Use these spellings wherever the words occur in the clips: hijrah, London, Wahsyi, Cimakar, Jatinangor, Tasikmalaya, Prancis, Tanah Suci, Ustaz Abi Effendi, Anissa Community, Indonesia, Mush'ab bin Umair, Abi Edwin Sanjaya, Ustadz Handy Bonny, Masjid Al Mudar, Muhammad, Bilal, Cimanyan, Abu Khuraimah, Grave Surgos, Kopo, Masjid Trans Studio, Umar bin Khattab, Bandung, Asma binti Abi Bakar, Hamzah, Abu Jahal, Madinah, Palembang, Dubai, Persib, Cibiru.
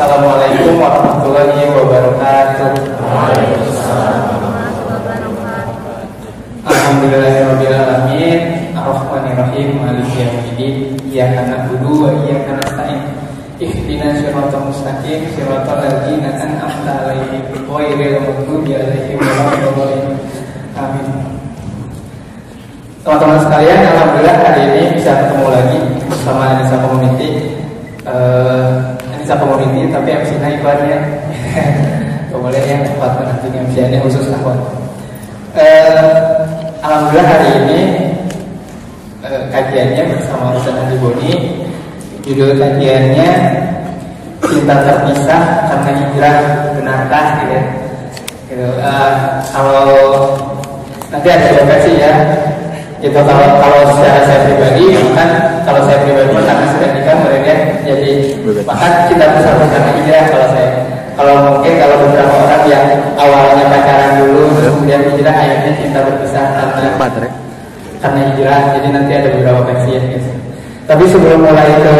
Assalamualaikum warahmatullahi wabarakatuh. Alhamdulillahirrahmanirrahim. Ar-Rahmanirrahim. Maliki yawmiddin. Iyyaka na'budu wa iyyaka nasta'in. Ihdinas siratal mustaqim. Siratal ladzina an'amta 'alaihim ghairil maghdubi 'alaihim waladdallin. Amin. Teman-teman sekalian, alhamdulillah hari ini bisa ketemu lagi bersama Anissa Community. Community tapi MC Naiban ya. Kemudian yang tempat menantinya MC-nya khusus Naiban. Alhamdulillah hari ini kajiannya bersama Ustadz Handy Bonny. Judul kajiannya Cinta Terpisah Karena Hijrah, benarkah gitu ya. Kalau nanti ada lokasi ya. Itu kalau secara saya pribadi, bahkan kalau saya pribadi karena sudah nikah mereka jadi bahkan kita bisa bersama hijrah kalau saya. Kalau mungkin kalau beberapa orang yang awalnya pacaran dulu terus kemudian hijrah akhirnya cinta berpisah karena hijrah. Jadi nanti ada beberapa versi ya. Tapi sebelum mulai ke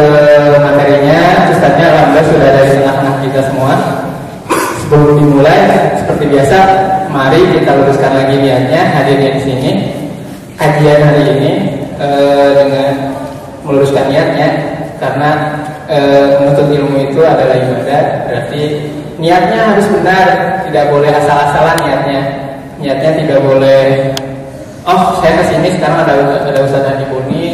materinya, Ustaznya alhamdulillah sudah ada di tengah-tengah kita semua. Sebelum dimulai seperti biasa, mari kita luruskan lagi niatnya hadirnya di sini. Kajian hari ini dengan meluruskan niatnya, karena menuntut ilmu itu adalah ibadah, berarti niatnya harus benar, tidak boleh asal-asalan niatnya. Niatnya tidak boleh, oh saya kesini sekarang ada Ustadz Handy Bonny,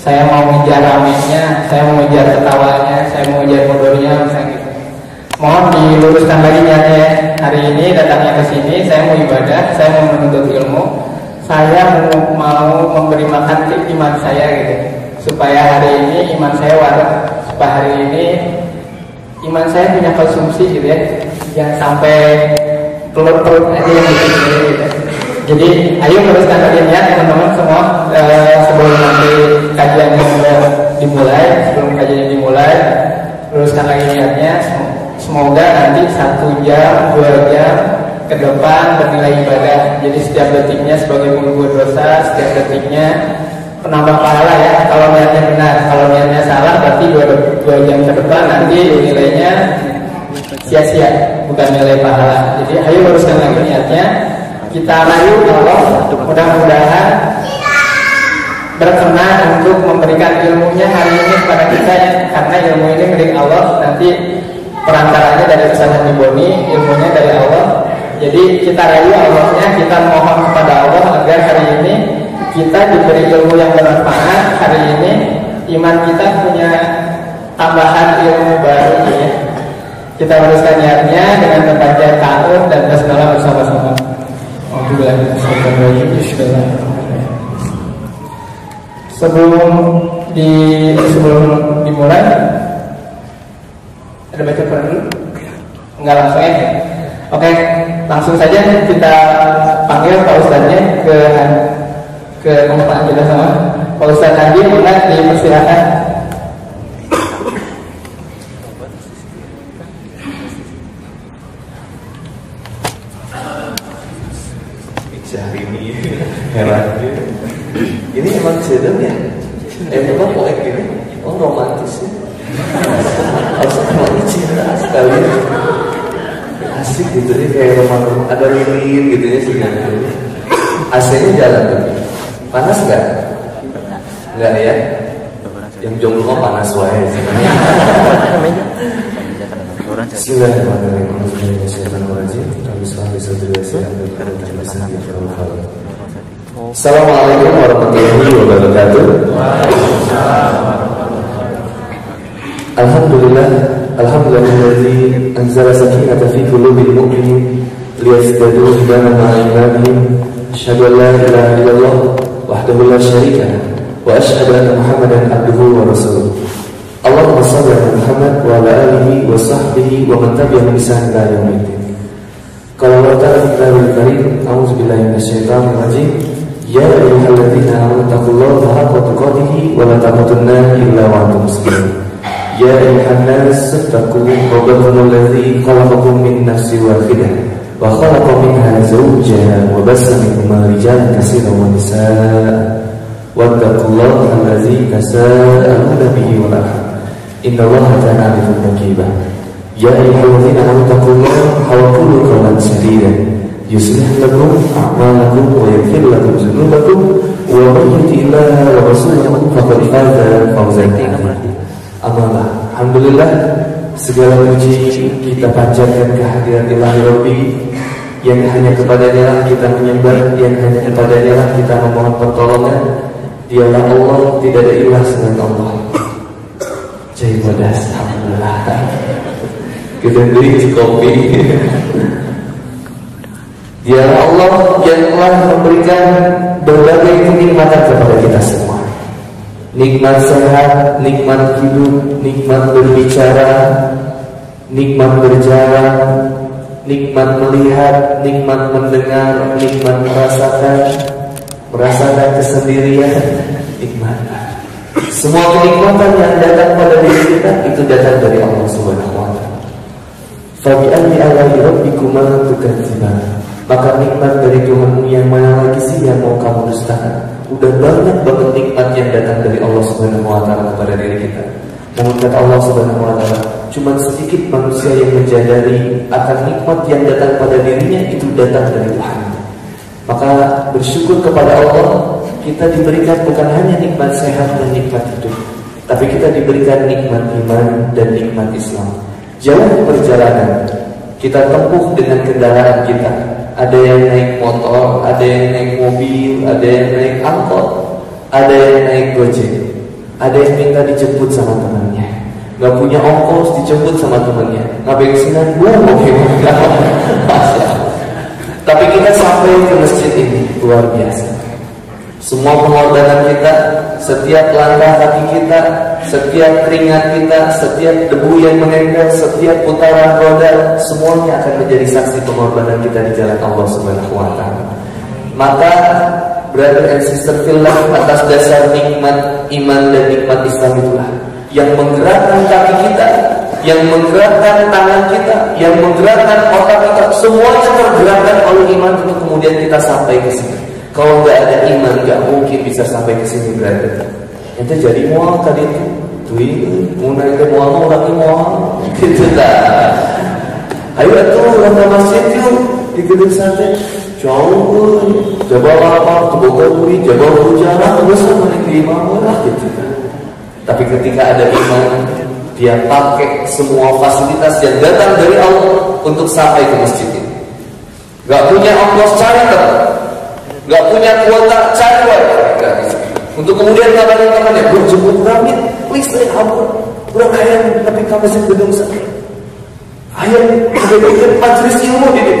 saya mau ngejar ramenya, saya mau ngejar ketawanya, saya mau ngejar bodohnya, misalnya gitu. Mohon diluruskan lagi niatnya ya. Hari ini datangnya ke sini, saya mau ibadah, saya mau menuntut ilmu. Saya mau memberi makan ke iman saya gitu, supaya hari ini iman saya waras, supaya hari ini iman saya punya konsumsi gitu ya, jangan sampai pelut-pelut aja gitu. Jadi ayo teruskan lagi niat teman-teman semua. Sebelum nanti kajian dimulai, teruskan lagi niatnya. Semoga nanti 1 jam, 2 jam ke depan bernilai ibadah. Jadi setiap detiknya sebagai pengukur dosa, setiap detiknya penambah pahala ya. Kalau niatnya benar, kalau niatnya salah berarti 2 jam ke depan nanti nilainya sia-sia, bukan nilai pahala. Jadi ayo luruskan lagi niatnya. Kita rayu Allah, mudah-mudahan berkenan untuk memberikan ilmunya hari ini kepada kita ya. Karena ilmu ini milik Allah, nanti perantaranya dari Ustadz Handy Bonny, ilmunya dari Allah. Jadi kita rayu Allahnya, kita mohon kepada Allah agar hari ini kita diberi ilmu yang bermanfaat. Hari ini iman kita punya tambahan ilmu baru ya. Kita luruskan niatnya dengan membaca ta'awudz dan basmalah bersama-sama. Sebelum dimulai ada baca Quran dulu? Enggak langsung ya? Oke, langsung saja kita panggil Pak Ustadznya ke tempat kita sama. Pak Ustadz Handy, boleh dipersilakan. Hari ini heran. Ini emang sedang ya? Emang poek gini? Oh romantis ya? Harusnya emangnya cinta sekali. Asik gitu nih, kayak rumah-rumah ada lilin gitu ya sebenarnya. AC-nya jalan tuh. Panas nggak? Nggak ya? Yang jomblo panas wae sebenarnya. Bismillahirrahmanirrahim. Assalamualaikum warahmatullahi wabarakatuh. Alhamdulillah. Alhamdulillahilladzi anzala sakinata fi qulubil mu'minin liyazdadu imanan ma'a imanihim. Asyhadu an la ilaha illallah wahdahu la syarika lah wa asyhadu anna Muhammadan abduhu wa rasuluh. Allahumma shalli ala Muhammad wa ala alihi wa sahbihi wa man tabi'ahum bi ihsan ila yaumil din. Qala Allahu ta'ala fi kitabil karim, a'udzu billahi minasyaitonir rajim. Ya ayyuhalladzina amanu taqullaha haqqa tuqatih wa la tamutunna illa wa antum muslimun. Ya ayyuhannas ittaqu rabbakum alladzi khalaqakum min nafsin wahidah wa khalaqa minha zawjaha wa bassa minhuma rijalan katsiran wa nisaa'a wattaqullaha alladzi tasaa'aluna bihi wal arham innallaha kaana bikum raqiba. يا أيها الذين آمنوا اتقوا الله وقولوا قولا سديدا يصلح لكم أعمالكم ويغفر لكم ذنوبكم ومن يطع الله ورسوله فقد فاز فوزا عظيما. أما بعد، alhamdulillah segala puji kita panjatkan kehadirat Ilahi Rabbi yang hanya kepadanya kita menyembah, yang hanya kepadanya kita memohon pertolongan. Dialah Allah, tidak ada ilah selain Allah. Jadi pada alhamdulillah kita beri kopi. Dialah Allah yang telah memberikan berbagai kenikmatan kepada kita semua. Nikmat sehat, nikmat hidup, nikmat berbicara, nikmat berjalan, nikmat melihat, nikmat mendengar, nikmat merasakan kesendirian, nikmat. Semua kenikmatan yang datang pada diri kita itu datang dari Allah Subhanahu wa Ta'ala. Fabi'anni ala'i rabbikuma tukadziban. Maka nikmat dari Tuhanmu yang mana lagi sih yang mau kamu dustakan? Udah banyak banget nikmat yang datang dari Allah Subhanahu wa Ta'ala kepada diri kita. Namun kata Allah Subhanahu wa Ta'ala, cuma sedikit manusia yang menyadari akan nikmat yang datang pada dirinya itu datang dari Tuhan. Maka bersyukur kepada Allah, kita diberikan bukan hanya nikmat sehat dan nikmat hidup, tapi kita diberikan nikmat iman dan nikmat Islam. Jauh perjalanan kita tempuh dengan kendaraan kita. Ada yang naik motor, ada yang naik mobil, ada yang naik angkot, ada yang naik gojek, ada yang minta dijemput sama temannya. Gak punya ongkos, dijemput sama temannya. Ngabeng sinan, gue mau tapi kita sampai ke masjid ini, luar biasa. Semua pengorbanan kita, setiap langkah kaki kita, setiap keringat kita, setiap debu yang menempel, setiap putaran roda, semuanya akan menjadi saksi pengorbanan kita di jalan Allah Subhanahu wa Ta'ala. Maka brother and sister fillah, atas dasar nikmat iman dan nikmat Islam itulah yang menggerakkan kaki kita, yang menggerakkan tangan kita, yang menggerakkan otak kita, semuanya tergerakkan oleh iman untuk kemudian kita sampai ke sini. Kalau nggak ada iman, nggak mungkin bisa sampai ke sini berarti. Ente jadi mual tadi itu, tuh ini, mulai ente mual lagi mual, gitu dah. Ayo tuh, lama masjid yuk, dikit saja. Jauh, jabal apa, kebokori, jabal berjalan, terus sama di imam lah, gitu. Tapi ketika ada iman, dia pakai semua fasilitas yang datang dari Allah untuk sampai ke masjid ini. Gak punya ongkos charter. Gak punya kuota cari untuk kemudian kabarnya belum jemput kami, please saya kabur kurang ayam, tapi kamu masih gedung sakit ayam, kebetulan majlis ilmu di sini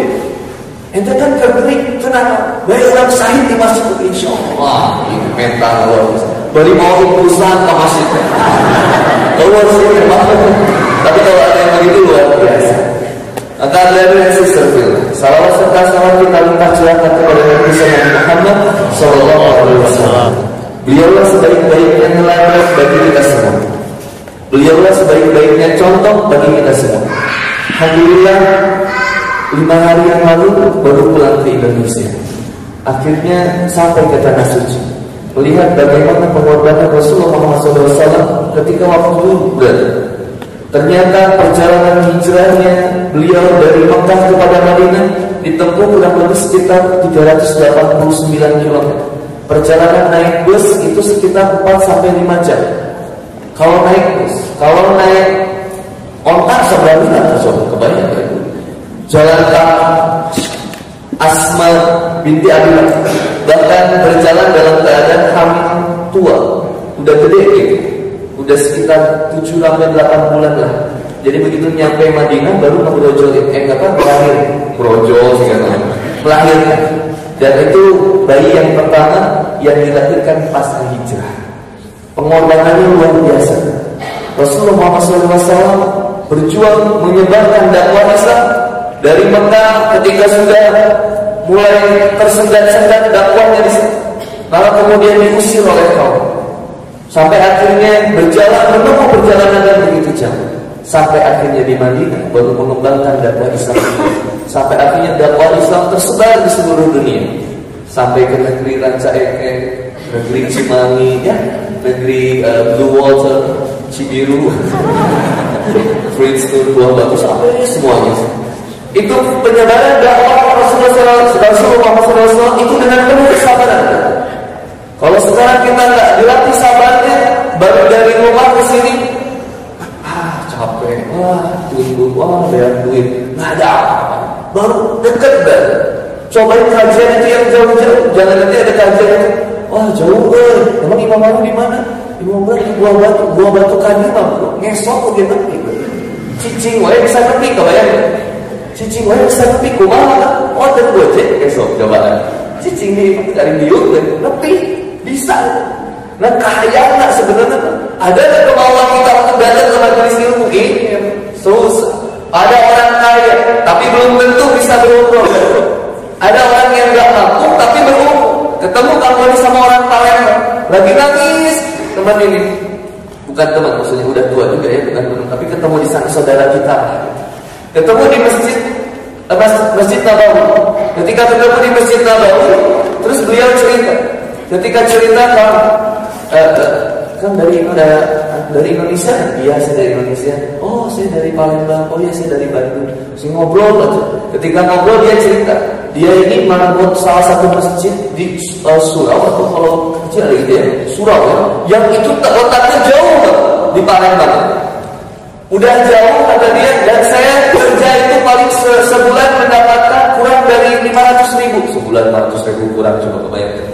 ente kan keberik, kenapa? Bayar sahih di masjid, insya Allah ini mental luar biasa beri mau perusahaan ke masjid luar sini, tapi kalau ada yang begitu luar biasa. Agar lebih seserbil, salawat serta salam kita limpahkan kepada Nabi Muhammad Sallallahu Alaihi Wasallam. Beliaulah sebaik-baiknya nelayan bagi kita semua. Beliaulah sebaik-baiknya contoh bagi kita semua. Alhamdulillah, 5 hari yang lalu baru pulang ke Indonesia. Akhirnya sampai ke Tanah Suci, melihat bagaimana pengorbanan Rasulullah SAW ketika waktu itu. Ternyata perjalanan hijrahnya beliau dari Mekah kepada Madinah ditempuh kurang lebih sekitar 389 km. Perjalanan naik bus itu sekitar 4-5 jam. Kalau naik bus, kalau naik ontak seberapa jam? Kebanyakan. Jalan kaki Asma binti Abi Bakar bahkan berjalan dalam keadaan hamil tua, udah gede gitu. Udah sekitar 7-8 bulan lah. Jadi begitu nyampe Madinah baru merojolin, melahirkan. Dan itu bayi yang pertama yang dilahirkan pasca hijrah. Pengorbanannya luar biasa. Rasulullah SAW berjuang menyebarkan dakwah Islam dari Mekah ketika sudah mulai tersendat-sendat dakwahnya di sini. Lalu kemudian diusir oleh kaum. Sampai akhirnya berjalan dan begitu jauh. Sampai akhirnya di Madinah baru mengembangkan dakwah Islam. Sampai akhirnya dakwah Islam tersebar di seluruh dunia. Sampai ke negeri Rancaeke, negeri Cimanyan, negeri Blue Water, Cibiru. Fritz, buah batu, sampai semuanya. Itu penyebaran dakwah Rasulullah itu dengan penuh kesabaran. Kalau sekarang kita nggak dilatih sabarnya, baru dari rumah ke sini, capek, tunggu, bayar duit, nggak ada apa-apa. Baru dekat banget. Cobain kajian itu yang jauh-jauh, jangan nanti ada kajian itu, jauh banget. Emang imam baru di mana? Imam baru di Gua Batu Kadimah, ngesok dia tepi. Cicing wae bisa tepi, kebayang. Cicing wae bisa tepi, kumaha? Oten gojek esok cobaan. Cicing ini dari diuk dan tepi bisa. Nah kahayana sebenarnya ada kemauan kita untuk datang ke majelis ilmu ini susah. Ada orang kaya tapi belum tentu bisa berumroh. Ada orang yang nggak mampu tapi berumroh. Ketemu kamu sama orang Palembang lagi nangis teman ini, bukan teman maksudnya udah tua juga ya, bukan teman tapi ketemu di sana saudara kita. Ketemu di Masjid Nabawi. Ketika ketemu di Masjid Nabawi, terus beliau cerita. Ketika cerita kan dari Indonesia, iya saya dari Indonesia. Oh saya dari Palembang, oh iya saya dari Bandung. Saya ngobrol aja. Ketika ngobrol dia cerita, dia ini manggut salah satu masjid di Surau atau kalau kecil lagi dia Surau ya. Yang itu letaknya jauh di Palembang. Udah jauh kata dia, dan saya kerja itu paling sebulan mendapatkan kurang dari 500.000 sebulan 500.000 kurang, coba kebayangkan.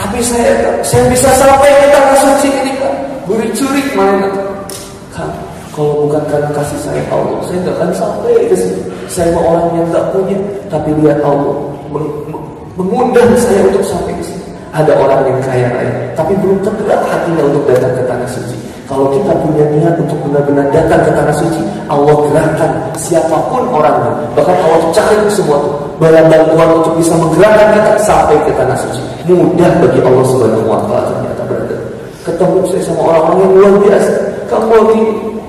Tapi saya bisa sampai ke Tanah Suci ini kan, buri-curi mana kan? Kalau bukan karena kasih saya Allah, saya nggak akan sampai ke sini. Saya mau orang yang tak punya, tapi lihat Allah mengundang saya untuk sampai ke sini. Ada orang yang kaya raya, tapi belum tergerak hatinya untuk datang ke Tanah Suci. Kalau kita punya niat untuk benar-benar datang ke Tanah Suci, Allah gerakkan siapapun orangnya. Bahkan Allah cari semua itu barang bantuan untuk bisa menggerakkan kita sampai ke Tanah Suci. Mudah bagi Allah Subhanahu wa Ta'ala ternyata berada. Ketemu saya sama orang-orang yang luar biasa. Kak Bodi,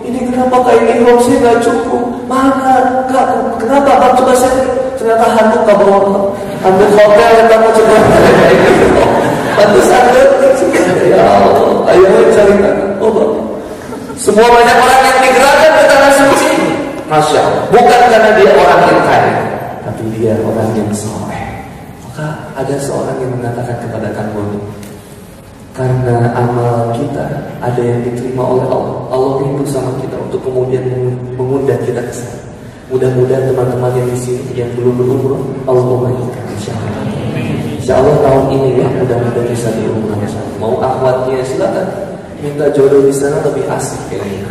ini kenapa kain ihram saya nggak cukup? Mana? Kak, kenapa? Kak coba saya ternyata handuk Kak Bodi. Handuk hotel yang kamu coba. Handuk sangat. Ya Allah, ayo cari Kak. Semua banyak orang yang digerakkan ke Tanah Suci. Masya Allah. Bukan karena dia orang yang kaya, tapi dia orang yang soleh. Maka ada seorang yang mengatakan kepada Kang Bonny, karena amal kita ada yang diterima oleh Allah. Allah rindu sama kita untuk kemudian mengundang kita ke sana. Mudah-mudahan teman-teman yang di sini yang belum berumur, Allah memberkahi. Insya Allah. Insya Allah tahun ini ya mudah-mudahan bisa diumurkan. Mau akhwatnya silakan. Minta jodoh di sana lebih asik kayaknya.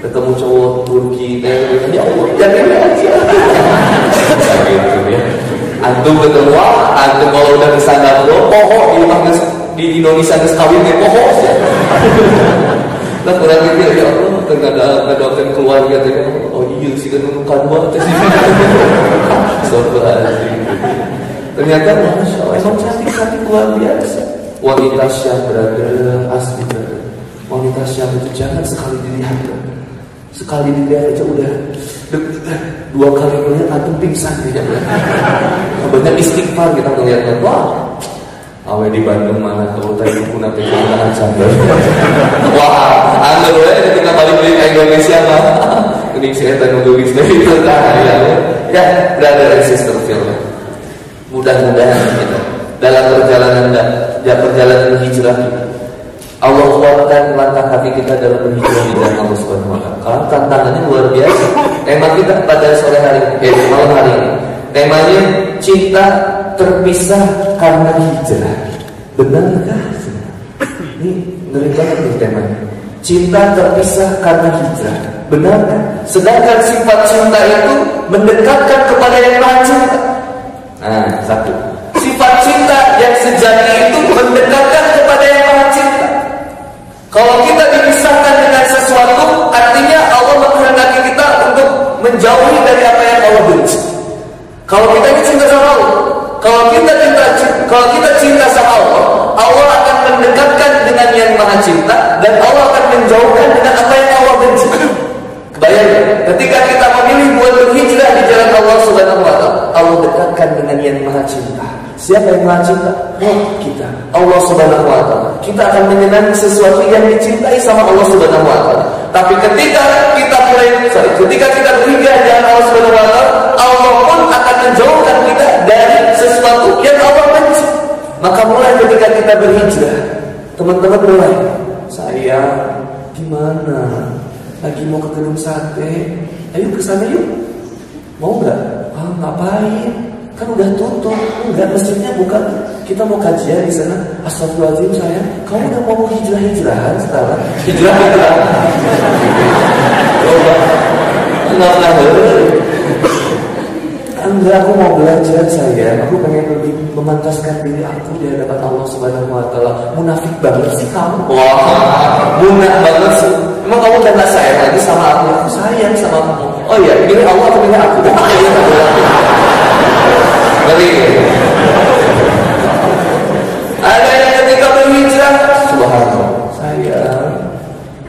Ketemu cowok Turki, ya Allah, jadi aja. Antum ketemu, antum kalau udah di sana lo poho di Indonesia nges kawin ya poho. Lah kurang pikir ya Allah, tengah-tengah keluarga tengah. Oh iya sih kan bukan banget sih. Soalnya ternyata masya Allah, emang cantik cantik luar biasa. Wanita syahbrada asli brada. Wanita Syam itu jangan sekali dilihat. Sekali dilihat aja udah deg-degan. Dua kali melihat antum pingsan ya. Banyak istighfar kita melihatnya. Wah. Awe di Bandung mana kalau tadi punah tekan sambil. Wah, antum ya ketika balik ke Indonesia mah ini saya tadi nulis dari kota ya. Ya, brother and sister film. Mudah-mudahan kita dalam perjalanan hijrah kita Allah kuatkan langkah kaki kita dalam berhijrah di jalan Allah Subhanahu wa Ta'ala. Tantangannya luar biasa. Tema kita pada sore hari ini, malam hari ini. Temanya cinta terpisah karena hijrah. Benarkah? Ini ngeri banget nih temanya. Cinta terpisah karena hijrah. Benarkah? Sedangkan sifat cinta itu mendekatkan kepada yang maha cinta. Nah, satu. Sifat cinta yang sejati itu mendekatkan kepada yang maha cinta. Kalau kita dipisahkan dengan sesuatu, artinya Allah menghendaki kita untuk menjauhi dari apa yang Allah benci. Kalau kita cinta sama Allah, kalau kita cinta sama Allah, Allah akan mendekatkan dengan yang maha cinta dan Allah akan menjauhkan dengan apa yang Allah benci. Kebayang, ketika kita memilih buat berhijrah di jalan Allah Subhanahu wa Ta'ala, Allah dekatkan dengan yang maha cinta. Siapa yang maha cinta? Kita. Allah Subhanahu wa Ta'ala. Kita akan menyenangi sesuatu yang dicintai sama Allah Subhanahu wa Ta'ala. Tapi ketika kita beribadah dengan Allah Subhanahu wa Ta'ala, Allah pun akan menjauhkan kita dari sesuatu yang Allah benci. Maka mulai ketika kita berhijrah, teman-teman mulai, saya di mana? Lagi mau ke Gedung Sate, ayo ke sana yuk. Mau nggak? Ah, ngapain? Kan udah tutup. Enggak, masjidnya bukan. Kita mau kajian di sana. Astagfirullahaladzim saya. Kamu udah mau hijrah-hijrahan setelah hijrah-hijrahan. Enggak, aku mau belajar saya. Aku pengen lebih memantaskan diri aku di hadapan Allah Subhanahu wa Ta'ala. Munafik banget sih kamu. Wah, munafik banget sih. Emang kamu udah gak sayang lagi sama aku? Aku sayang sama kamu. Oh iya, ini Allah atau ini aku? Beli. Ada yang ketika berbicara, subhanallah, sayang,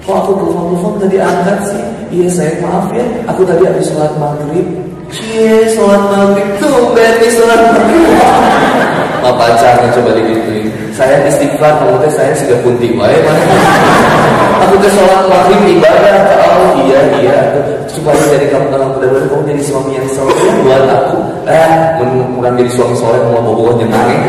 kok aku telepon-telepon tadi angkat sih? Iya sayang, maaf ya, aku tadi habis sholat maghrib. Iya, sholat maghrib tuh, berarti sholat maghrib. Apa pacarnya coba digituin? Saya istighfar, maksudnya saya sudah pun tiba ya, aku ke sholat maghrib ibadah ke Allah. Iya, supaya jadi kamu benar-benar kamu jadi suami yang soleh buat aku. Bukan jadi suami soleh mau bawa jenangin.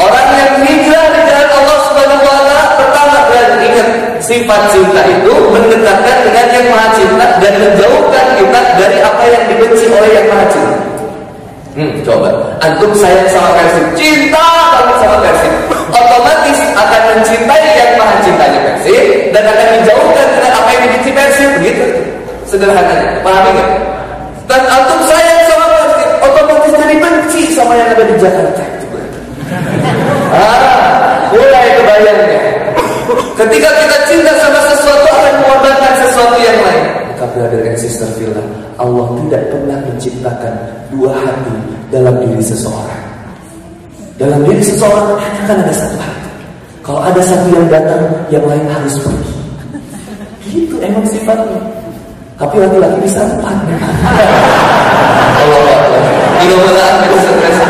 Orang yang hijrah di jalan Allah Subhanahu wa Ta'ala, pertama berarti ingat sifat cinta itu mendekatkan dengan yang maha cinta dan menjauhkan kita dari apa yang dibenci oleh yang maha cinta. Coba antum sayang sama Persib, cinta banget sama Persib, otomatis akan mencintai yang maha cintanya Persib dan akan menjauhkan dengan apa yang dibenci Persib. Begitu sederhananya, paham nggak? Dan antum sayang sama Persib, otomatis jadi benci sama yang ada di Jakarta itu. Mulai kebayangnya ketika kita cinta sama sesuatu akan mengorbankan sesuatu yang lain. Maka brother and sister fillah, Allah tidak pernah menciptakan dua hati dalam diri seseorang. Dalam diri seseorang hanya kan ada satu hati. Kalau ada satu yang datang, yang lain harus pergi. Gitu emang sifatnya. Tapi laki-laki bisa empat. Allah Allah. Inovasi terasa.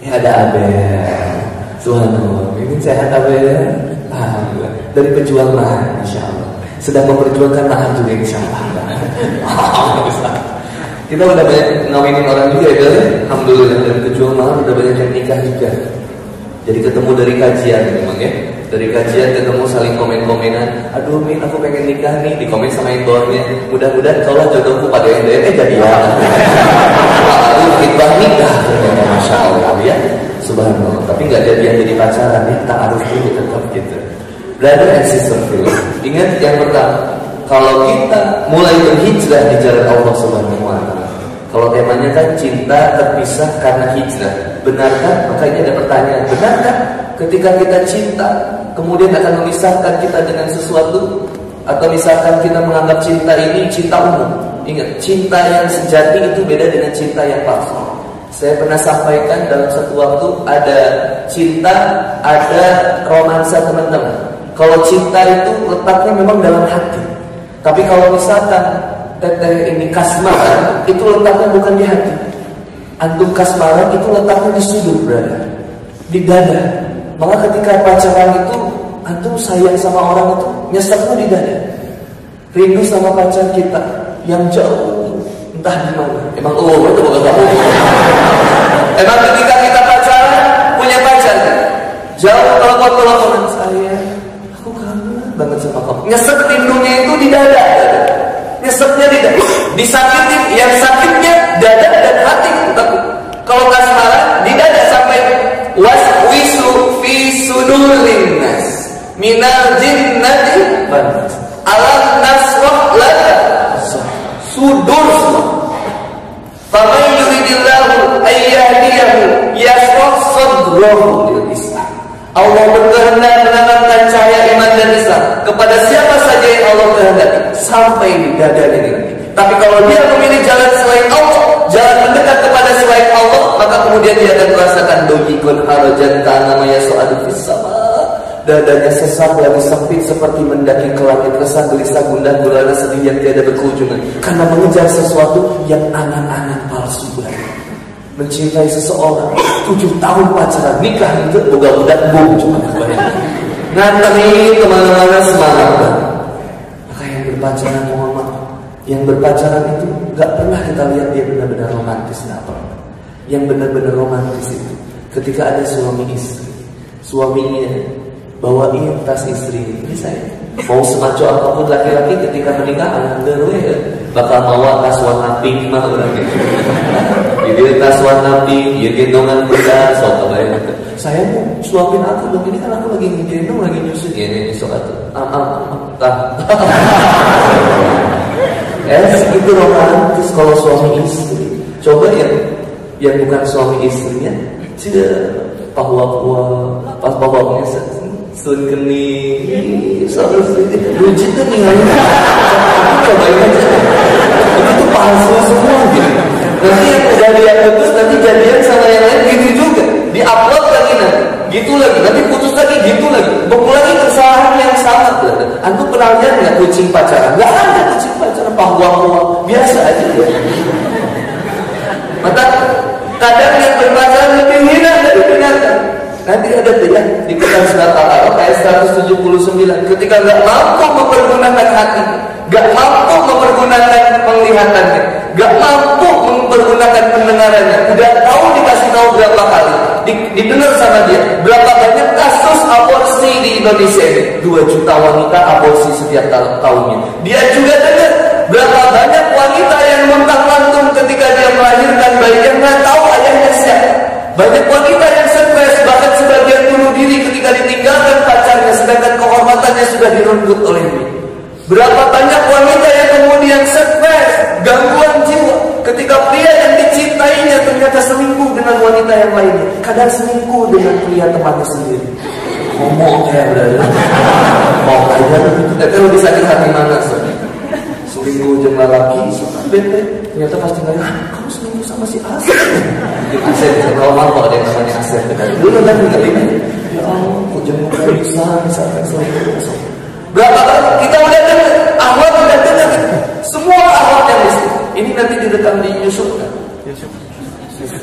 Ini ada Abel. Subhanallah. Ini sehat Abel. Alhamdulillah. Dari penjual lahan, insya Allah. Sedang memperjuangkan lahan juga, insya Allah. Kita udah banyak ngawinin orang juga ya, alhamdulillah. Dari penjual lahan udah banyak yang nikah juga. Jadi ketemu dari kajian memang ya. Dari kajian ketemu saling komen-komenan. Aduh Min, aku pengen nikah nih. Di komen sama yang bawahnya. Mudah-mudahan kalau jodohku pada MDN jadi ya. Aduh khidbah nikah. Masya Allah ya. Subhanallah, tapi nggak jadi pacaran ya, ta'aruf dulu tetap gitu. Brother and sister film, ingat yang pertama, kalau kita mulai berhijrah di jalan Allah Subhanahu wa Ta'ala. Kalau temanya kan cinta terpisah karena hijrah, benarkah? Maka ini ada pertanyaan, benarkah ketika kita cinta kemudian akan memisahkan kita dengan sesuatu? Atau misalkan kita menganggap cinta ini cinta umum. Ingat, cinta yang sejati itu beda dengan cinta yang palsu. Saya pernah sampaikan dalam satu waktu, ada cinta, ada romansa teman-teman. Kalau cinta itu letaknya memang dalam hati. Tapi kalau misalkan teteh ini kasmaran, itu letaknya bukan di hati. Antum kasmaran itu letaknya di sudur, brother, di dada. Maka ketika pacaran itu, antum sayang sama orang itu nyeseknya di dada. Rindu sama pacar kita yang jauh, entah di mana. Emang itu bukan apa-apa. Emang ketika kita pacaran, punya pacar jauh, telepon-teleponan, saya aku kangen banget sama kamu. Nyesek rindunya itu di dada, nyeseknya di dada, disakitin, yang sakitnya dada dan hati. Kalau kasmaran di dada sampai waswisu fi sudurin nas minal jinnati alam nasrah laka sudur faman yuridillahu ayyahdiyahu yashrah sadrahu lil Islam. Allah berkehendak menanamkan cahaya iman dan Islam kepada siapa saja yang Allah kehendaki sampai di dada ini. Tapi kalau dia memilih jalan selain Allah, jalan mendekat kepada selain Allah, maka kemudian dia akan merasakan doyikun harajan tanamaya su'adu fis sama. Dadanya sesak lagi sempit seperti mendaki ke langit, resah gelisah gundah gulana sedih yang tiada berkeujungan karena mengejar sesuatu yang angan-angan palsu. mencintai seseorang 7 tahun pacaran, nikah itu budak-budak bom cuma kebanyakan nganterin kemana-mana semalam. Maka yang berpacaran Muhammad, yang berpacaran itu gak pernah kita lihat dia benar-benar romantis, gak pernah. Yang benar-benar romantis itu ketika ada suami istri, suaminya bawain tas istri ini, saya mau semaco apapun laki-laki ketika menikah alhamdulillah bakal bawa tas warna pink mah berarti. Jadi tas warna pink, ya gendongan besar, soal kebayang. Saya mau suapin aku dong, ini kan aku lagi gendong, lagi nyusun. Ya ini soal itu, itu romantis kalau suami istri. Coba yang bukan suami istrinya, sudah pahwa-pahwa, pas bawangnya sun kening, soal itu lucu tuh ninggalin. Cobain aja, itu palsu semua gitu. Nanti yang udah lihat putus, nanti jadian sama yang lain gitu juga, diupload lagi nanti, gitu lagi, nanti putus lagi, gitu lagi, mengulangi kesalahan yang sama. Antum pernah lihat nggak kucing pacaran? Nggak ada kucing pacaran, pahwang-pahwang biasa aja ya. Maka kadang yang berpacaran lebih hina dari binatang. Nanti ada yang di kitab surat Al-Araf ayat 179, ketika nggak mampu mempergunakan hati, nggak mampu mempergunakan penglihatannya, nggak mampu mempergunakan pendengarannya, udah tahu dikasih tahu berapa kali, didengar sama dia, berapa banyak kasus aborsi di Indonesia ini, 2 juta wanita aborsi setiap tahunnya. Dia juga dengar berapa banyak wanita yang muntah lantung ketika dia melahirkan bayinya, nggak tahu ayahnya siapa. Banyak wanita yang stres, bahkan sebagian bunuh diri ketika ditinggalkan pacarnya, sedangkan kehormatannya sudah direnggut oleh dia. Berapa banyak wanita yang kemudian stres, gangguan jiwa, ketika pria yang dicintainya ternyata selingkuh dengan wanita yang lainnya, kadang selingkuh dengan pria temannya sendiri. Ngomong kayak berada, mau kayak itu lebih sakit hati mana soalnya? Selingkuh dengan laki, suka bete, ternyata pasti nggak ada. Kamu selingkuh sama si Asep? Asep bisa terlalu kalau dia namanya Asep. Dulu kan nggak lihat. Ya Allah, kok jemput bisa, misalkan selingkuh. Berapa kali kita udah dengar, akhlak udah dengar, semua akhlak yang mesti. Ini nanti direkam di YouTube kan?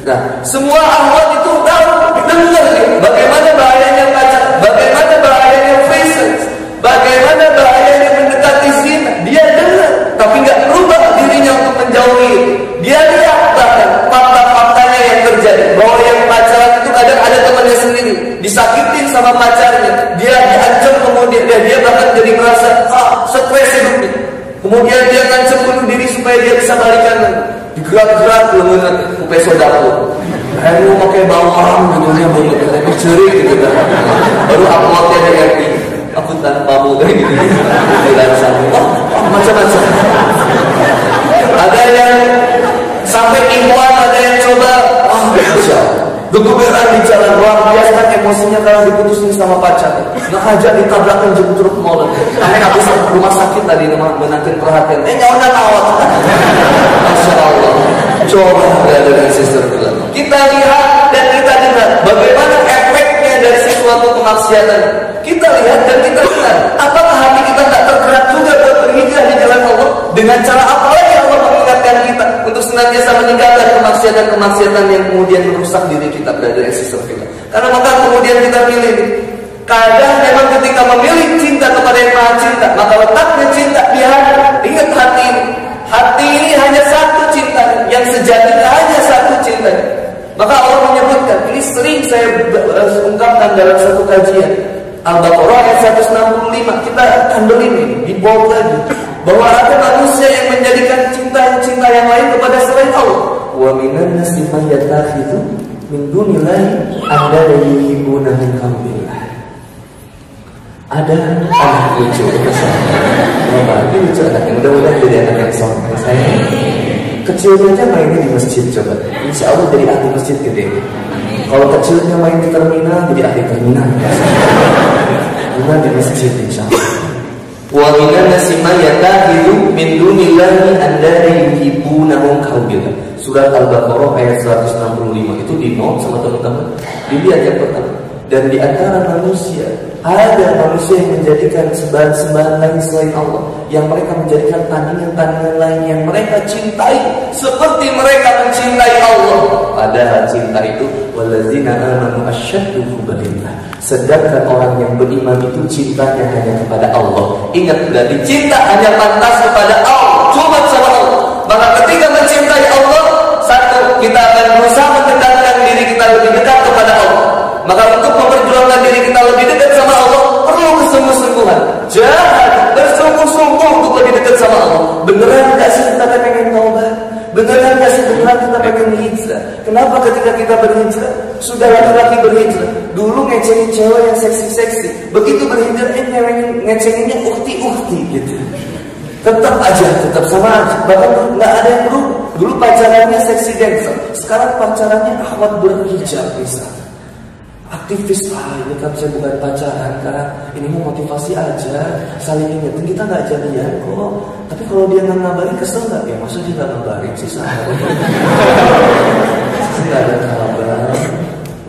Nah, semua akhlak itu tahu, dengar ya? Bagaimana bahayanya pacar, bagaimana bahayanya fashion, bagaimana bahayanya mendekati zina. Dia dengar, tapi nggak berubah dirinya untuk menjauhi. Dia lihat bahkan fakta-faktanya yang terjadi, bahwa yang pacaran itu kadang ada temannya sendiri, disakitin sama pacarnya, dia diancam, kemudian dia bahkan jadi merasa stres hidupnya. Kemudian dia ngancam bunuh diri supaya dia bisa balikan. Digerak-gerak lengan kupe sodaku. Ayo pakai bawang judulnya banyak banget ceri gitu kan. Baru uploadnya dia gitu. Aku tanpamu kayak gitu. Dilansang. Macam-macam. Ada yang sampai ikhwan, ada yang coba gegeran di jalan luar biasa, emosinya karena diputusin sama pacarnya, ngajak ditabrakin jemput truk molen, aneh habis rumah sakit tadi memang menakin perhatian. Nyawa awak, Masya Allah. Coba brother dan sister, kita lihat dan kita dengar bagaimana efeknya dari sesuatu kemaksiatan. Kita lihat dan kita dengar, apakah hati kita tak tergerak juga buat berhijrah di jalan Allah? Dengan cara apa lagi Allah mengingatkan kita untuk senantiasa meninggalkan kemaksiatan yang kemudian merusak diri kita, brother and sister kita. Karena maka kemudian kita pilih. Kadang memang ketika memilih cinta kepada yang maha cinta, maka letaknya cinta di hati. Ingat hati ini. Hati ini hanya satu cinta, yang sejatinya hanya satu cinta. Maka Allah menyebutkan, ini sering saya ungkapkan dalam satu kajian Al-Baqarah ayat 165. Kita kandelin ini, dibawa lagi, bahwa ada manusia yang menjadikan cinta yang lain kepada selain Allah. Wa minan nasi man yattakhidhu min dunillahi andadan yuhibbuna min dunillah. Ada anak lucu yang mudah-mudahan jadi anak yang soleh. Saya kecilnya aja mainnya di masjid, coba insya Allah jadi ahli masjid gede. Kalau kecilnya main di terminal, jadi ahli terminal. Bukan di masjid insya Allah. Wa minan nasi man yattakhidhu min dunillahi andadan yuhibbuna min dunillah. Surat Al-Baqarah ayat 165 itu di note sama teman-teman. Dilihat yang pertama. Dan di antara manusia Ada manusia yang menjadikan sembahan-sembahan lain selain Allah, yang mereka menjadikan tandingan-tandingan lain yang mereka cintai seperti mereka mencintai Allah. Padahal cinta itu wallazina amanu asyaddu hubban lillah. Sedangkan orang yang beriman itu cintanya hanya kepada Allah. Ingat, berarti cinta hanya pantas kepada Allah, cuma sama Allah. Maka ketika mencintai Allah, satu, kita akan berusaha mendekatkan diri kita lebih dekat kepada Allah. Maka untuk memperjuangkan diri kita lebih dekat sama Allah, perlu kesungguh-sungguhan. Jangan bersungguh-sungguh untuk lebih dekat sama Allah. Beneran gak sih kita pengen taubat? Beneran gak sih kita pengen hijrah? Kenapa ketika kita berhijrah, sudah laki-laki berhijrah, dulu ngecengin cewek yang seksi-seksi, begitu berhijrah ngecekinnya ukti-ukti gitu. Tetap aja, tetap sama aja. Bahkan gak ada yang berubah. Dulu pacarannya seksi dancer, sekarang pacarannya akhwat berhijab misalnya. Aktivis, ini kan saya bukan pacaran kan, ini mau motivasi aja, saling ingetin, kita gak jadian kok. Tapi kalau dia gak ngabarin kesel gak? Ya maksud dia gak ngabarin sih sahabat. Saya gak ada kabar.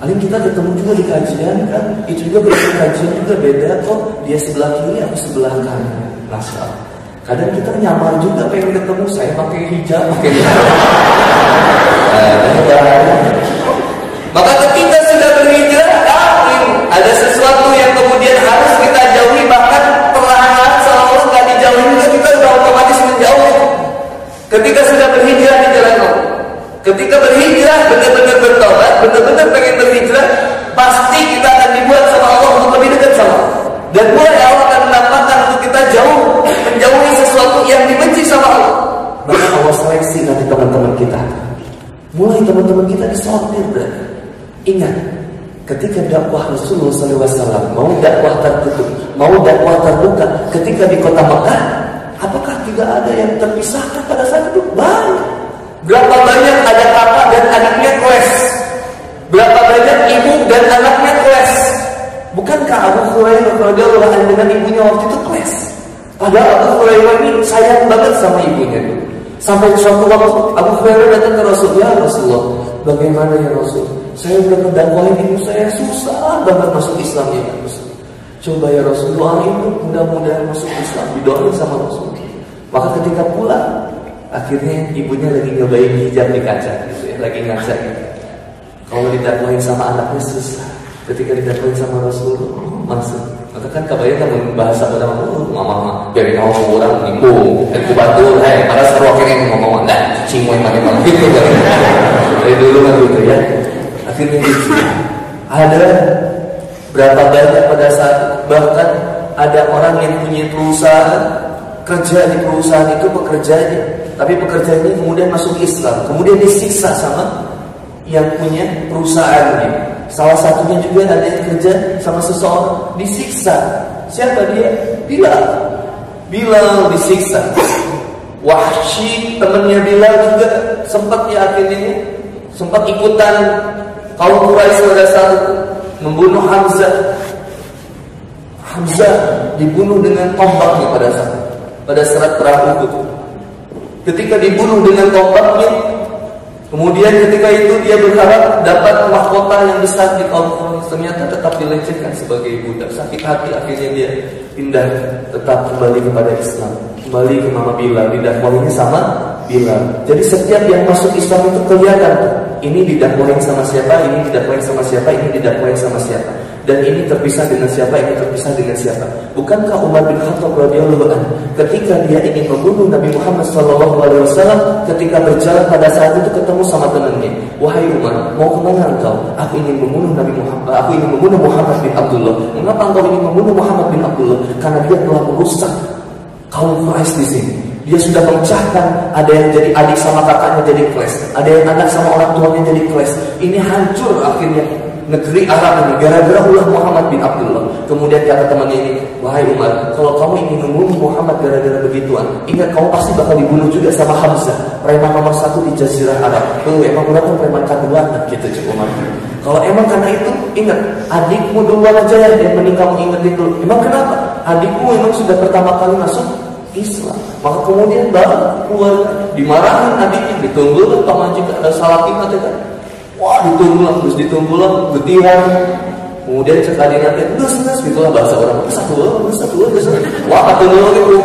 Paling kita ketemu juga di kajian kan, itu juga beda kajian juga beda kok, dia sebelah kiri aku sebelah kanan. Masya Allah. Kadang kita nyamar juga pengen ketemu, saya pakai hijab, pakai hijab. Maka ketika sudah berhijrah, ada sesuatu yang kemudian harus kita jauhi, bahkan perlahan-lahan seolah-olah tidak dijauhi, kita sudah otomatis menjauh. Ketika sudah berhijrah di jalan Allah, ketika berhijrah benar-benar bertobat, benar-benar pengen berhijrah, pasti kita akan dibuat sama Allah untuk lebih dekat sama Allah. Dan mulai Allah akan menampakkan untuk kita jauh, menjauhi sesuatu yang dibenci sama Allah. Maka Allah seleksi nanti teman-teman kita. Mulai teman-teman kita disortir, berarti. Ingat. Ketika dakwah Rasulullah SAW mau dakwah tertutup, mau dakwah terbuka, ketika di kota Mekah, apakah tidak ada yang terpisahkan pada saat itu? Banyak. Berapa banyak ada kakak dan anaknya kelas, berapa banyak ibu dan anaknya kelas. Bukankah Abu Khuraimah radhiyallahu anhu dengan ibunya waktu itu kelas? Padahal Abu Khuraimah ini sayang banget sama ibunya. Sampai suatu waktu Abu Khuraimah datang ke Rasulullah, ya Rasulullah, bagaimana ya Rasul? Saya sudah mendakwain ibu saya susah banget masuk Islam ya Rasulullah. Coba ya Rasulullah ibu mudah-mudahan masuk Islam, didoain sama Rasul. Maka ketika pulang, akhirnya ibunya lagi nyobain hijab di kaca, gitu ya, lagi ngaca. Kalau didakwain sama anaknya susah, ketika didakwain sama Rasulullah masuk. Maka kan kebanyakan bahasa pada mama, biarin awak kurang ibu, aku bantu, hei, pada seru akhirnya ngomong enggak, cingguin makin gitu kan. Dari dulu kan gitu ya. Akhirnya ada berapa banyak pada saat bahkan ada orang yang punya perusahaan, kerja di perusahaan itu pekerjaannya, tapi pekerjaannya kemudian masuk Islam, kemudian disiksa sama yang punya perusahaannya. Salah satunya juga ada yang kerja sama seseorang disiksa. Siapa dia? Bilal disiksa. Wahsyi temannya Bilal juga sempat ya akhirnya sempat ikutan kaum Quraisy pada saat membunuh Hamzah dibunuh dengan tombaknya pada serat perang itu. Ketika dibunuh dengan tombaknya, kemudian ketika itu dia berharap dapat mahkota yang besar di kaum Quraisy, ternyata tetap dilecehkan sebagai budak. Sakit hati akhirnya dia pindah, tetap kembali kepada Islam, kembali ke Mama Bilal, didakwainnya sama Bilal. Jadi setiap yang masuk Islam itu kelihatan, ini didakwain sama siapa, ini didakwain sama siapa, ini didakwain sama siapa, dan ini terpisah dengan siapa, ini terpisah dengan siapa. Bukankah Umar bin Khattab radhiyallahu anhu ketika dia ingin membunuh Nabi Muhammad SAW, ketika berjalan pada saat itu ketemu sama temannya, wahai Umar, mau kemana engkau? Aku ingin membunuh Nabi Muhammad, aku ingin membunuh Muhammad bin Abdullah. Mengapa engkau ingin membunuh Muhammad bin Abdullah? Karena dia telah merusak kaum Quraisy di sini. Dia sudah memecahkan, ada yang jadi adik sama kakaknya jadi kelas, ada yang anak sama orang tuanya jadi kelas. Ini hancur akhirnya negeri Arab ini gara-gara ulah Muhammad bin Abdullah. Kemudian kata temannya ini, wahai Umar, kalau kamu ingin membunuh Muhammad gara-gara begituan, ingat kamu pasti bakal dibunuh juga sama Hamzah, preman nomor satu di Jazirah Arab. Tuh emang udah tuh preman kaduan gitu Umar. Kalau emang karena itu, ingat adikmu duluan aja ya, yang mending kamu ingetin dulu. Emang kenapa? Adikmu emang sudah pertama kali masuk Islam, maka kemudian baru keluar, dimarahin adiknya, ditunggu tuh pamajikan ada salah tingkat kan, wah ditunggu lah, terus ditunggu lah, getihan Kemudian sekali nanti terus gitu lah bahasa orang terus satu wah katanya gitu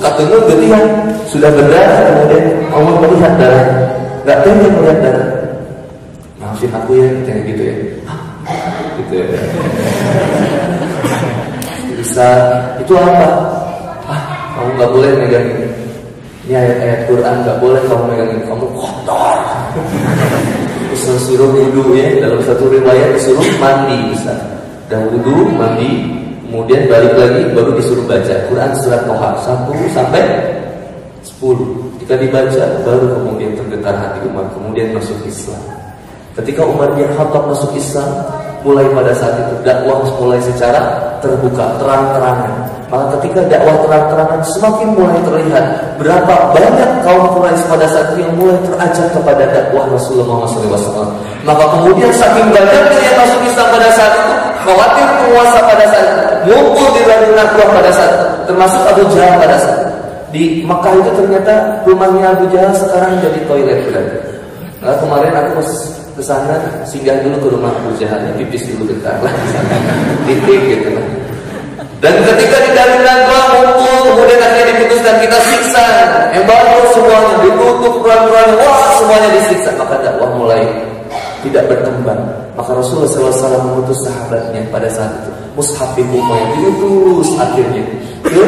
katanya berlian sudah berdarah kemudian Allah melihat darah nggak tahu yang melihat darah maafin aku ya kayak gitu ya gitu ya bisa itu apa kamu nggak boleh megang ini ayat-ayat Quran nggak boleh kamu megang ini kamu kotor disuruh wudhu ya dalam satu riwayat disuruh mandi bisa dan wudhu mandi kemudian balik lagi baru disuruh baca Quran surat Toha 1 sampai 10 jika dibaca baru kemudian tergetar hati umat kemudian masuk Islam. Ketika Umar bin Khattab masuk Islam mulai pada saat itu dakwah mulai secara terbuka terang-terangan. Maka ketika dakwah terang-terangan semakin mulai terlihat berapa banyak kaum Quraisy pada saat itu yang mulai terajak kepada dakwah Rasulullah SAW. Maka kemudian saking banyaknya yang masuk Islam pada saat itu khawatir penguasa pada saat itu mumpul di Bandung Narkoba pada saat itu termasuk Abu Jahal pada saat itu. Di Mekah itu ternyata rumahnya Abu Jahal sekarang jadi toilet berarti. Nah, kemarin aku kesana singgah dulu ke rumah Abu Jahal pipis dulu bentar lah titik gitu lah. Dan ketika di dalam gua mumpul kemudian akhirnya diputuskan kita siksa embargo semuanya ditutup peran-peran wah semuanya disiksa maka dakwah mulai tidak berkembang maka Rasulullah SAW mengutus sahabatnya pada saat itu Mush'ab bin Umair diutus akhirnya ke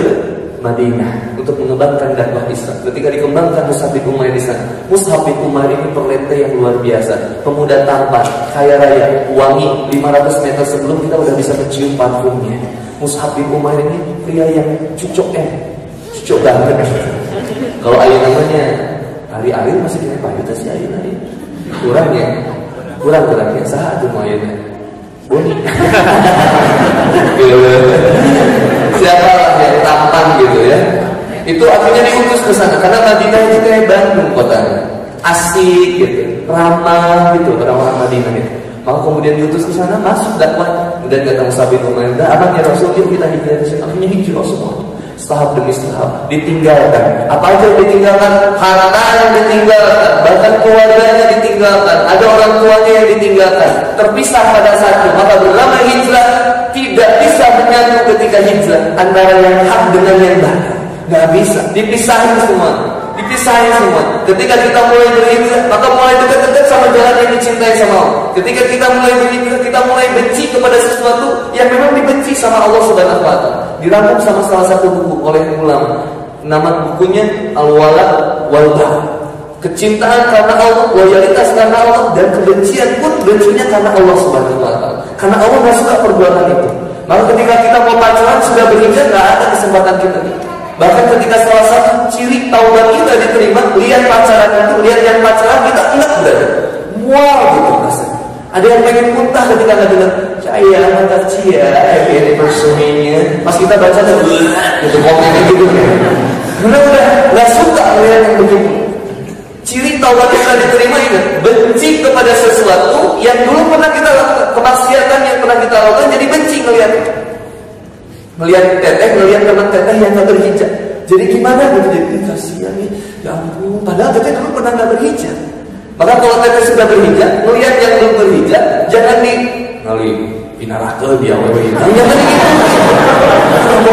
Madinah untuk mengembangkan dakwah Islam. Ketika dikembangkan Mush'ab bin Umair di sana Mush'ab bin Umair ini perlete yang luar biasa pemuda tampan kaya raya wangi 500 meter sebelum kita sudah bisa mencium parfumnya. Mush'ab bin Umair ini pria yang cucok banget. Kalau ayu namanya Ari masih kira pajuta si Ari. Kurang ya saat itu ayunya. Bonny. Siapa yang tampan gitu ya? Itu akhirnya diutus ke sana karena Madinah itu kayak Bandung kotanya. Asik gitu, ramah gitu orang-orang Madinah itu. Maka kemudian diutus ke sana masuk dakwah dan datang Mush'ab bin Umair. Abangnya Rasul kita hijrah sih. Akhirnya hijrah semua. Setahap demi setahap ditinggalkan. Apa aja yang ditinggalkan? Harta yang ditinggalkan, bahkan keluarganya ditinggalkan. Ada orang tuanya yang ditinggalkan. Terpisah pada satu. Maka bernama hijrah tidak bisa menyatu ketika hijrah antara yang hak dengan yang batil. Gak bisa. Dipisahin semua. Ketika kita mulai berhijrah, maka mulai dekat-dekat sama jalan yang dicintai sama Allah. Ketika kita mulai berhijrah, kita mulai benci kepada sesuatu yang memang dibenci sama Allah Subhanahu wa taala. Dirangkum sama salah satu buku oleh ulama. Nama bukunya Al-Wala wal Bara. Kecintaan karena Allah, loyalitas karena Allah dan kebencian pun bencinya karena Allah Subhanahu wa taala. Karena Allah enggak suka perbuatan itu. Maka ketika kita mau pacaran sudah berhijrah enggak ada kesempatan kita. Bahkan ketika salah satu ciri taubat kita diterima, lihat pacaran itu, lihat yang pacaran kita enak berada. Wow gitu rasanya. Ada yang pengen muntah ketika nggak dengar caya mantap cia happy anniversary-nya. Pas kita baca tuh gitu komennya gitu. Udah nggak suka lihat yang begitu. Ciri taubat kita diterima ini benci kepada sesuatu yang dulu pernah kita lakukan, kemaksiatan yang pernah kita lakukan jadi benci ngelihat teman teteh yang gak berhijab. Jadi gimana gitu, jadi kasihan nih, ya ampun, padahal teteh dulu pernah gak berhijab. Maka kalau teteh sudah berhijab, ngelihat yang belum berhijab, jangan nih ngeli, pinarakel dia wewehina. Jangan gitu,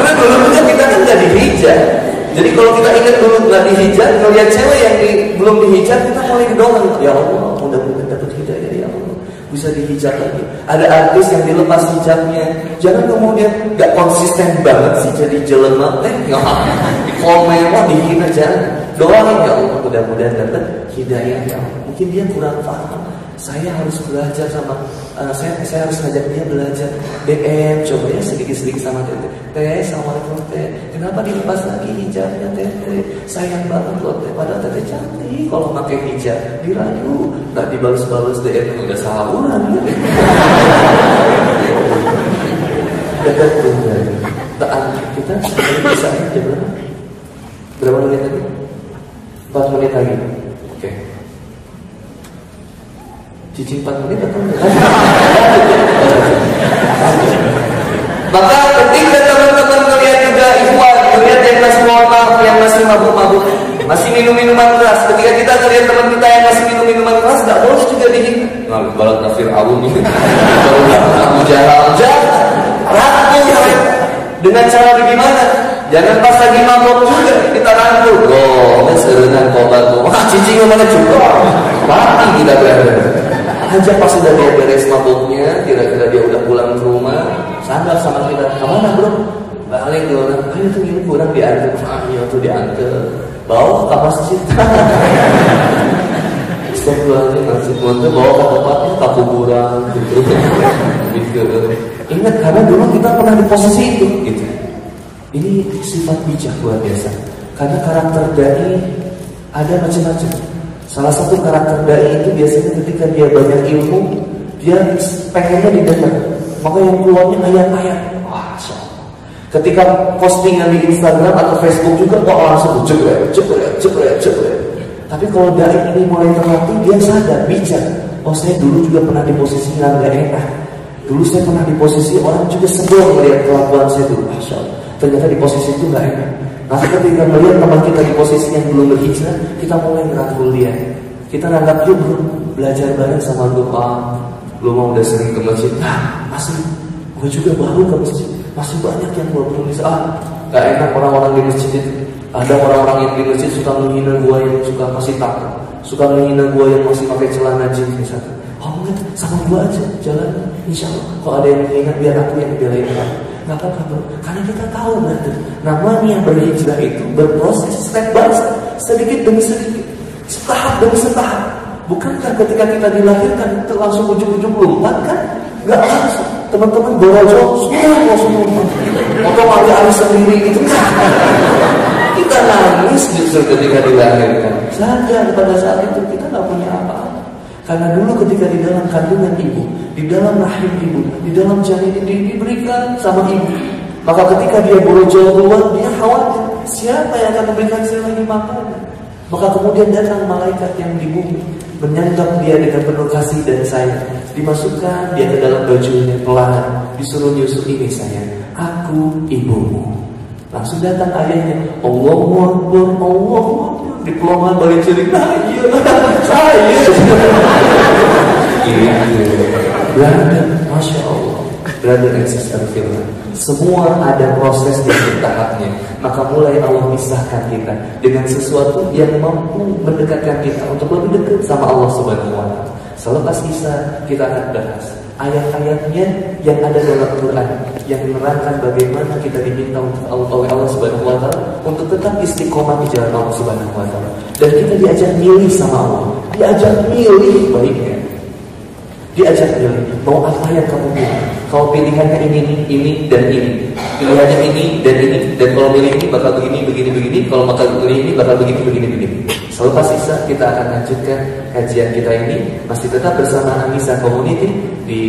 karena dulu juga kita kan gak dihijab. Jadi kalau kita ingat dulu gak dihijab, ngelihat cewek yang belum dihijab, kita mulai gedongan. Ya Allah, mudah-mudahan dapat hidayah ya Allah, bisa dihijab lagi. Ada artis yang dilepas hijabnya, jangan kemudian gak konsisten banget sih jadi jelema, komen mah dihina jangan. Doain ya Allah mudah-mudahan dapat hidayah ya Allah. Mungkin dia kurang paham. Saya harus belajar sama saya harus ngajak dia belajar DM coba ya sedikit-sedikit sama Teh. Teh, assalamualaikum Teh. Kenapa dilepas lagi hijabnya Teh? Sayang banget loh Teh. Padahal Teh cantik kalau pakai hijab. Dirayu, enggak dibalas-balas DM udah salah orang. Dekat dengan taat kita sebenarnya bisa aja berapa menit lagi? 4 menit lagi. Oke. Cici 4 menit atau enggak? Maka ketika teman-teman melihat juga ikhwan, melihat yang masih mabuk, masih minum-minuman keras. Ketika kita melihat teman kita yang masih minum-minuman keras, nggak boleh juga dihina. balad nafir awun itu Abu Jahal rangkul dengan cara bagaimana? Jangan pas lagi mabok juga kita rangkul oh, serenan tobat wah cicing mana juga mati kita berada aja pas sudah dia beres maboknya kira-kira dia udah pulang ke rumah sadar sama kita kemana bro? Balik dulu orang ayo tuh ini kurang diantar ayo tuh diantar bawa kapas cinta Ustaz pulangnya ngasih monte bawa ke tempatnya tak kuburan gitu gitu ingat karena dulu kita pernah di posisi itu gitu ini sifat bijak luar biasa karena karakter dai ada macam-macam salah satu karakter dai itu biasanya ketika dia banyak ilmu dia pengennya didengar maka yang keluarnya ayat-ayat wah ketika postingan di Instagram atau Facebook juga kok langsung jebret. Tapi kalau dari ini mulai terlatih dia sadar bijak. Oh saya dulu juga pernah di posisi yang gak enak. Dulu saya pernah di posisi orang juga sedih melihat kelakuan saya dulu. Masya Allah. Ternyata di posisi itu gak enak. Nah ketika melihat teman kita di posisi yang belum berhijrah, kita mulai merangkul dia. Kita nanggap yuk belajar bareng sama lu lu mau udah sering ke masjid. Nah asli gue juga baru ke masjid. Masih banyak yang belum bisa. Gak enak orang-orang di masjid itu. Ada orang-orang yang di masjid suka menghina gua yang suka masih takut, suka menghina gua yang masih pakai celana jeans misalnya. Oh enggak, sama gua aja jalan. Insya Allah kalau ada yang menghina biar aku yang belain kamu. Gak apa-apa bro. Karena kita tahu berarti namanya berhijrah itu berproses step by step, sedikit demi sedikit, setahap demi setahap. Bukankah ketika kita dilahirkan itu langsung ujung-ujung lompat kan? Gak langsung. Teman-teman gorojo, semua langsung lompat. Atau alih-alih sendiri gitu kan? Kita nangis justru ketika dilahirkan. Sadar pada saat itu kita nggak punya apa-apa. Karena dulu ketika di dalam kandungan ibu, di dalam rahim ibu, di dalam janin diberikan sama ibu. Maka ketika dia borojol keluar, dia khawatir siapa yang akan memberikan saya lagi makanan. Maka kemudian datang malaikat yang di bumi menyantap dia dengan penuh kasih dan sayang. Dimasukkan dia ke dalam bajunya pelan, disuruh nyusu ini sayang. Aku ibumu. Langsung datang ayahnya Allahu Akbar, Allahu Akbar diploma balik ciri berada, Masya Allah berada eksisten firman semua ada proses dan tahapnya maka mulai Allah misahkan kita dengan sesuatu yang mampu mendekatkan kita untuk lebih dekat sama Allah Subhanahu wa Ta'ala. Selepas Isa kita akan bahas ayat-ayatnya yang ada dalam Quran yang menerangkan bagaimana kita diminta oleh Allah Subhanahu wa Ta'ala untuk tetap istiqomah di jalan Allah Subhanahu wa Ta'ala dan kita diajak milih sama Allah, diajak milih baiknya, diajak milih mau apa yang kamu pilih. Kalau pilihannya ini dan ini, pilihannya ini dan ini, dan kalau pilih ini bakal begini, kalau bakal pilih ini bakal begini. Selepas Isa kita akan lanjutkan kajian kita ini masih tetap bersama Anissa Community di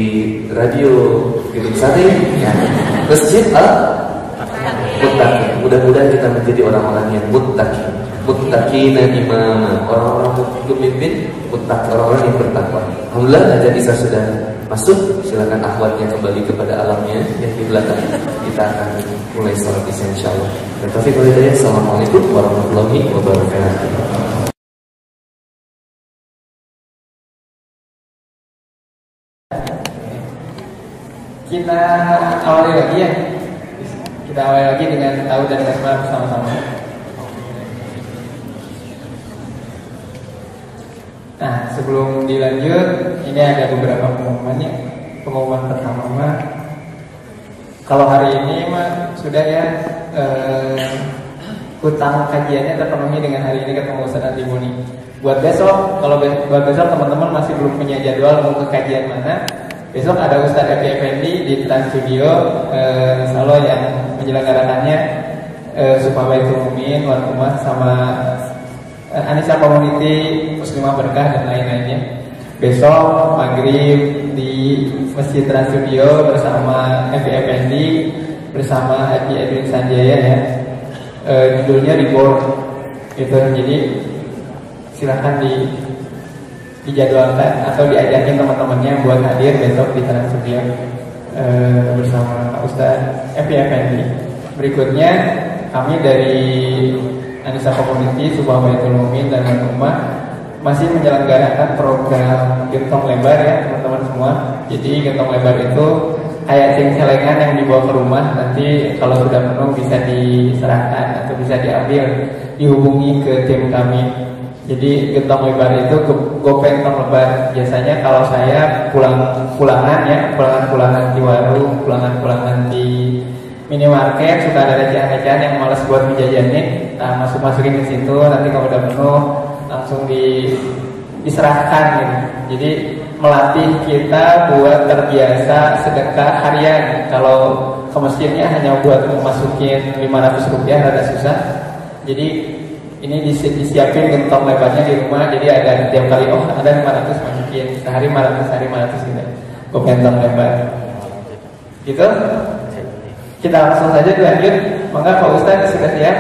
radio Gedung Sate ya. Masjid Al Mudar. Mudah-mudahan kita menjadi orang-orang yang muttaqi, muttaqina imama, orang-orang pemimpin muttaqi, orang-orang yang bertakwa. Alhamdulillah aja Isa sudah masuk, silakan akhwatnya kembali kepada alamnya yang di belakang. Kita akan mulai salat Isya insyaallah. Dan taufiq wal hidayah. Assalamualaikum warahmatullahi wabarakatuh. Kita awali lagi ya. Kita awali lagi dengan tahu dan asma bersama-sama. Nah, sebelum dilanjut, ini ada beberapa pengumuman ya. Pengumuman pertama mah, kalau hari ini mah sudah ya hutang kajiannya terpenuhi dengan hari ini ketemu Ustadz Handy Bonny. Buat besok, kalau buat besok teman-teman masih belum punya jadwal mau ke kajian mana? Besok ada Ustaz Abi Effendi di Trans Studio, insya Allah yang menyelenggarakannya supaya itu mumin, luar rumah sama Anissa Community, Muslimah Berkah dan lain-lainnya. Besok maghrib di Masjid Trans Studio bersama Abi Effendi, bersama Abi Edwin Sanjaya ya. Judulnya Reborn itu, jadi silahkan dijadwalkan atau diajakin teman-temannya buat hadir besok di Tanah Suci bersama Ustaz Abi Effendi. Berikutnya kami dari Anissa Community Subhanallah Mumin dan Umat masih menyelenggarakan program gentong lebar ya teman-teman semua. Jadi gentong lebar itu kayak celengan yang dibawa ke rumah, nanti kalau sudah penuh bisa diserahkan atau bisa diambil, dihubungi ke tim kami. Jadi gentong lebar itu gopeng gentong lebar. Biasanya kalau saya pulangan ya, pulangan di warung, pulangan di minimarket, suka ada recehan-recehan yang malas buat menjajanin, nah masukin ke situ, nanti kalau udah penuh langsung diserahkan gitu. Jadi melatih kita buat terbiasa sedekah harian. Kalau ke masjidnya hanya buat masukin 500 rupiah rada susah. Jadi ini disiapin gentong lebarnya di rumah, jadi ada tiap kali ada 500 masukin, sehari 500, sehari 500 gitu. Gentong lebar. Gitu. Kita langsung saja lanjut. Maka Pak Ustaz sudah siap.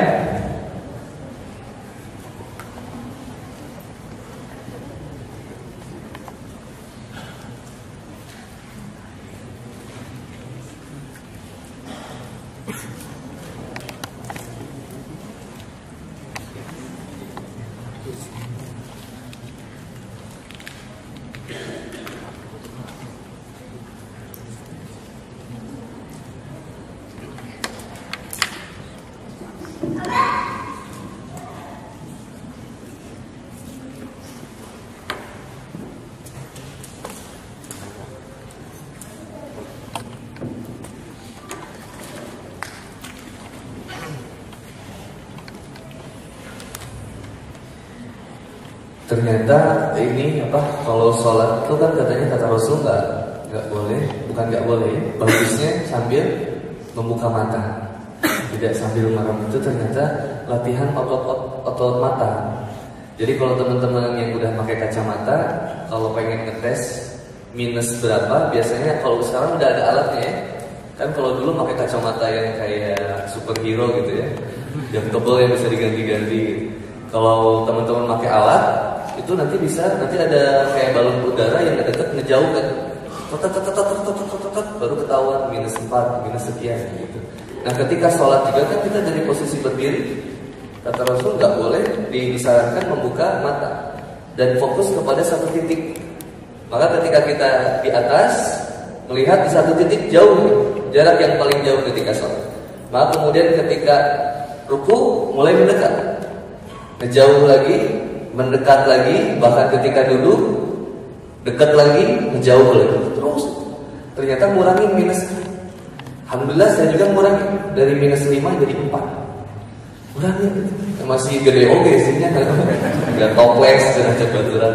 Ternyata ini apa? Kalau sholat itu kan katanya kata Rasul nggak boleh, bukan nggak boleh. Bagusnya sambil membuka mata, tidak sambil merem. Itu ternyata latihan otot mata. Jadi kalau teman-teman yang udah pakai kacamata, kalau pengen ngetes minus berapa, biasanya kalau sekarang udah ada alatnya, ya? Kan kalau dulu pakai kacamata yang kayak superhero gitu ya, yang tebal yang bisa diganti-ganti. Gitu. Kalau teman-teman pakai alat itu nanti ada kayak balon udara yang deket ngejauh kan, baru ketahuan minus 4, minus sekian gitu. Nah ketika sholat juga kan kita dari posisi berdiri, kata Rasul nggak boleh, disarankan membuka mata dan fokus kepada satu titik. Maka ketika kita di atas melihat di satu titik jauh, jarak yang paling jauh ketika sholat. Maka kemudian ketika ruku mulai mendekat, ngejauh lagi, mendekat lagi, bahkan ketika duduk dekat lagi, menjauh lagi, terus ternyata ngurangi minus. Alhamdulillah saya juga ngurangi dari minus 5 jadi 4. Ngurangi masih gede oke sihnya kan. Enggak toples sudah jebaturan.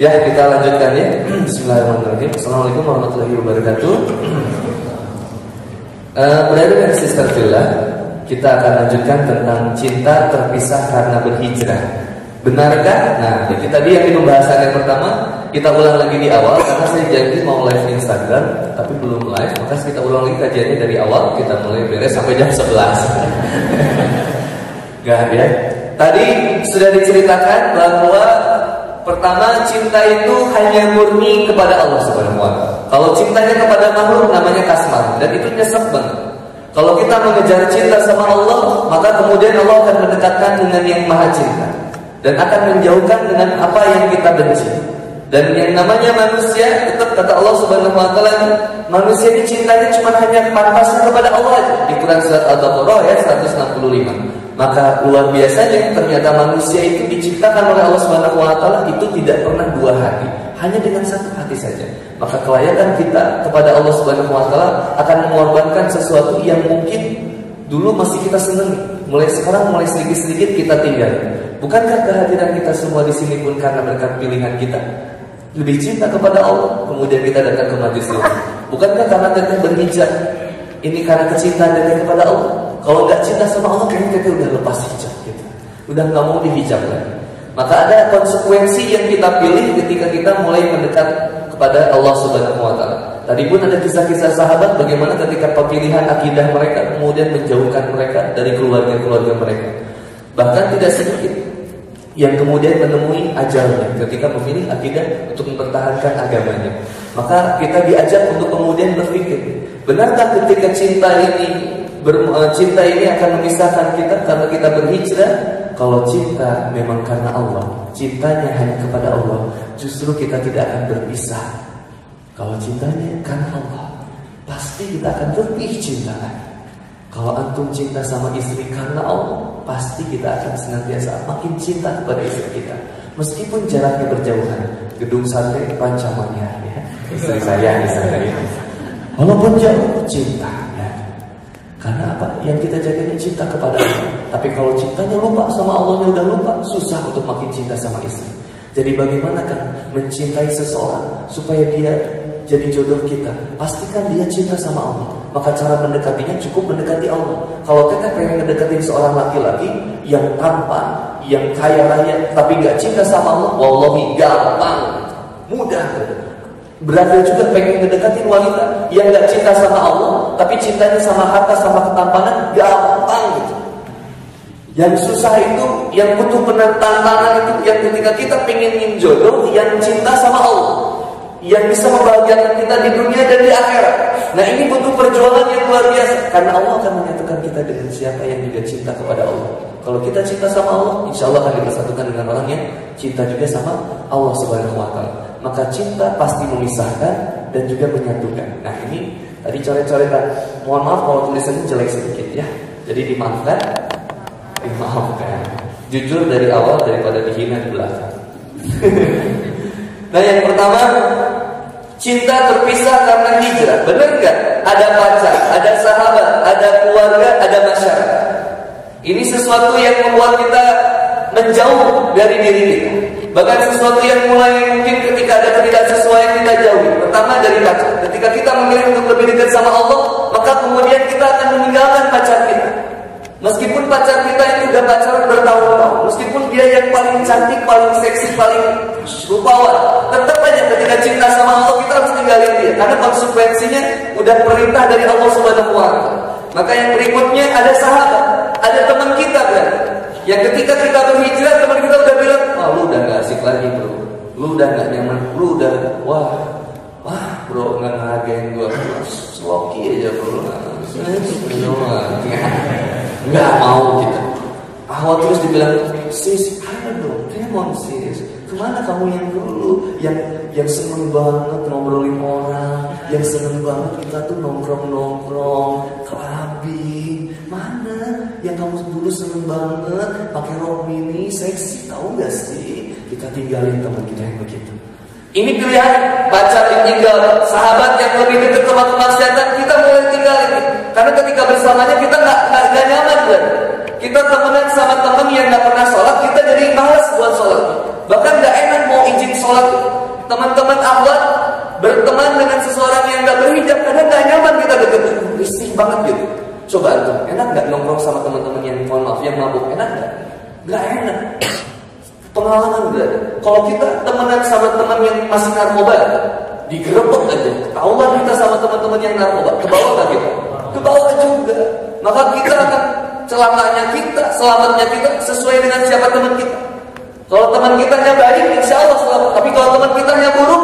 Ya, kita lanjutkan ya. Bismillahirrahmanirrahim. Assalamualaikum warahmatullahi wabarakatuh. Brother and sister fillah, kita akan lanjutkan tentang cinta terpisah karena berhijrah. Benarkah? Nah, jadi tadi yang di pembahasan yang pertama kita ulang lagi di awal karena saya janji mau live Instagram tapi belum live, maka kita ulang lagi kajiannya dari awal. Kita mulai beres sampai jam 11. Gak ya? Tadi sudah diceritakan bahwa pertama cinta itu hanya murni kepada Allah Subhanahu wa Ta'ala. Kalau cintanya kepada makhluk namanya kasman dan itu nyesek banget. Kalau kita mengejar cinta sama Allah, maka kemudian Allah akan mendekatkan dengan yang maha cinta dan akan menjauhkan dengan apa yang kita benci. Dan yang namanya manusia, tetap kata Allah Subhanahu wa Ta'ala, manusia dicintanya cuma hanya pantasnya kepada Allah aja. Di Quran surat Al-Baqarah ya 165. Maka luar biasanya ternyata manusia itu diciptakan oleh Allah Subhanahu wa Ta'ala itu tidak pernah dua hati, hanya dengan satu hati saja. Maka kelayakan kita kepada Allah Subhanahu wa Ta'ala akan mengorbankan sesuatu yang mungkin dulu masih kita senangi, mulai sekarang mulai sedikit-sedikit kita tinggal. Bukankah kehadiran kita semua di sini pun karena berkat pilihan kita lebih cinta kepada Allah, kemudian kita datang ke majelis ilmu? Bukankah karena kita berhijab ini karena kecintaan kita kepada Allah? Kalau nggak cinta sama Allah, kayaknya kita udah lepas hijab gitu, udah nggak mau dihijab lagi. Maka ada konsekuensi yang kita pilih ketika kita mulai mendekat kepada Allah Subhanahu wa Ta'ala. Tadi pun ada kisah-kisah sahabat bagaimana ketika pemilihan akidah mereka kemudian menjauhkan mereka dari keluarga-keluarga mereka. Bahkan tidak sedikit yang kemudian menemui ajalnya ketika memilih akidah untuk mempertahankan agamanya. Maka kita diajak untuk kemudian berpikir, benarkah ketika cinta ini akan memisahkan kita karena kita berhijrah? Kalau cinta memang karena Allah, cintanya hanya kepada Allah, justru kita tidak akan berpisah. Kalau cintanya karena Allah, pasti kita akan lebih cintaan. Kalau antum cinta sama istri karena Allah, pasti kita akan senantiasa makin cinta kepada istri kita, meskipun jaraknya berjauhan. Gedung sate Pancamanya, ya. Istri saya misalnya, walaupun jauh cinta. Karena apa? Yang kita jaganya cinta kepada Allah. Tapi kalau cintanya lupa sama Allahnya udah lupa, susah untuk makin cinta sama istri. Jadi bagaimana kan mencintai seseorang supaya dia jadi jodoh kita? Pastikan dia cinta sama Allah. Maka cara mendekatinya cukup mendekati Allah. Kalau kita pengen mendekatin seorang laki-laki yang tampan, yang kaya raya, tapi gak cinta sama Allah, wallahi gampang, mudah. Berada juga pengen mendekatin wanita yang gak cinta sama Allah, tapi cintanya sama harta, sama ketampanan, gampang gitu. Yang susah itu, yang butuh penantangan itu, yang ketika kita pengenin jodoh, yang cinta sama Allah, yang bisa membahagiakan kita di dunia dan di akhirat. Nah ini butuh perjuangan yang luar biasa, karena Allah akan menyatukan kita dengan siapa yang juga cinta kepada Allah. Kalau kita cinta sama Allah, insya Allah akan dipersatukan dengan orang yang cinta juga sama Allah Subhanahu wa Ta'ala. Maka cinta pasti memisahkan dan juga menyatukan. Nah ini tadi coret-coretan, mohon maaf kalau tulisannya jelek sedikit ya. Jadi dimaafkan, dimaafkan. Jujur dari awal daripada dihina di belakang. Nah yang pertama, cinta terpisah karena hijrah. Benar nggak? Ada pacar, ada sahabat, ada keluarga, ada masyarakat. Ini sesuatu yang membuat kita menjauh dari diri kita. Bahkan sesuatu yang mulai mungkin ketika ada ketidaksesuaian kita jauhi. Pertama dari pacar. Ketika kita memilih untuk lebih dekat sama Allah, maka kemudian kita akan meninggalkan pacar kita. Meskipun pacar kita ini sudah pacaran bertahun-tahun, meskipun dia yang paling cantik, paling seksi, paling rupawan, tetap aja ketika cinta sama Allah kita harus tinggalin dia. Karena konsekuensinya udah perintah dari Allah Subhanahu wa Ta'ala. Maka yang berikutnya ada sahabat, ada teman kita kan. Yang ketika kita berhijrah, teman kita udah bilang, wah lu udah gak asik lagi bro, lu udah gak nyaman, lu udah wah bro gak ngehargain gue, sloki aja bro, nggak mau kita. Ahwa terus dibilang, sis, ada dong, come on sis, kemana kamu yang dulu, yang seneng banget ngobrolin orang, yang seneng banget kita tuh nongkrong, kelabing, mana? Yang kamu dulu seneng banget pakai rok mini seksi, tahu gak sih? Kita tinggalin teman kita yang begitu. Ini pilihan, pacar yang tinggal, sahabat yang lebih dekat sama kemaksiatan, kita mulai tinggalin. Karena ketika bersamanya kita nggak nyaman kan? Kita temenan sama teman yang nggak pernah sholat, kita jadi malas buat sholat. Bahkan nggak enak mau izin sholat. Teman-teman akhwat berteman dengan seseorang yang nggak berhijab karena nggak nyaman kita deket. Risih banget gitu. Coba antum, enak gak nongkrong sama teman-teman yang mohon maaf, yang mabuk, enak gak? Gak enak. Pengalaman gak ada. Kalau kita temenan sama teman yang masih narkoba, digerebek aja. Ketahuan kita sama teman-teman yang narkoba, kebawa gak kita? Kebawa juga. Maka kita akan celakanya kita, selamatnya kita sesuai dengan siapa teman kita. Kalau teman kita nya baik, insya Allah selamat. Tapi kalau teman kita nya buruk,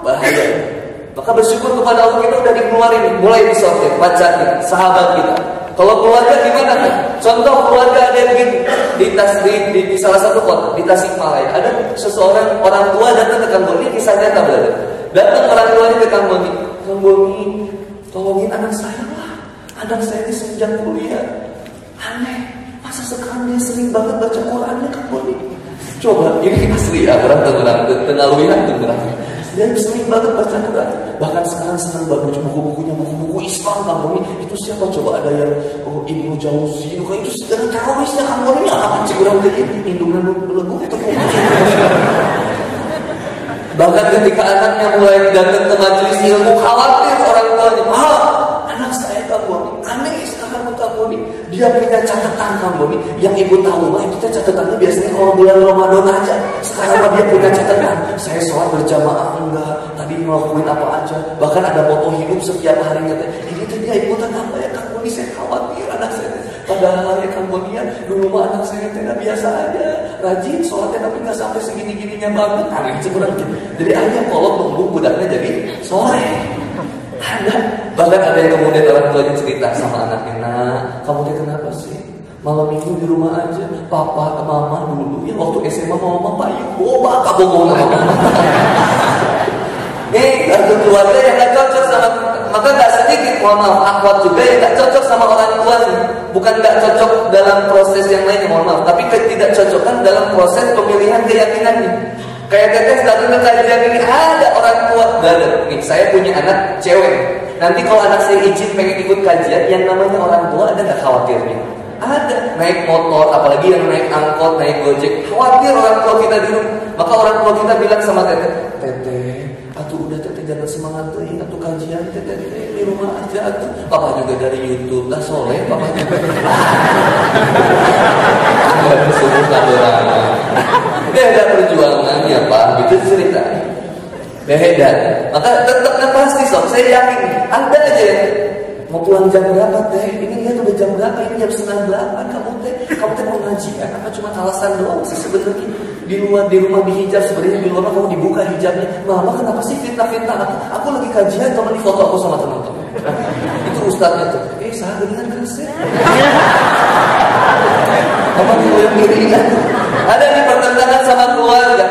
bahaya. Maka bersyukur kepada Allah kita udah dikeluarin, mulai disortir, pacarnya, sahabat kita. Kalau keluarga gimana kan? Contoh keluarga ada yang begini, di salah satu kota, di Tasikmalaya, ada seseorang orang tua datang ke kantor, ini kisah nyata berada. Datang orang tuanya ke kantor, Kang Bonny, tolongin anak saya lah, anak saya ini sejak kuliah, aneh, masa sekarang dia sering banget baca Qurannya Kang Bonny. Coba, ini asli ya, Tengaluihan. Dan sering banget baca Quran. Bahkan sekarang senang banget buku-bukunya, buku-buku Islam Kang Bonny. Itu siapa coba ada yang Ibnu Jauzi itu kan itu sekarang terorisnya Kang Bonny apa sih kurang dari lindungan belenggu atau apa? Bahkan ketika anaknya mulai datang ke majelis ilmu khawatir orang tuanya, anak saya Kang Bonny, aneh sekarang Kang Bonny. Dia punya catatan Kang Bonny yang ibu tahu mah kita catatannya biasanya kalau bulan Ramadan aja. Sekarang dia punya catatan. Saya sholat berjamaah enggak, tadi ngelakuin apa aja. Bahkan ada foto hidup setiap harinya. Ini tuh dia ikutan apa ya Kang Bonny, saya khawatir anak saya. Padahal ya Kang Bonny ya, dulu mah anak saya tidak biasa aja. Rajin sholatnya tapi enggak sampai segini-gininya banget. Aneh sekurang gitu. Jadi akhirnya kalau nunggu budaknya jadi sore. Bahkan ada yang kemudian orang tuanya cerita sama anaknya, nah, kamu dia kenapa sih? malam minggu di rumah aja, papa ke mama dulu ya waktu SMA mama pak yuk, boba kabongola nih kartu keluarga yang gak cocok sama, maka gak sedikit mohon maaf, akhwat juga yang gak cocok sama orang tua nih, bukan gak cocok dalam proses yang lainnya mohon maaf, tapi ketidak cocokan dalam proses pemilihan keyakinan nih. Kayak teteh datang ke kajian ini ada orang tua dalam. Nih saya punya anak cewek. Nanti kalau anak saya izin pengen ikut kajian, yang namanya orang tua ada nggak khawatirnya? Ada. Naik motor, apalagi yang naik angkot, naik gojek, khawatir orang tua kita di rumah. Maka orang tua kita bilang sama teteh, teteh, atuh udah teteh jangan semangat ini, atuh kajian teteh di rumah aja atuh. Papa juga dari YouTube lah soleh, papa juga. Sebut nama. Beda perjuangannya Pak, itu cerita beda. Maka tetap nggak pasti sob, saya yakin ada aja ya. Mau pulang jam berapa teh? Ini lihat udah jam berapa? Ini jam 7:08. Kamu teh mau ngaji kan? Apa cuma alasan doang sih sebenarnya? Di luar di rumah dihijab sebenarnya, di luar kamu dibuka hijabnya. Mama kenapa sih fitnah? Aku lagi kajian cuma di foto aku sama teman-teman. Itu ustadznya tuh. Saya dengan keras. Apa yang dirikan? Ada di pertentangan sama keluarga.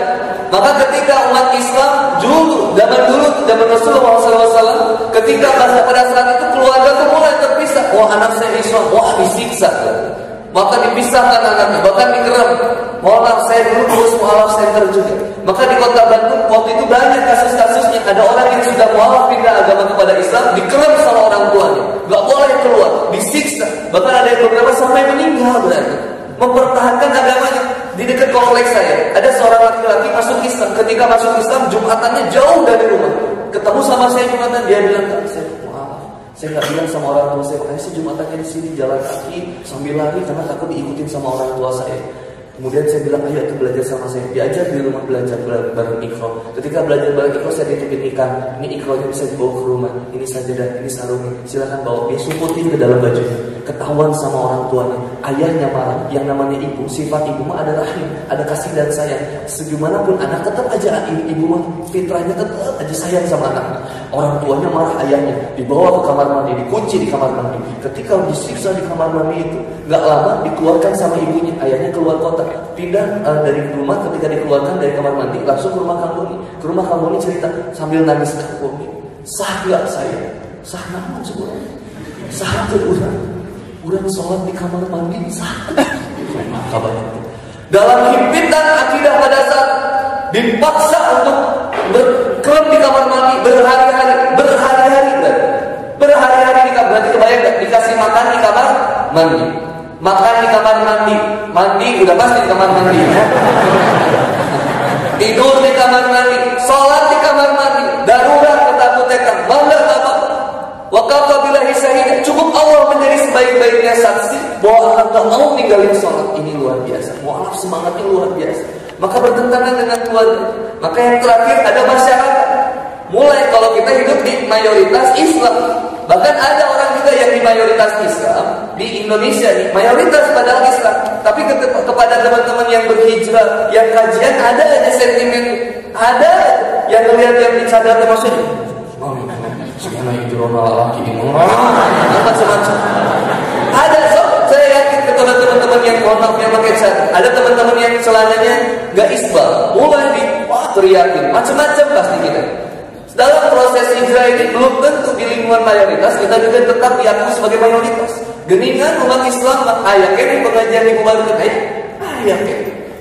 Maka ketika umat Islam dulu, zaman Rasulullah SAW, ketika pada saat itu keluarga itu mulai terpisah. Wah anak saya Islam, wah disiksa. Maka dipisahkan anaknya, bahkan dikerem. Maaf saya dulu terus mualaf center juga. Maka di kota Bandung waktu itu banyak kasus-kasusnya. Ada orang yang sudah mualaf pindah agama kepada Islam, dikerem sama orang tuanya, gak boleh keluar, disiksa. Bahkan ada yang beberapa sampai meninggal berarti. Mempertahankan agamanya. Di dekat kompleks saya ada seorang laki-laki masuk Islam. Ketika masuk Islam jumatannya jauh dari rumah. Ketemu sama saya jumatan, dia bilang tak, saya maaf, saya nggak bilang sama orang tua saya. Makanya saya jumatannya di sini jalan kaki sambil lari karena takut diikutin sama orang tua saya. Kemudian saya bilang ayo tuh belajar sama saya. Diajar di rumah belajar bareng ikro. Ketika belajar bareng ikro saya dititipin ikan. Ini ikronya bisa dibawa ke rumah. Ini sajadah, ini sarungnya. Silakan bawa. Dia sumputin ke dalam bajunya. Ketahuan sama orang tuanya, ayahnya marah. Yang namanya ibu, sifat ibu mah ada rahim, ada kasih dan sayang. Segimanapun anak tetap aja ibu mah fitrahnya tetap aja sayang sama anak. Orang tuanya marah ayahnya, dibawa ke kamar mandi, dikunci di kamar mandi. Ketika disiksa di kamar mandi itu, nggak lama dikeluarkan sama ibunya. Ayahnya keluar kota, pindah dari rumah. Ketika dikeluarkan dari kamar mandi, langsung ke rumah kampungnya. Ke rumah kampungnya cerita sambil nangis kampungnya. Sah nggak saya? Sah namun sebenarnya. Sah terurang. Urang sholat di kamar mandi sah. Dalam himpitan akidah pada saat dipaksa untuk berkelam di kamar mandi berhari-hari di kamar. Berarti kebayang gak? Dikasih makan di kamar mandi, makan di kamar mandi, mandi udah pasti di kamar mandi, tidur di kamar mandi, sholat di kamar mandi, darurat ketakutan, bangga apa? Wakafah billahi syahid, cukup Allah menjadi sebaik-baiknya saksi bahwa Allah ninggalin sholat. Ini luar biasa. Mualaf semangatnya luar biasa. Maka bertentangan dengan keluarga. Maka yang terakhir ada masyarakat. Mulai kalau kita hidup di mayoritas Islam, bahkan ada orang juga yang di mayoritas Islam di Indonesia nih, mayoritas padahal Islam, tapi kepada teman-teman yang berhijrah, yang kajian ada aja sentimen, ada yang melihat yang dicadar termasuknya. Sekarang itu orang laki ini macam-macam. Ada sob, saya yakin kepada teman-teman yang kontak yang pakai cat, ada teman-teman yang celananya nggak isbal, mulai di teriakin macam-macam pasti kita. Dalam proses hijrah ini belum tentu di lingkungan mayoritas kita juga tetap diakui sebagai mayoritas. Geningan umat Islam ayakin di pengajian di kuburan terkait, ayakin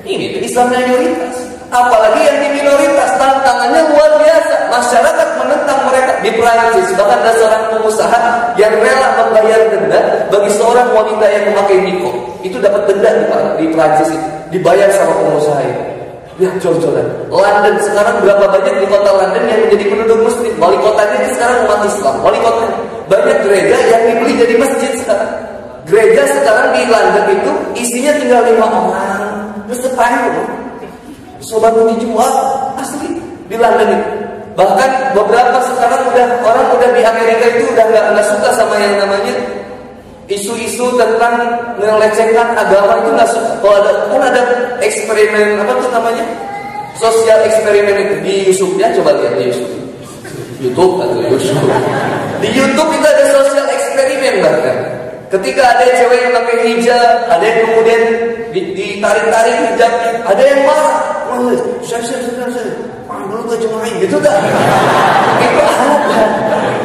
ini Islam mayoritas. Apalagi yang di minoritas, tantangannya luar biasa. Masyarakat menentang mereka. Di Prancis, bahkan ada seorang pengusaha yang rela membayar denda bagi seorang wanita yang memakai niko. Itu dapat denda di Prancis itu. Dibayar sama pengusaha itu. Ya, jor-joran. London sekarang berapa banyak di kota London yang menjadi penduduk muslim. Wali kotanya sekarang umat Islam. Wali kotanya banyak gereja yang dibeli jadi masjid sekarang. Gereja sekarang di London itu isinya tinggal 5 orang. Terus sepanjang itu sobat mau dijual asli di London itu. Bahkan beberapa sekarang udah orang udah di Amerika itu udah nggak suka sama yang namanya isu-isu tentang melecehkan agama itu nggak suka. Kalau ada kan ada eksperimen apa tuh namanya sosial eksperimen itu di YouTube ya, coba lihat di YouTube atau YouTube. Di YouTube itu ada sosial eksperimen bahkan. Ketika ada cewek yang pakai hijab, ada yang kemudian ditarik-tarik hijabnya, ada yang marah, saya, dulu gue jemain, gitu tak? Itu apa?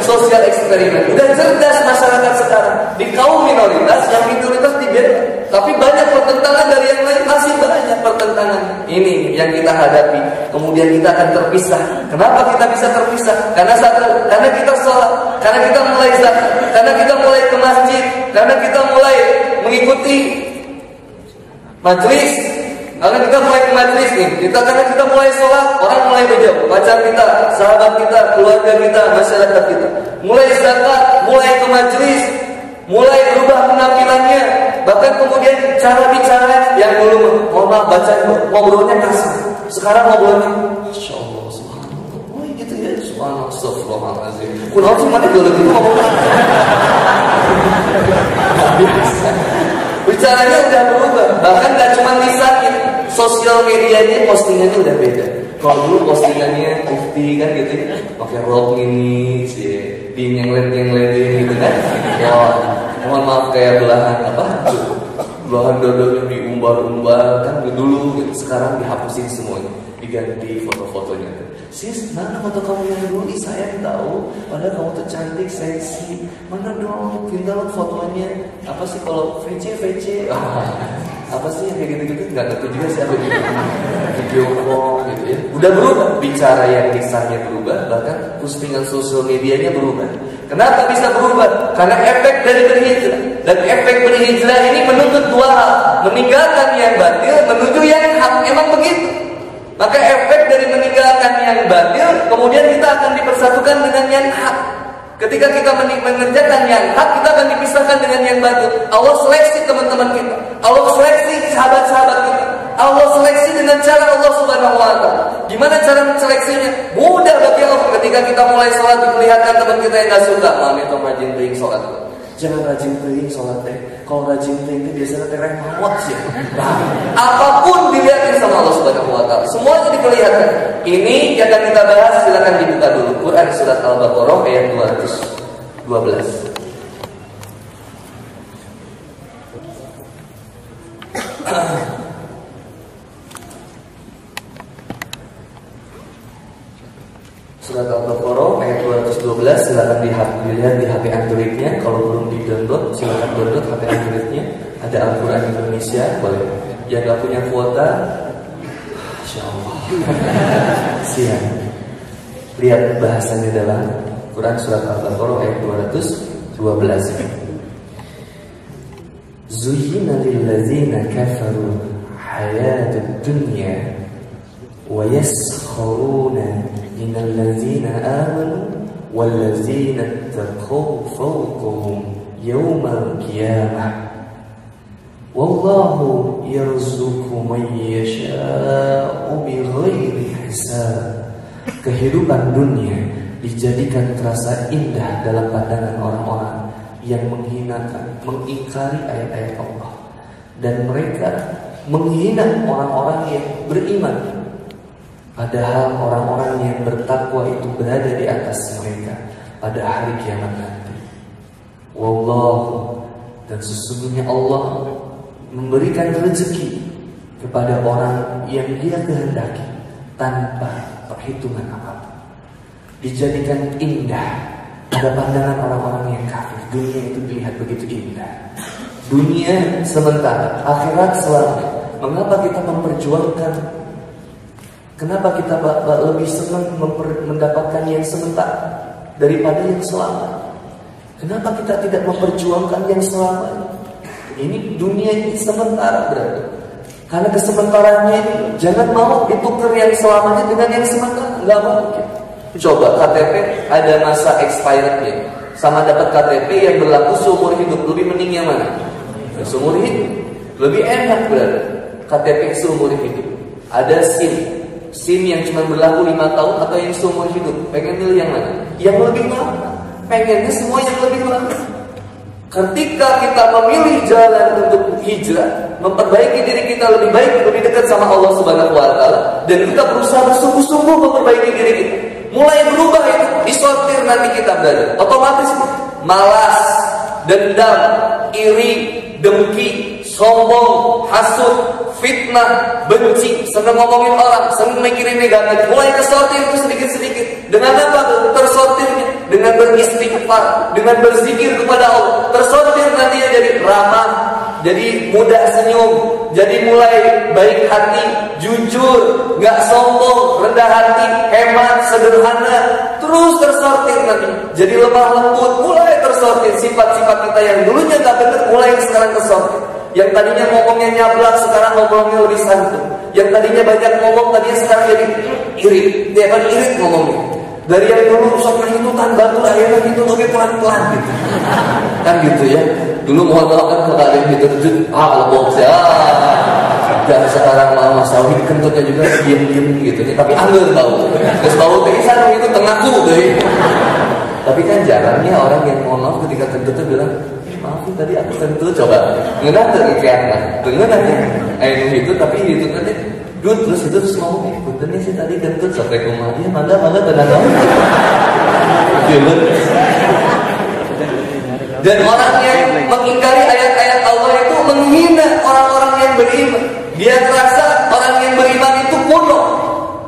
Sosial eksperimen. Udah cerdas masyarakat sekarang, di kaum minoritas, yang minoritas dibela, tapi banyak pertentangan dari yang lain, masih banyak pertentangan. Ini yang kita hadapi. Kemudian kita akan terpisah. Kenapa kita bisa terpisah? Karena satu, karena kita sholat, karena kita mulai zakat, karena kita mulai ke masjid, karena kita mulai mengikuti majelis, karena kita mulai ke majelis nih. Karena kita mulai sholat, orang mulai berjauh, pacar kita, sahabat kita, keluarga kita, masyarakat kita. Mulai zakat, mulai ke majelis, mulai berubah penampilannya, bahkan kemudian cara bicara yang dulu ngobrolnya kasar, sekarang ngobrolnya insyaallah subhanallah. Oh gitu ya, subhanallah, astagfirullahaladzim. Kurang cuma ideologi itu ngobrolnya. Bicaranya udah berubah, bahkan gak cuma lisan, sosial medianya postingannya udah beda. Kalau dulu postingannya mufti kan gitu, pakai rok ini, di nyenglet-nyengletin gitu kan. Wah, mohon maaf kayak belahan apa? Belahan dodonya diumbar-umbar kan dulu, gitu. Sekarang dihapusin semuanya, diganti foto-fotonya. Sis, mana foto kamu yang dulu? Saya tahu, padahal kamu tuh cantik, seksi. Mana dong? Pindah lo fotonya. Apa sih kalau VC? Apa sih yang kayak gitu-gitu? Nggak ngerti juga sih aku gitu. Video call gitu ya. Udah berubah, bicara yang kisahnya berubah, bahkan postingan sosial medianya berubah. Kenapa bisa berubah? Karena efek dari berhijrah. Dan efek berhijrah ini menuntut dua hal, meninggalkan yang batil, menuju yang hak. Emang begitu. Maka efek dari meninggalkan yang batil, kemudian kita akan dipersatukan dengan yang hak. Ketika kita mengerjakan yang hak, kita akan dipisahkan dengan yang batil. Allah seleksi teman-teman kita, Allah seleksi sahabat-sahabat kita, Allah seleksi dengan cara Allah Subhanahu wa ta'ala. Gimana cara seleksinya? Mudah bagi Allah. Ketika kita mulai sholat, melihatkan teman kita yang gak suka, mami itu rajin teing sholat, jangan rajin teing sholat deh. Kalau rajin teing itu biasanya terang mawat sih. Nah, apapun dilihatin sama Allah Subhanahu wa ta'ala, semuanya diperlihatkan. Ini yang akan kita bahas, silakan dibuka dulu Quran surat Al-Baqarah ayat 212. Surat Al-Baqarah ayat 212, silakan dilihat di HP Androidnya. Kalau belum di-download, silakan download HP Androidnya. Ada Al-Quran Indonesia, boleh. Yang gak punya kuota, insyaallah. Siap. Lihat bahasannya dalam Quran surat Al-Baqarah ayat 212. زين للذين كفروا حياة الدنيا ويسخرون من الذين آمنوا والذين اتقوا فوقهم يوم القيامة والله يرزق من يشاء بغير حساب. Kehidupan dunia dijadikan terasa indah dalam pandangan orang-orang yang menghinakan, mengingkari ayat-ayat Allah, dan mereka menghina orang-orang yang beriman, padahal orang-orang yang bertakwa itu berada di atas mereka pada hari kiamat nanti. Wallahu, dan sesungguhnya Allah memberikan rezeki kepada orang yang Dia kehendaki tanpa perhitungan apapun. Dijadikan indah ada pandangan orang-orang yang kafir. Dunia itu dilihat begitu indah. Dunia sementara, akhirat selamanya. Mengapa kita memperjuangkan? Kenapa kita lebih senang mendapatkan yang sementara daripada yang selama? Kenapa kita tidak memperjuangkan yang selama? Ini dunia ini sementara berarti. Karena kesementaraannya ini, jangan mau ditukar yang selamanya dengan yang sementara. Enggak mungkin. Coba KTP ada masa expirednya, sama dapat KTP yang berlaku seumur hidup. Lebih mending yang mana? Seumur hidup. Lebih enak berarti KTP seumur hidup. Ada SIM yang cuma berlaku 5 tahun atau yang seumur hidup. Pengen milih yang mana? Yang lebih lama. Pengennya semua yang lebih lama. Ketika kita memilih jalan untuk hijrah, memperbaiki diri kita lebih baik, lebih dekat sama Allah Subhanahu wa ta'ala, dan kita berusaha bersungguh-sungguh memperbaiki diri kita, mulai berubah itu, disortir nanti kita berada otomatis malas, dendam, iri, dengki, sombong, hasut, fitnah, benci, senang ngomongin orang, senang mikirin negatif, mulai kesortir itu sedikit-sedikit. Dengan apa? Tersortirnya dengan beristighfar, dengan berzikir kepada Allah. Tersortir nantinya jadi ramah, jadi mudah senyum, jadi mulai baik hati, jujur, nggak sombong, rendah hati, hemat, sederhana. Terus tersortir nanti, jadi lemah lembut, mulai tersortir sifat-sifat kita yang dulunya nggak benar, mulai sekarang tersortir. Yang tadinya ngomongnya nyablak, sekarang ngomongnya lebih santun. Yang tadinya banyak ngomong, tadinya sekarang jadi irit. Dia akan irit ngomongnya. Dari yang dulu usapnya itu kan batu, akhirnya itu tapi pelan-pelan gitu. Kan gitu ya. Dulu mohon tau kan kalau ada yang diterjun, lebok saya. Dan sekarang malah masalah kentutnya juga diem-diem gitu. Tapi anggur tau. Terus tau tadi sana itu tengahku deh. Tapi kan jarangnya orang yang ngomong ketika kentutnya bilang, maaf tadi aku tentu coba ngenah terikatnya, ngenahnya itu tapi itu tadi dud terus ngomong buntennya sih tadi kentut sampai kemarian mangga tenang. Dan orang yang mengingkari ayat-ayat Allah itu menghina orang-orang yang beriman. Dia merasa orang yang beriman itu kuno.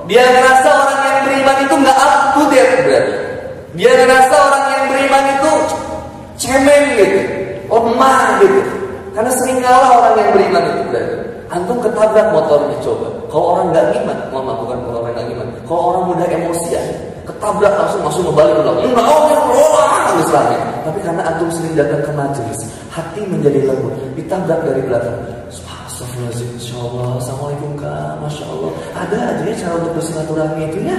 Dia merasa orang yang beriman itu nggak up to date berarti. Dia merasa orang yang beriman itu cemeng gitu. Omah gitu. Karena sering ngalah orang yang beriman itu berarti. Antum ketabrak motornya coba. Kalau orang nggak iman, mama bukan orang nggak iman. Kalau orang mudah emosian, ketabrak langsung ngebalik ulang. Misalnya. Tapi karena antum sering datang ke majelis, hati menjadi lembut. Ditabrak dari belakang. Subhanallah, insyaallah, assalamualaikum kak, masya Allah. Ada aja ya cara untuk bersilaturahmi itu ya.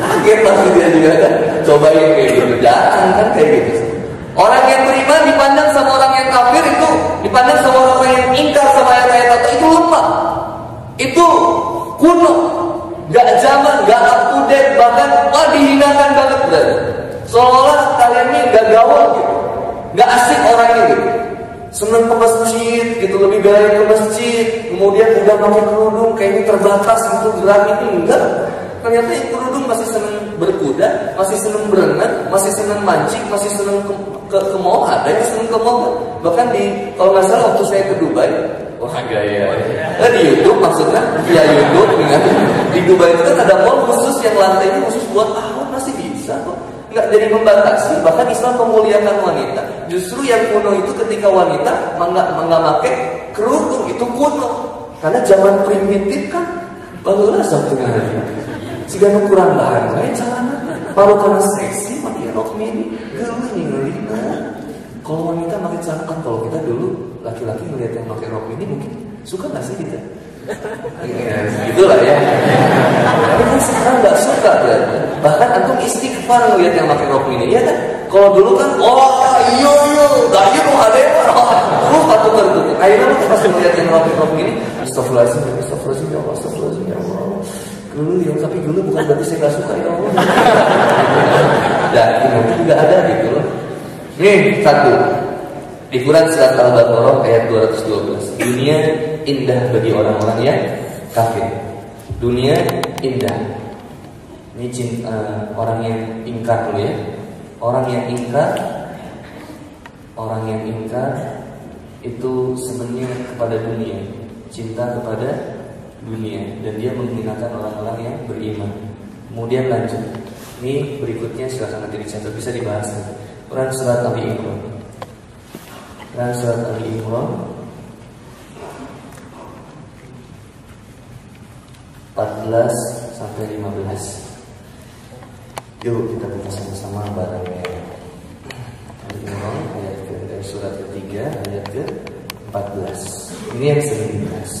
Kaget pasti dia juga kan. Cobain kayak gitu, jangan kan kayak gitu. Orang yang beriman dipandang sama orang yang kafir itu, dipandang sama orang yang ingkar sama ayat-ayat Allah itu lemah, itu kuno, gak zaman, gak up to date, bahkan dihinakan banget berarti. Seolah-olah kalian ini gak gaul gitu, gak asik orangnya gitu. Senang ke masjid gitu, lebih gaya ke masjid, kemudian udah pakai kerudung, kayaknya terbatas gitu gerak itu enggak. Ternyata kerudung masih senang berkuda, masih senang berenang, masih senang mancing, masih senang ke mall, ada yang senang ke mall. Bahkan kalau nggak salah waktu saya ke Dubai, di YouTube maksudnya, via YouTube dengan di Dubai itu kan ada mall khusus yang lantainya khusus buat ahwat, masih bisa kok. Nggak jadi membatasi, bahkan Islam memuliakan wanita. Justru yang kuno itu ketika wanita nggak pakai kerudung itu kuno, karena zaman primitif kan, barulah sebetulnya. Jika kurang bahan, lain celana, baru karena seksi, pakai rok mini, geling lina. Kalau wanita pakai celana, kalau kita dulu laki-laki melihat yang pakai rok mini mungkin suka nggak sih kita? Gitulah ya. Tapi kan sekarang nggak suka kan? Bahkan antum istighfar melihat yang pakai rok mini, ya kan? Kalau dulu kan, daya tuh ada yang marah, lupa tuh tertutup. Akhirnya pas melihat yang pakai rok mini, astagfirullahaladzim ya Allah. Dulu yang tapi dulu bukan berarti saya nggak suka ya Allah. Dan itu juga ada gitu loh. Nih satu di Quran surat Al-Baqarah ayat 212. Dunia indah bagi orang-orang yang kafir. Dunia indah. Ini orang yang ingkar dulu ya. Orang yang ingkar itu sebenarnya kepada dunia, cinta kepada dunia, dan dia menghinakan orang-orang yang beriman. Kemudian lanjut. Ini berikutnya silakan nanti dicatat, bisa dibahas. Quran surat Ali Imran 14 sampai 15. Yuk kita buka sama-sama barangnya. Ali Imran surat ketiga ayat ke 14. Ini yang sering dibahas.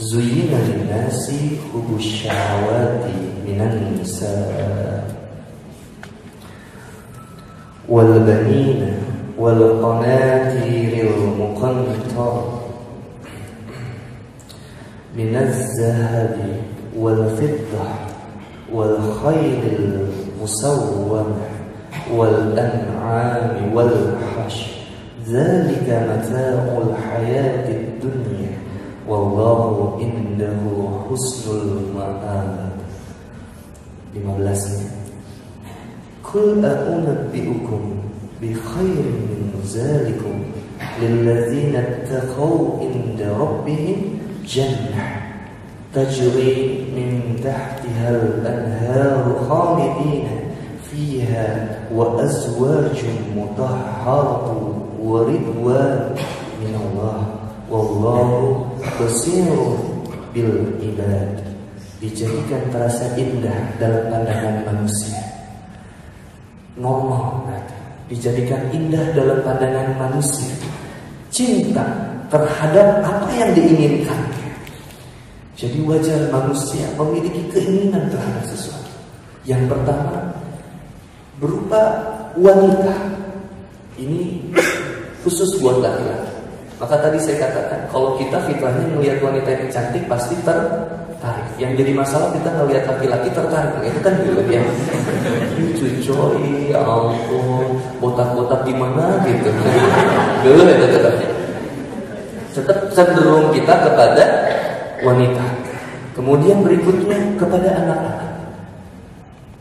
Zuyina linnasi hubbu syahawati minan nisaa wal banina wal qanatiril muqantara minaz zahabi wal fiddah wal khayril musawwamah wal an'ami wal hash dzalika mata'ul hayatid dunya wallahu indahu husnul ma'ab. 15. Kul a'unabbi'ukum بخير من ذلكم للذين اتقوا عند ربهم جنة تجري من تحتها الأنهار خالدين فيها وأزواج مطهرة ورضوان من الله والله بصير بالعباد. Dijadikan terasa indah dalam pandangan manusia. Normal berarti. Dijadikan indah dalam pandangan manusia. Cinta terhadap apa yang diinginkan. Jadi wajar manusia memiliki keinginan terhadap sesuatu. Yang pertama berupa wanita. Ini khusus buat laki-laki. Maka tadi saya katakan kalau kita fitrahnya melihat wanita yang cantik pasti tertarik. Yang jadi masalah kita ngelihat laki-laki tertarik. Itu kan gitu ya. Cuy, ampun, botak-botak gimana gitu. Belum itu tetapnya. Tetap cenderung kita kepada wanita. Kemudian berikutnya kepada anak-anak.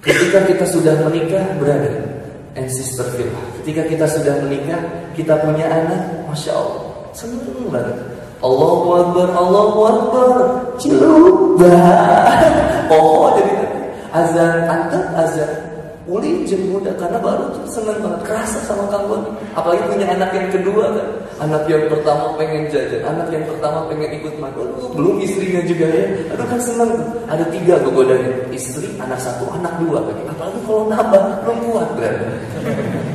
Ketika kita sudah menikah, brother and sister fillah. Ketika kita sudah menikah, kita punya anak, masya Allah. Senang banget. Allahu Akbar, Allahu Akbar. Cilubah. Oh, jadi azan antar azan. Ulin jeung muda karena baru tuh senang banget kerasa sama kawan. Apalagi punya anak yang kedua kan. Anak yang pertama pengen jajan, anak yang pertama pengen ikut makan. Belum istrinya juga ya. Aduh kan senang tuh. Ada tiga godaannya. Istri, anak satu, anak dua kan. Apalagi kalau nambah, belum kuat kan.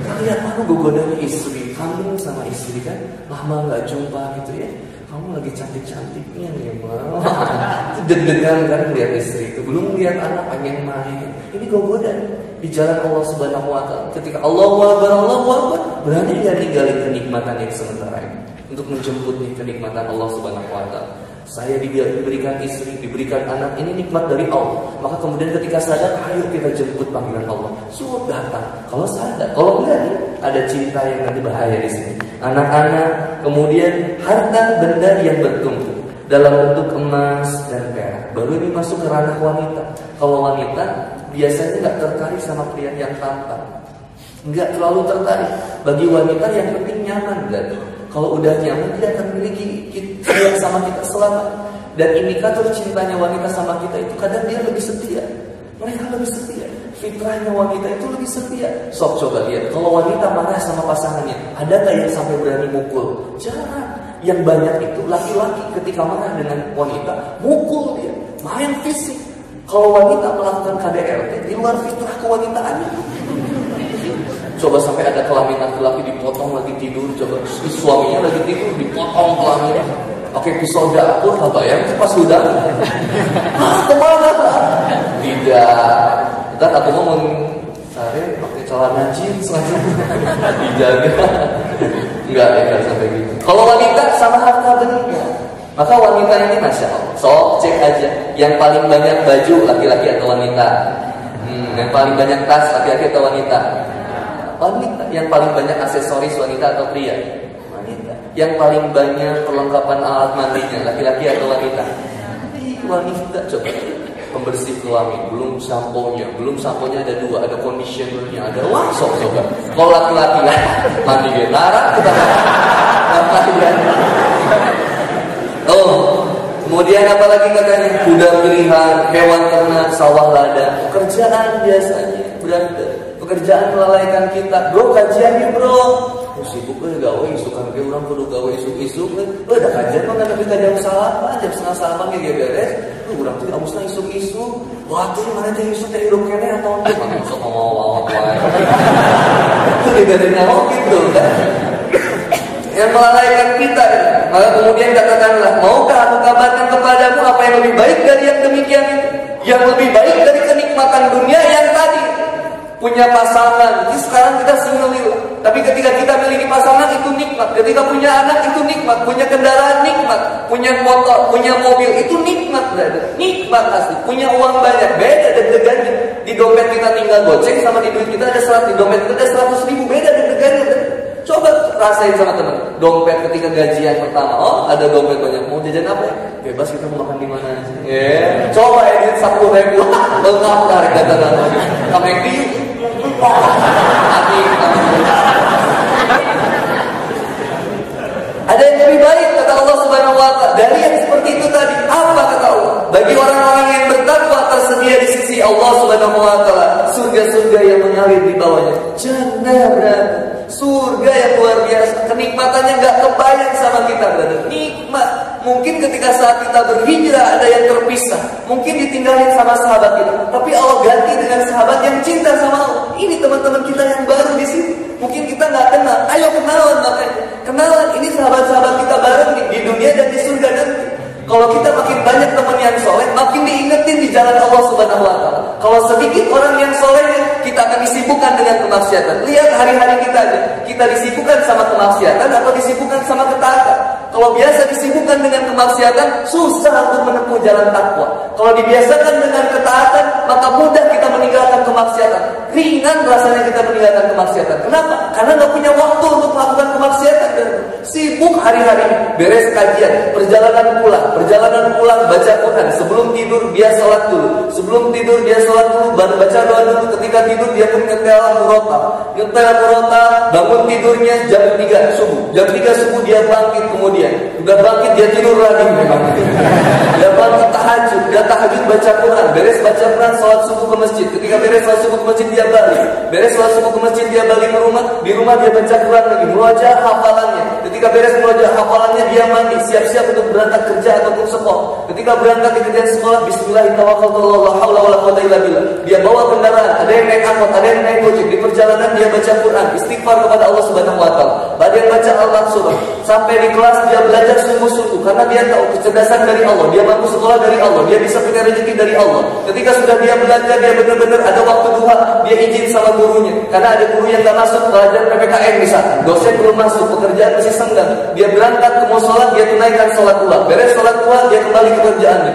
Kalian baru godaannya istri. Kamu sama istri kan lama nggak jumpa gitu ya, kamu lagi cantik-cantiknya nih mal, itu deg-degan kan lihat istri itu, belum lihat anak pengen main, ini gogodan di jalan Allah Subhanahu Wa Taala. Ketika Allahu Akbar berani dia ninggalin kenikmatan yang sementara ini untuk menjemput nih kenikmatan Allah Subhanahu Wa Taala. Saya diberikan istri, diberikan anak, ini nikmat dari Allah. Maka kemudian ketika sadar, ayo kita jemput panggilan Allah. Suruh datang. Kalau sadar, kalau enggak nih, ada cinta yang nanti bahaya di sini. Anak-anak, kemudian harta benda yang bertumpu dalam bentuk emas dan perak. Baru ini masuk ke ranah wanita. Kalau wanita biasanya nggak tertarik sama pria yang tampan, nggak terlalu tertarik. Bagi wanita yang penting nyaman dan kalau udah nyaman dia akan memiliki sayang sama kita selama. Dan indikator cintanya wanita sama kita itu kadang dia lebih setia. Mereka lebih setia. Fitrahnya wanita itu lebih setia. Sok coba lihat. Kalau wanita marah sama pasangannya, ada nggak yang sampai berani mukul? Jarang. Yang banyak itu laki-laki ketika marah dengan wanita mukul dia, main fisik. Kalau wanita melakukan KDRT di luar fitrah kewanitaannya. Coba sampai ada kelamin laki-laki dipotong lagi tidur, coba suaminya lagi tidur dipotong kelaminnya, pakai pisau dapur, apa ya? Pas udah, kemana? Tidak. Ntar aku mau mencari pakai celana jeans lagi, dijaga. Enggak ya sampai gitu. Kalau wanita sama harta benda, maka wanita ini masya Allah. So cek aja, yang paling banyak baju laki-laki atau wanita, yang paling banyak tas laki-laki atau wanita. Wanita yang paling banyak aksesoris wanita atau pria? Wanita. Yang paling banyak perlengkapan alat mandinya laki-laki atau wanita? Wanita. Coba pembersih kelamin, belum sampo-nya, ada dua, ada conditionernya, ada wasok coba. Kalau laki-laki mandi genara, oh, kemudian apa lagi katanya? Kuda pilihan, hewan ternak, sawah lada, pekerjaan biasanya berada. Pekerjaan melalaikan kita. Bro, kajiannya bro. Oh, sibuk gue gawe isukan ke orang kudu gawe isuk-isuk. Oh, dah kajian mah tapi kajian salah, jam setengah salah mah dia beres. Lu urang teh amusna isuk-isuk. Wah, teh mana teh isuk teh hidup kene atau teh mah sok ngomong-ngomong wae. Itu dibedain apa gitu kan. Yang melalaikan kita. Maka kemudian katakanlah, maukah aku kabarkan kepadamu apa yang lebih baik dari yang demikian itu? Yang lebih baik dari kenikmatan dunia yang tadi. Punya pasangan, jadi sekarang kita single lilah. Tapi ketika kita memiliki pasangan itu nikmat. Ketika punya anak itu nikmat. Punya kendaraan nikmat. Punya motor, punya mobil itu nikmat. Nikmat asli. Punya uang banyak, beda deg-degannya. Di dompet kita tinggal goceng sama di duit kita ada 100. Di dompet kita ada 100 ribu, beda deg-degannya. Coba rasain sama teman. Dompet ketika gajian pertama, oh ada dompet banyak. Mau jajan apa ya? Bebas kita mau makan di mana aja. Yeah. Coba edit 10 ribu. Lengkap harga tanah. Sampai di. Hati. dari yang seperti itu tadi. Apa kata Allah? Bagi orang-orang yang bertakwa tersedia di sisi Allah Subhanahu wa taala surga-surga yang mengalir di bawahnya. Jannah, berarti surga yang luar biasa. Kenikmatannya enggak kebayang sama kita, berarti nikmat. Mungkin ketika saat kita berhijrah ada yang terpisah, mungkin ditinggalin sama sahabat kita, tapi Allah ganti dengan sahabat yang cinta sama Allah. Ini teman-teman kita yang baru di sini. Mungkin kita nggak kenal, ayo kenalan, makanya kenalan. Ini sahabat-sahabat kita bareng di dunia dan di surga nanti. Kalau kita makin banyak teman yang soleh, makin diingetin di jalan Allah Subhanahu wa taala. Kalau sedikit orang yang soleh, kita akan disibukkan dengan kemaksiatan. Lihat hari-hari kita aja, kita disibukkan sama kemaksiatan atau disibukkan sama ketaatan. Kalau biasa disibukkan dengan kemaksiatan, susah untuk menempuh jalan takwa. Kalau dibiasakan dengan ketaatan, maka mudah kita meninggalkan kemaksiatan. Ringan rasanya kita meninggalkan kemaksiatan. Kenapa? Karena nggak punya waktu untuk melakukan kemaksiatan. Sibuk hari-hari, beres kajian, perjalanan pulang baca Quran. Sebelum tidur dia sholat dulu, baru baca doa dulu. Ketika tidur dia pun nyetel murota, bangun tidurnya jam 3 subuh dia bangkit. Kemudian udah bangkit dia tidur lagi, memang dia bangkit tahajud baca Quran, beres baca Quran sholat subuh ke masjid. Ketika beres sholat subuh ke masjid dia balik, ke rumah. Di rumah dia baca Quran lagi, muraja hafalannya. Ketika beres muraja hafalannya dia mandi, siap-siap untuk berangkat kerja ataupun sekolah. Ketika berangkat ke kerjaan sekolah, bismillahirrahmanirrahim, dia bawa kendaraan, ada yang naik angkot, ada yang naik gojek. Di perjalanan dia baca Quran, istighfar kepada Allah Subhanahu wa taala. Badan baca Al-Mansur. Sampai di kelas dia belajar sungguh-sungguh karena dia tahu kecerdasan dari Allah, dia mampu sekolah dari Allah, dia bisa punya rezeki dari Allah. Ketika sudah dia belajar, dia benar-benar ada waktu duha, dia izin sama gurunya. Karena ada guru yang enggak masuk belajar PPKN di sana. Dosen belum masuk, pekerjaan masih senggang. Dia berangkat ke mushola, dia tunaikan salat duha. Beres salat duha dia kembali ke kerjaannya.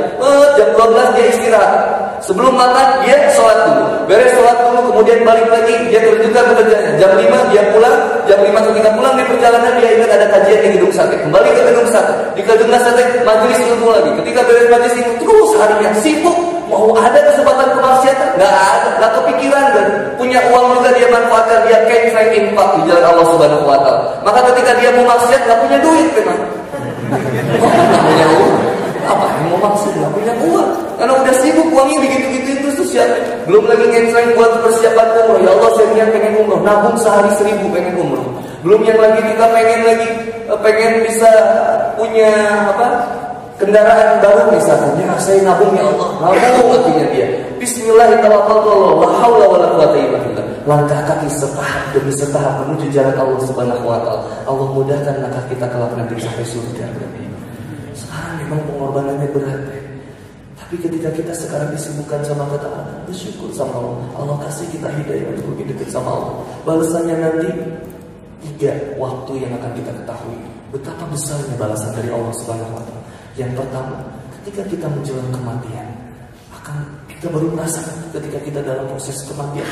Jam 12 dia istirahat. Sebelum makan dia sholat dulu, beres sholat dulu, kemudian balik lagi dia terjunkan pekerjaannya. Jam 5 dia pulang, jam 5 ketika pulang di perjalanan dia ingat ada kajian di gedung sate, kembali ke gedung sate. Di gedung sate majelis ilmu lagi. Ketika beres majelis ilmu terus harinya sibuk. Mau ada kesempatan kemaksiatan? Nggak kepikiran kan? Punya uang juga dia manfaatkan, dia kaya infak di jalan Allah Subhanahu Wa Taala. Maka ketika dia mau maksiat nggak punya duit memang. Nggak punya uang. Apa yang mau maksiat? Nggak punya uang. Karena udah sibuk uangnya begitu-begitu terus tuh siapa? Belum lagi ngenteng buat persiapan umroh. Ya Allah, saya pengen umroh, nabung sehari 1000 pengen umroh. Belum yang lagi kita pengen bisa punya apa? Kendaraan baru misalnya, saya nabung ya Allah. Nabung hatinya dia. Bismillahirrahmanirrahim. La haula wala quwwata illa billah. Langkah kaki setahap demi setahap menuju jalan Allah Subhanahu wa taala. Allah mudahkan langkah kita kelak nanti sampai surga. Sekarang memang pengorbanannya berat. Tapi ketika kita sekarang disibukkan sama ketaatan, bersyukur sama Allah. Allah kasih kita hidayah untuk lebih dekat sama Allah. Balasannya nanti 3 waktu yang akan kita ketahui. Betapa besarnya balasan dari Allah Subhanahu wa taala. Yang pertama, ketika kita menjelang kematian, kita baru merasakan ketika kita dalam proses kematian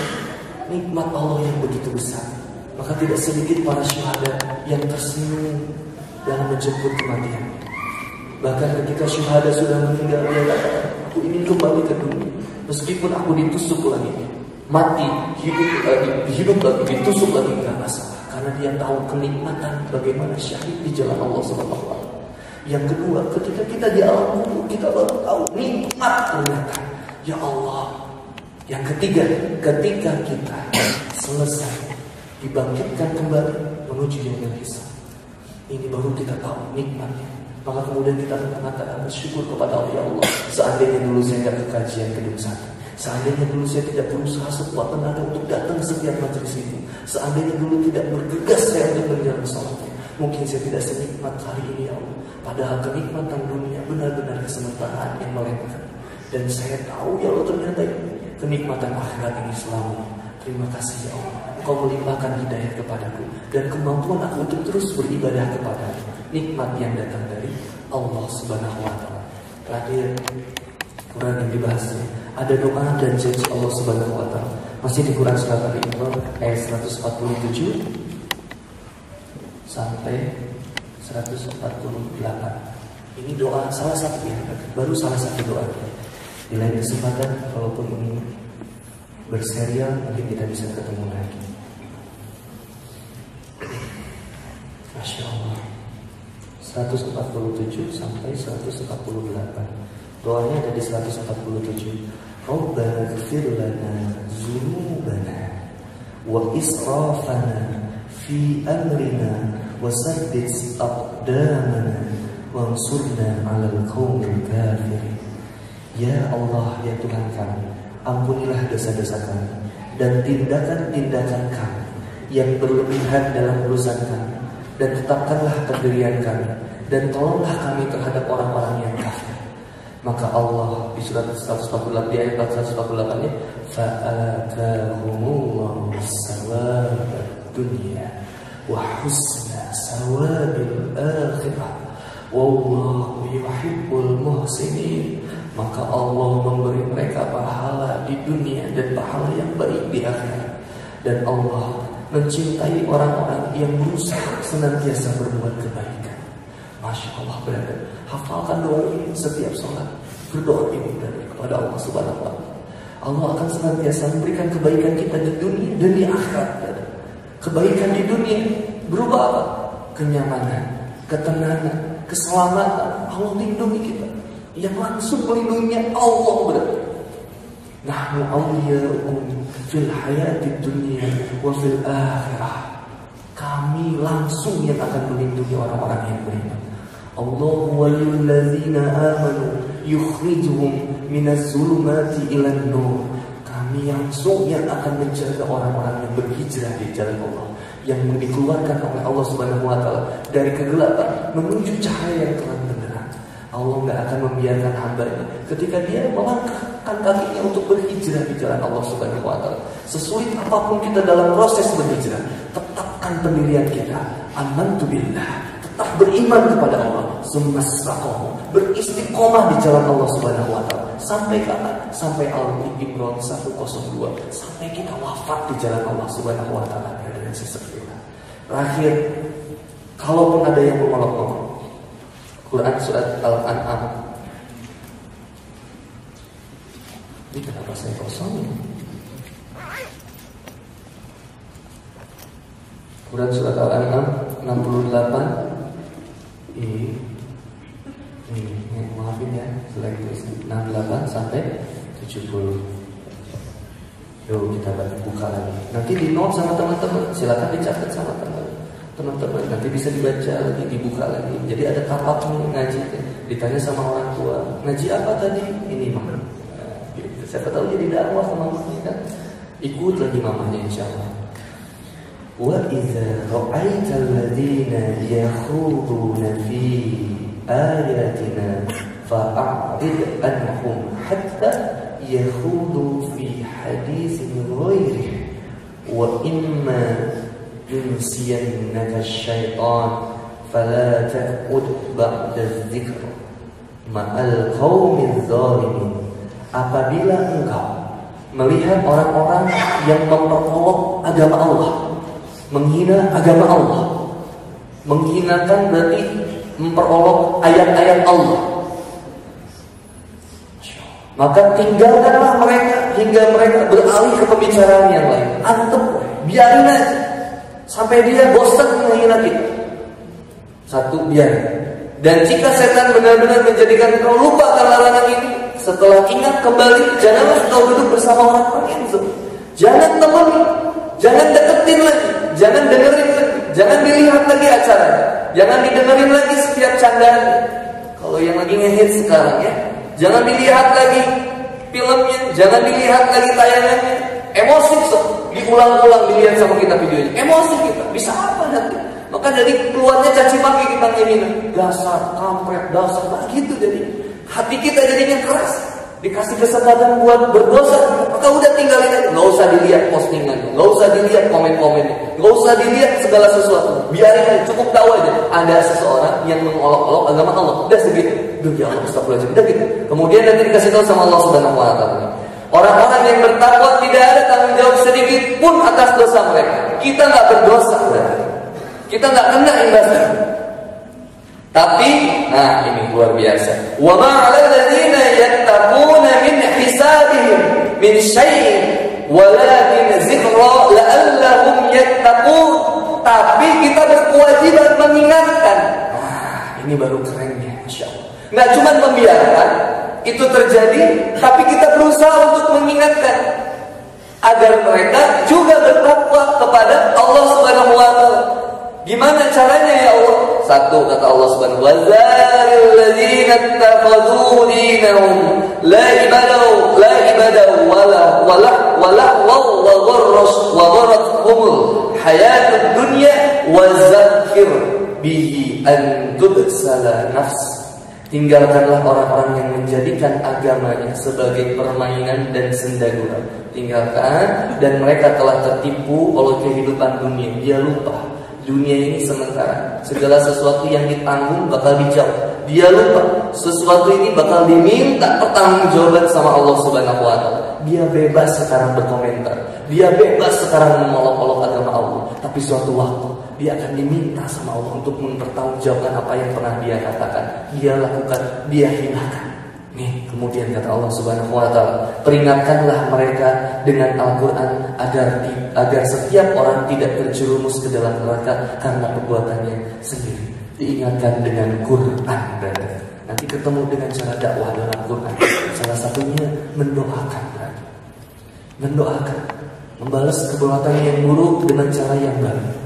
nikmat Allah yang begitu besar. Maka tidak sedikit para syuhada yang tersenyum dalam menjemput kematian. Bahkan ketika syuhada sudah meninggal, dia katakan, aku ingin kembali ke dunia meskipun aku ditusuk lagi, mati, hidup lagi, ditusuk lagi, tidak masalah. Karena dia tahu kenikmatan bagaimana syahid di jalan Allah Subhanahu wa taala. Yang kedua, ketika kita di alam kubur, kita baru tahu nikmat ternyata, ya Allah. Yang ketiga, ketika kita selesai dibangkitkan kembali menuju yang hisab, ini baru kita tahu nikmatnya. Maka kemudian kita mengatakan bersyukur kepada Allah, ya Allah, seandainya dulu saya tidak kekajian gedung sate, seandainya dulu saya tidak berusaha sekuat tenaga untuk datang setiap majelis itu, seandainya dulu tidak bergegas saya untuk menjalankan sholatnya, mungkin saya tidak senikmat hari ini, ya Allah. Padahal kenikmatan dunia benar-benar kesementaraan yang melelahkan. Dan saya tahu, ya Allah, ternyata kenikmatan akhirat ini selalu. Terima kasih, ya Allah, Engkau melimpahkan hidayah kepadaku dan kemampuan aku untuk terus beribadah kepadamu. Nikmat yang datang dari Allah Subhanahu wa taala. Terakhir, Quran yang dibahasnya, ada doa dan janji Allah Subhanahu wa taala. Masih di Quran surat Al-Imran ayat 147 sampai 148. Ini doa salah satu, baru salah satu doa. Di lain kesempatan, kalaupun ini berserial, mungkin kita bisa ketemu lagi. Masya Allah. 147 sampai 148. Doanya ada di 147. Rabbana ighfir lana dzunubana wa israfana fi amrina wa saddid aqdamana wansurna 'alal qaumil kafirin. Ya Allah, ya Tuhan kami, ampunilah dosa-dosa kami dan tindakan-tindakan kami yang berlebihan dalam urusan kami, dan tetapkanlah pendirian kami, dan tolonglah kami terhadap orang-orang yang kafir. Maka Allah di surat 148 di ayat 148 ini, fa'atahumullahu sawabad dunya wa husna sawabil akhirah wallahu yuhibbul muhsinin. Maka Allah memberi mereka pahala di dunia dan pahala yang baik di akhirat. Dan Allah mencintai orang-orang yang berusaha senantiasa berbuat kebaikan. Masya Allah, berada. Hafalkan doa ini setiap sholat. Berdoa ini kepada Allah Subhanahu wa Ta'ala. Allah akan senantiasa memberikan kebaikan kita di dunia dan di akhirat. Kebaikan di dunia berubah apa? Kenyamanan, ketenangan, keselamatan. Allah lindungi kita. Yang langsung melindungi Allah berarti. Nahnu awliya'ukum fil hayati dunia wa fil akhirah. Kami langsung yang akan melindungi orang-orang yang beriman. Allahu waliyul ladzina amanu yukhrijuhum minaz zulumati ilan nur. Kami langsung yang akan menjaga orang-orang yang berhijrah di jalan Allah, yang dikeluarkan oleh Allah Subhanahu wa Ta'ala dari kegelapan menuju cahaya yang terang benderang. Allah tidak akan membiarkan hamba-Nya ketika dia melangkahkan kakinya untuk berhijrah di jalan Allah Subhanahu wa Ta'ala. Sesulit apapun kita dalam proses berhijrah, tetapkan pendirian kita. Amantu billah, tetap beriman kepada Allah. Sumastakoh, beristiqomah di jalan Allah Subhanahu wa Ta'ala. Sampai kapan? Sampai Al-Imran 102, sampai kita wafat di jalan Allah Subhanahu wa Ta'ala. Dari sisi kita. Terakhir, kalaupun ada yang memolok-molok, Quran surat Al-An'am. Ini kenapa saya kosong? Quran surat Al-An'am 68. Maafin ya, selain 68 sampai 70. Yuk kita buka lagi. Nanti di note sama teman-teman, silakan dicatat sama teman-teman, nanti bisa dibaca lagi, dibuka lagi. Jadi ada tapak ngaji, ditanya sama orang tua, ngaji apa tadi? Ini mama. Siapa tahu jadi dakwah sama mamanya kan? Ikut lagi mamanya insyaallah. Wa idza ra'aita alladziina yakhuduna fi ayatina fa'rid anhum hatta yakhudu fi haditsin ghairihi wa imma yunsiyannaka syaitan fala taqud ba'da dzikr ma'al qaumil zalimin. Apabila engkau melihat orang-orang yang memperolok agama Allah, menghina agama Allah, menghinakan berarti memperolok ayat-ayat Allah, maka tinggalkanlah mereka hingga mereka beralih ke pembicaraan yang lain. Antum biarin aja sampai dia bosan menghina kita. Satu, biar. Dan jika setan benar-benar menjadikan kau lupa akan larangan ini, setelah ingat kembali, janganlah kau duduk bersama orang-orang yang zalim. Jangan temani, jangan deketin lagi, jangan dengerin lagi, jangan dilihat lagi acaranya, jangan didengerin lagi setiap candaan. Kalau yang lagi ngehit sekarang ya, jangan dilihat lagi filmnya, jangan dilihat lagi tayangannya. Emosi diulang-ulang dilihat sama kita videonya, emosi kita bisa apa nanti? Maka jadi keluarnya caci maki kita ngiminin, dasar kampret, dasar gitu. Jadi hati kita jadinya keras, dikasih kesempatan buat berdosa, maka udah tinggalin aja. Nggak usah dilihat postingan, nggak usah dilihat komen-komennya, nggak usah dilihat segala sesuatu. Biarin, cukup tahu aja ada seseorang yang mengolok-olok agama Allah. Udah segitu, duh ya Allah, astagfirullahaladzim. Udah gitu. Kemudian nanti dikasih tahu sama Allah Subhanahu wa Ta'ala. Orang-orang yang bertakwa tidak ada tanggung jawab sedikit pun atas dosa mereka. Kita nggak berdosa, berarti kita nggak kena imbasnya. Tapi, nah ini luar biasa. Wa ma 'alal ladzina yattaquna min hisabihim min syai'in walakin dzikra la'allahum yattaqun. Tapi kita berkewajiban mengingatkan. Nah, Ini baru kerennya, Masya Allah. Nggak cuma membiarkan itu terjadi, tapi kita berusaha untuk mengingatkan agar mereka juga bertakwa kepada Allah Subhanahu wa Ta'ala. Gimana caranya ya Allah? Satu, kata Allah Subhanahu wa Ta'ala, tinggalkanlah orang-orang yang menjadikan agamanya sebagai permainan dan sendagura. Tinggalkan, dan mereka telah tertipu oleh kehidupan dunia. Dia lupa, dunia ini sementara. Segala sesuatu yang ditanggung bakal dijawab. Dia lupa, sesuatu ini bakal diminta pertanggungjawaban sama Allah Subhanahu wa Ta'ala. Dia bebas sekarang berkomentar, dia bebas sekarang mengolok-olok agama Allah. Tapi suatu waktu dia akan diminta sama Allah untuk mempertanggungjawabkan apa yang pernah dia katakan, dia lakukan, dia hilangkan. Nih, kemudian kata Allah Subhanahu wa Ta'ala, peringatkanlah mereka dengan Al-Quran agar setiap orang tidak terjerumus ke dalam neraka karena perbuatannya sendiri. Diingatkan dengan Quran, berarti. Nanti ketemu dengan cara dakwah dalam Quran. Salah satunya mendoakan, berarti. Mendoakan, membalas perbuatan yang buruk dengan cara yang baik.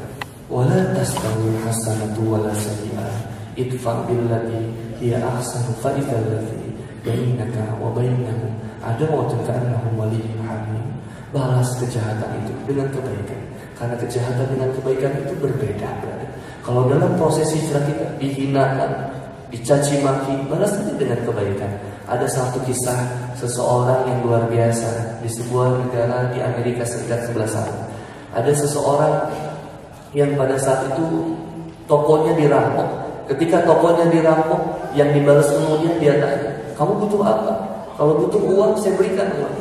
Wala tastawi hasanatu wala sayyi'ah idfa' billati hiya ahsanu fa idzal ladzi bainaka wa bainahu adawatun ka'annahu waliyyun hamim. Balas kejahatan itu dengan kebaikan, karena kejahatan dengan kebaikan itu berbeda, berada. Kalau dalam proses hijrah kita dihinakan, dicaci maki, balas itu dengan kebaikan. Ada satu kisah seseorang yang luar biasa di sebuah negara di Amerika Serikat sebelah sana. Ada seseorang yang pada saat itu tokonya dirampok. Ketika tokonya dirampok, yang dibalas semuanya dia tanya, kamu butuh apa? Kalau butuh uang, saya berikan uang.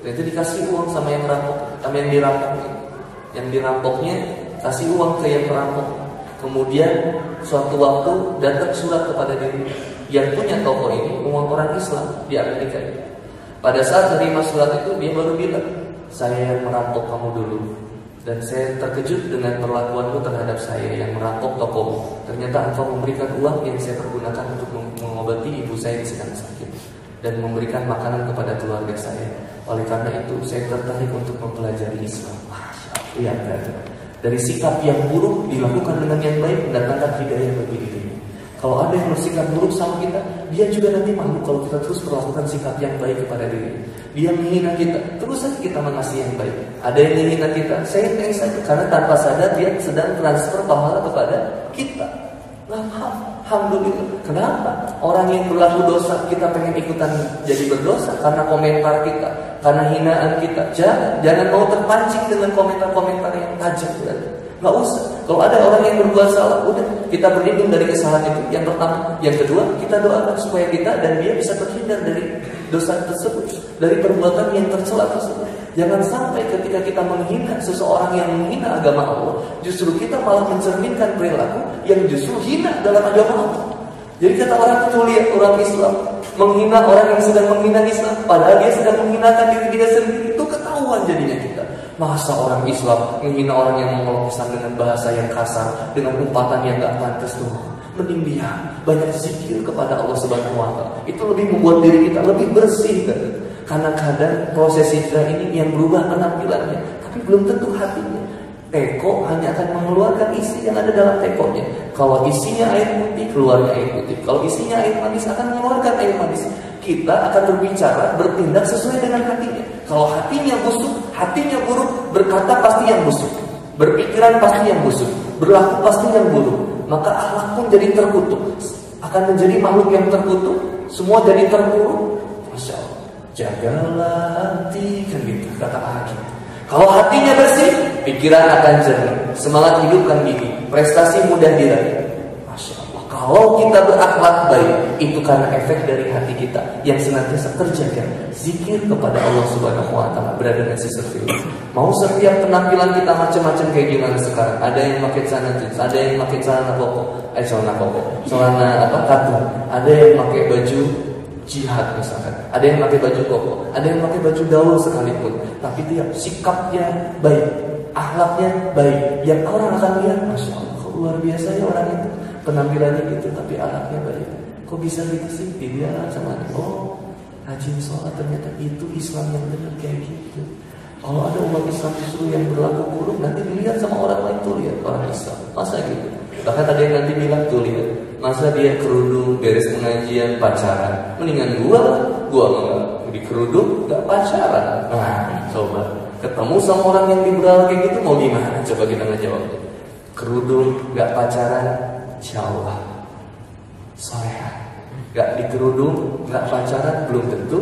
Dan itu dikasih uang sama yang merampok, sama yang dirampoknya. Yang dirampoknya kasih uang ke yang merampok. Kemudian suatu waktu datang surat kepada diri yang punya toko ini, orang Islam di Amerika. Pada saat terima surat itu, dia baru bilang, saya merampok kamu dulu, dan saya terkejut dengan perlakuanmu terhadap saya yang merampok tokomu. Ternyata engkau memberikan uang yang saya pergunakan untuk mengobati ibu saya yang sedang sakit, dan memberikan makanan kepada keluarga saya. Oleh karena itu saya tertarik untuk mempelajari Islam. Ya, dari sikap yang buruk dilakukan dengan yang baik mendatangkan hidayah bagi dirinya. Kalau ada yang bersikap buruk sama kita, dia juga nanti malu kalau kita terus melakukan sikap yang baik kepada dirinya. Dia menghina kita, terus saja kita mengasihi yang baik. Ada yang menghina kita, saya thanks saja, karena tanpa sadar dia sedang transfer pahala kepada kita. Alhamdulillah. Kenapa? Orang yang berlaku dosa, kita pengen ikutan jadi berdosa karena komentar kita, karena hinaan kita. Jangan mau terpancing dengan komentar-komentar yang tajam. Nggak usah. Kalau ada orang yang berbuat salah, udah, kita berlindung dari kesalahan itu. Yang pertama, yang kedua, kita doakan supaya kita dan dia bisa terhindar dari dosa tersebut, dari perbuatan yang tercela tersebut. Jangan sampai ketika kita menghina seseorang yang menghina agama Allah, justru kita malah mencerminkan perilaku yang justru hina dalam agama Allah. Jadi kata orang itu, lihat orang Islam menghina orang yang sedang menghina Islam, padahal dia sedang menghinakan diri dia sendiri. Itu ketahuan jadinya kita. Masa orang Islam menghina orang yang mengolok Islam dengan bahasa yang kasar, dengan umpatan yang gak pantas tuh. Mending diam, banyak zikir kepada Allah Subhanahu wa Ta'ala. Itu lebih membuat diri kita lebih bersih, kan? Karena kadang proses hijrah ini yang berubah penampilannya, tapi belum tentu hatinya. Teko hanya akan mengeluarkan isi yang ada dalam tekonya. Kalau isinya air putih, keluarnya air putih. Kalau isinya air manis, akan mengeluarkan air manis. Kita akan berbicara, bertindak sesuai dengan hatinya. Kalau hatinya busuk, hatinya buruk, berkata pasti yang busuk, berpikiran pasti yang busuk, berlaku pasti yang buruk. Maka akhlak pun jadi terkutuk, akan menjadi makhluk yang terkutuk, semua jadi terpuruk. Masya Allah. Jagalah hati, kan gitu kata Aki. Kalau hatinya bersih, pikiran akan jernih, semangat hidup kan gini, prestasi mudah diraih. Masya Allah. Kalau kita berakhlak baik, itu karena efek dari hati kita yang senantiasa terjaga. Zikir kepada Allah Subhanahu wa Ta'ala, berada di sisi surga. Mau setiap penampilan kita macam-macam kayak gimana sekarang? Ada yang pakai celana jeans, ada yang pakai celana koko, celana apa katun, ada yang pakai baju jihad misalkan, ada yang pakai baju koko, ada yang pakai baju gaul sekalipun. Tapi tiap sikapnya baik, akhlaknya baik, yang orang akan lihat, Masya Allah, luar biasa ya orang itu. penampilannya gitu tapi akhlaknya baik. Kok bisa gitu sih? Dia sama dia. Oh, rajin sholat, ternyata itu Islam yang benar kayak gitu. Kalau ada umat Islam justru yang berlaku buruk, nanti dilihat sama orang lain, tuh lihat orang Islam, masa gitu. Bahkan tadi yang nanti bilang tuh lihat, masa dia kerudung beres pengajian pacaran, mendingan gua nggak di kerudung nggak pacaran. Nah, coba ketemu sama orang yang liberal kayak gitu mau gimana? Coba kita ngejawabnya. Kerudung nggak pacaran, jauh, sorehan. Nggak di kerudung nggak pacaran belum tentu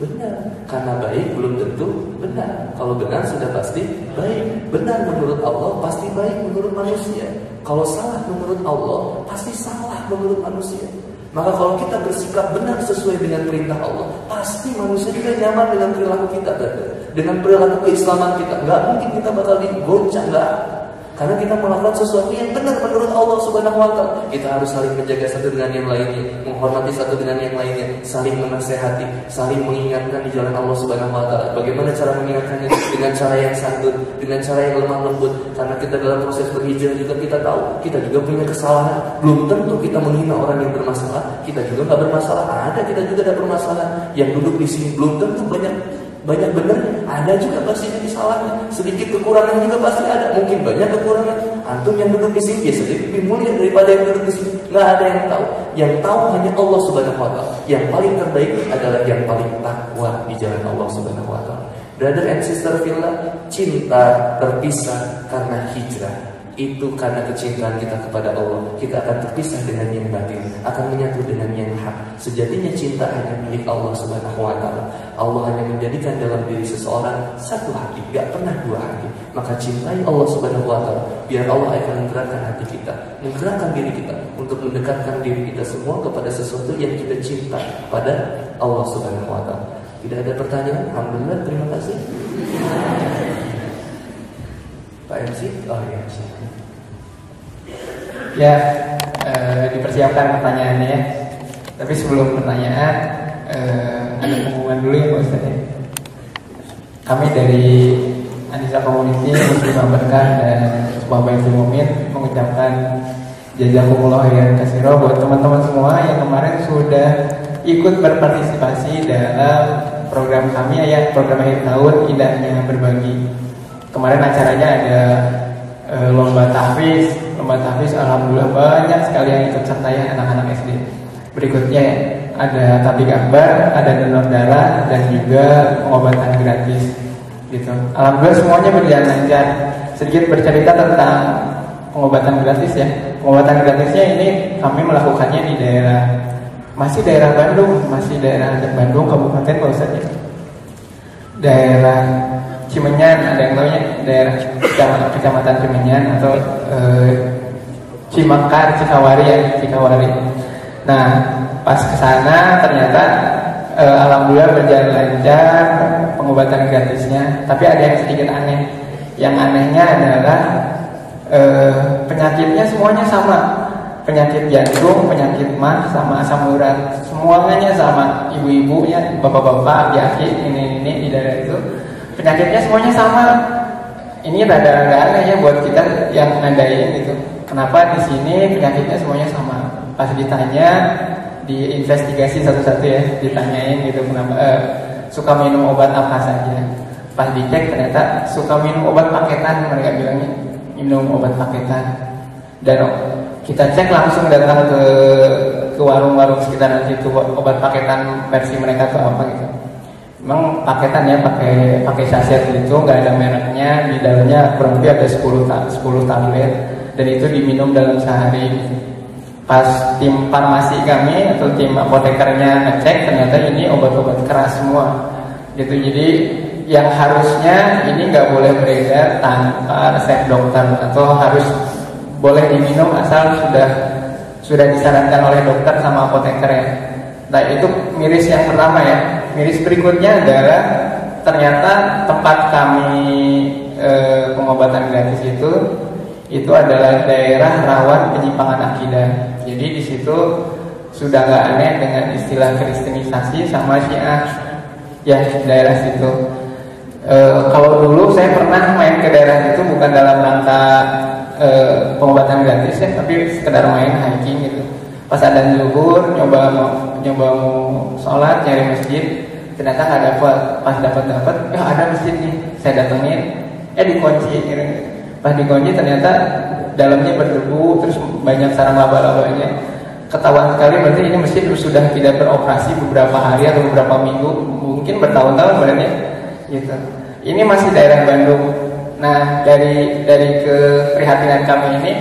benar, karena baik belum tentu benar. Kalau benar sudah pasti baik. Benar menurut Allah pasti baik menurut manusia. Kalau salah menurut Allah pasti salah menurut manusia. Maka kalau kita bersikap benar sesuai dengan perintah Allah, pasti manusia juga nyaman dengan perilaku kita, dengan perilaku keislaman kita. Nggak mungkin kita bakal digoncang, nggak. Karena kita melakukan sesuatu yang benar menurut Allah Subhanahu wa Ta'ala. Kita harus saling menjaga satu dengan yang lainnya, menghormati satu dengan yang lainnya, saling menasehati, saling mengingatkan di jalan Allah Subhanahu wa Ta'ala. Bagaimana cara mengingatkannya? Dengan cara yang santun, dengan cara yang lemah lembut. Karena kita dalam proses berhijrah juga kita tahu, kita juga punya kesalahan. Belum tentu kita menghina orang yang bermasalah, kita juga nggak bermasalah. Ada kita juga ada bermasalah. Yang duduk di sini belum tentu banyak benar, ada juga pasti jadi salahnya. Sedikit kekurangan juga pasti ada, mungkin banyak kekurangan. Antum yang duduk di sini biasanya lebih mulia daripada yang duduk di sini. Nggak ada yang tahu. Yang tahu hanya Allah Subhanahu wa Ta'ala. Yang paling terbaik adalah yang paling takwa di jalan Allah Subhanahu wa Ta'ala. Brother and sister fillah, cinta terpisah karena hijrah. Itu karena kecintaan kita kepada Allah, kita akan terpisah dengan yang batin, akan menyatu dengan yang hak. Sejatinya cinta hanya milik Allah Subhanahu wa Ta'ala. Allah hanya menjadikan dalam diri seseorang satu hati, gak pernah dua hati. Maka cintai Allah Subhanahu wa Ta'ala, biar Allah akan menggerakkan hati kita, menggerakkan diri kita untuk mendekatkan diri kita semua kepada sesuatu yang kita cinta, pada Allah Subhanahu wa Ta'ala. Tidak ada pertanyaan? Alhamdulillah, terima kasih. Pak MC, oh ya, silakan. Ya, dipersiapkan pertanyaannya ya. Tapi sebelum pertanyaan, ada pengumuman dulu ya Pak Ustadz ya. Kami dari Anissa Community, Muslimah Berkah dan Bapak Ibu Mumin mengucapkan jazakumullah khairan katsira buat teman-teman semua yang kemarin sudah ikut berpartisipasi dalam program kami ya, program akhir tahun Indahnya Berbagi. Kemarin acaranya ada lomba tahfiz, alhamdulillah banyak sekali yang ikut serta ya, anak-anak SD. Berikutnya ada tablik akbar, ada donor darah, dan juga pengobatan gratis gitu. Alhamdulillah semuanya berjalan lancar. Sedikit bercerita tentang pengobatan gratis ya. Pengobatan gratisnya ini kami melakukannya di daerah, masih daerah Bandung, kabupaten Pak Ustadz ya. Daerah Cimanyan, ada yang tahu ya, daerah kecamatan Cimanyan atau Cimakar, Cikawari ya, Cikawari. Nah, pas kesana ternyata alhamdulillah berjalan lancar pengobatan gratisnya. Tapi ada yang sedikit aneh. Yang anehnya adalah penyakitnya semuanya sama. Penyakit jantung, penyakit mah, sama asam urat, semuanya sama. Ibu-ibu ya, bapak-bapak, aki-aki, ini daerah itu. Penyakitnya semuanya sama. Ini rada-rada aneh ya buat kita yang nandain gitu. Kenapa di sini penyakitnya semuanya sama? Pas ditanya, diinvestigasi satu-satu ya, ditanyain gitu kenapa suka minum obat apa saja. Pas dicek ternyata suka minum obat paketan, mereka bilangnya minum obat paketan. Dan kita cek langsung datang ke warung-warung sekitaran situ, obat paketan versi mereka tuh apa gitu. Memang paketan ya, pakai saset gitu, nggak ada mereknya, di dalamnya kurang lebih ada 10 tablet, dan itu diminum dalam sehari. Pas tim farmasi kami atau tim apotekernya ngecek, ternyata ini obat-obat keras semua gitu. Jadi yang harusnya ini nggak boleh beredar tanpa resep dokter, atau harus boleh diminum asal sudah disarankan oleh dokter sama apoteker ya. Nah itu miris yang pertama ya. Miris berikutnya adalah ternyata tempat kami pengobatan gratis itu adalah daerah rawan penyimpangan akidah. Jadi di situ sudah nggak aneh dengan istilah kristenisasi sama Syiah ya daerah situ. Kalau dulu saya pernah main ke daerah itu bukan dalam rangka pengobatan gratis ya, tapi sekedar main hiking gitu. Pas ada zuhur, nyoba mau sholat, nyari masjid, ternyata nggak dapat. Pas dapat, ya ada masjid nih, saya datengin, dikunci. Pas dikunci ternyata dalamnya berdebu, terus banyak sarang laba-labanya. Ketahuan sekali berarti ini masjid sudah tidak beroperasi beberapa hari atau beberapa minggu, mungkin bertahun-tahun berarti. Gitu. Ini masih daerah Bandung. Nah, dari keprihatinan kami ini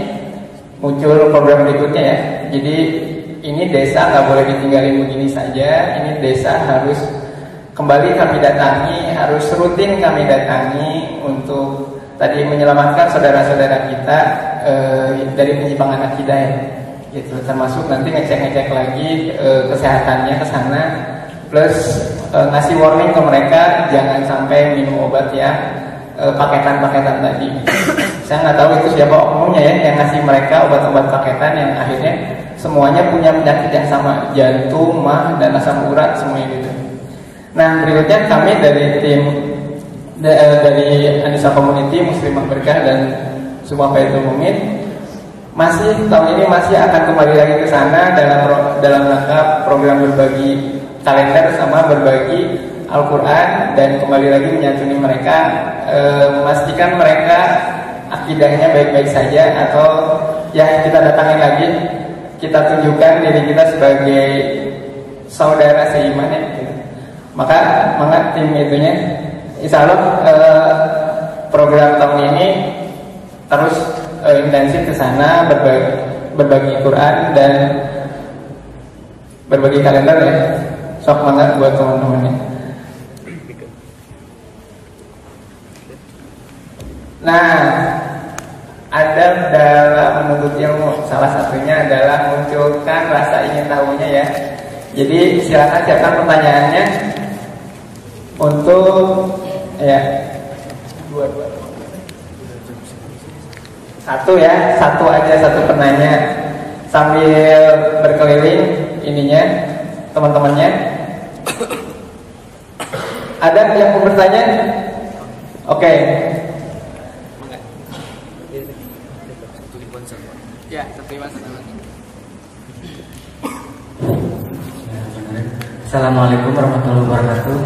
muncul program berikutnya ya. Jadi ini desa nggak boleh ditinggalin begini saja. Ini desa harus kembali kami datangi, harus rutin kami datangi untuk tadi menyelamatkan saudara-saudara kita dari penyimpangan akidah ya. Gitu. Termasuk nanti ngecek lagi kesehatannya ke sana. Plus ngasih warning ke mereka jangan sampai minum obat yang paketan-paketan tadi. Saya nggak tahu itu siapa oknumnya ya yang ngasih mereka obat-obat paketan yang akhirnya semuanya punya penyakit yang sama, jantung, mah, dan asam urat semuanya gitu. Nah berikutnya kami dari tim dari Anissa Community, Muslimah Berkah dan Sumpah Baitul Mumin masih tahun ini masih akan kembali lagi ke sana dalam rangka program berbagi kalender sama berbagi Al-Quran dan kembali lagi menyantuni mereka, memastikan mereka akidahnya baik-baik saja atau ya kita datangin lagi, kita tunjukkan diri kita sebagai saudara seiman ya. Maka tim itunya, insya Allah program tahun ini terus intensif ke sana berbagi Quran dan berbagi kalender ya. Sok banget buat teman-temannya. Nah, adab dalam menuntut ilmu salah satunya adalah munculkan rasa ingin tahunya ya. Jadi silakan siapkan pertanyaannya untuk ya satu penanya sambil berkeliling ininya teman-temannya. Ada yang mau bertanya? Oke. Ya, terima kasih. Assalamualaikum warahmatullahi wabarakatuh.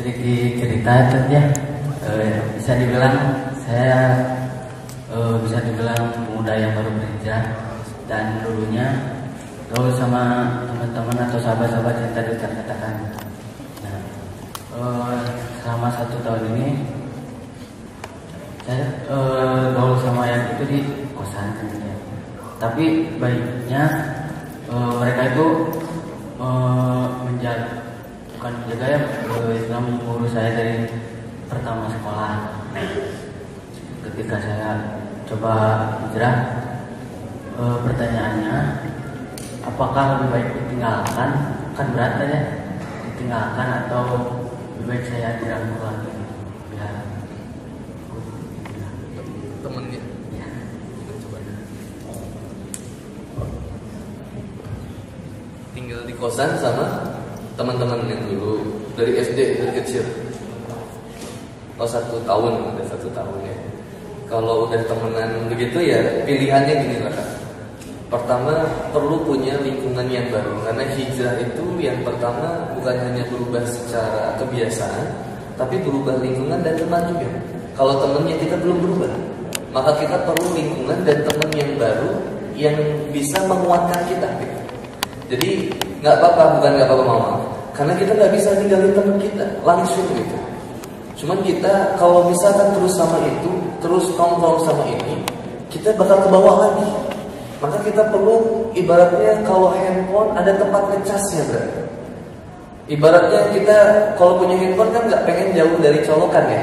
Sedikit cerita ya. Bisa dibilang saya pemuda yang baru berhijrah dan dulunya kalau sama teman-teman atau sahabat-sahabat yang tadi katakan. Nah, selama 1 tahun ini saya gaul sama yang itu di kosan ya. Tapi baiknya mereka itu menjaga ya Islam, mengurus saya dari pertama sekolah. Ketika saya coba hijrah, pertanyaannya apakah lebih baik ditinggalkan, kan berat aja, ditinggalkan atau lebih baik saya dirangkul lagi biar temennya ya. Tinggal di kosan sama teman-teman yang dulu dari SD, dari kecil. Oh 1 tahun, udah 1 tahun ya. Kalau udah temenan begitu ya pilihannya gini lah. Pertama perlu punya lingkungan yang baru, karena hijrah itu yang pertama bukan hanya berubah secara kebiasaan, tapi berubah lingkungan dan teman juga. Kalau temannya kita belum berubah, maka kita perlu lingkungan dan teman yang baru yang bisa menguatkan kita. Jadi nggak apa-apa, bukan nggak apa-apa mama, karena kita nggak bisa ninggalin teman kita langsung gitu. Cuman kita kalau misalkan terus sama itu, terus nongkrong sama ini, kita bakal ke bawah lagi. Maka kita perlu ibaratnya kalau handphone ada tempat ngecasnya berarti. Ibaratnya kita kalau punya handphone kan nggak pengen jauh dari colokan ya,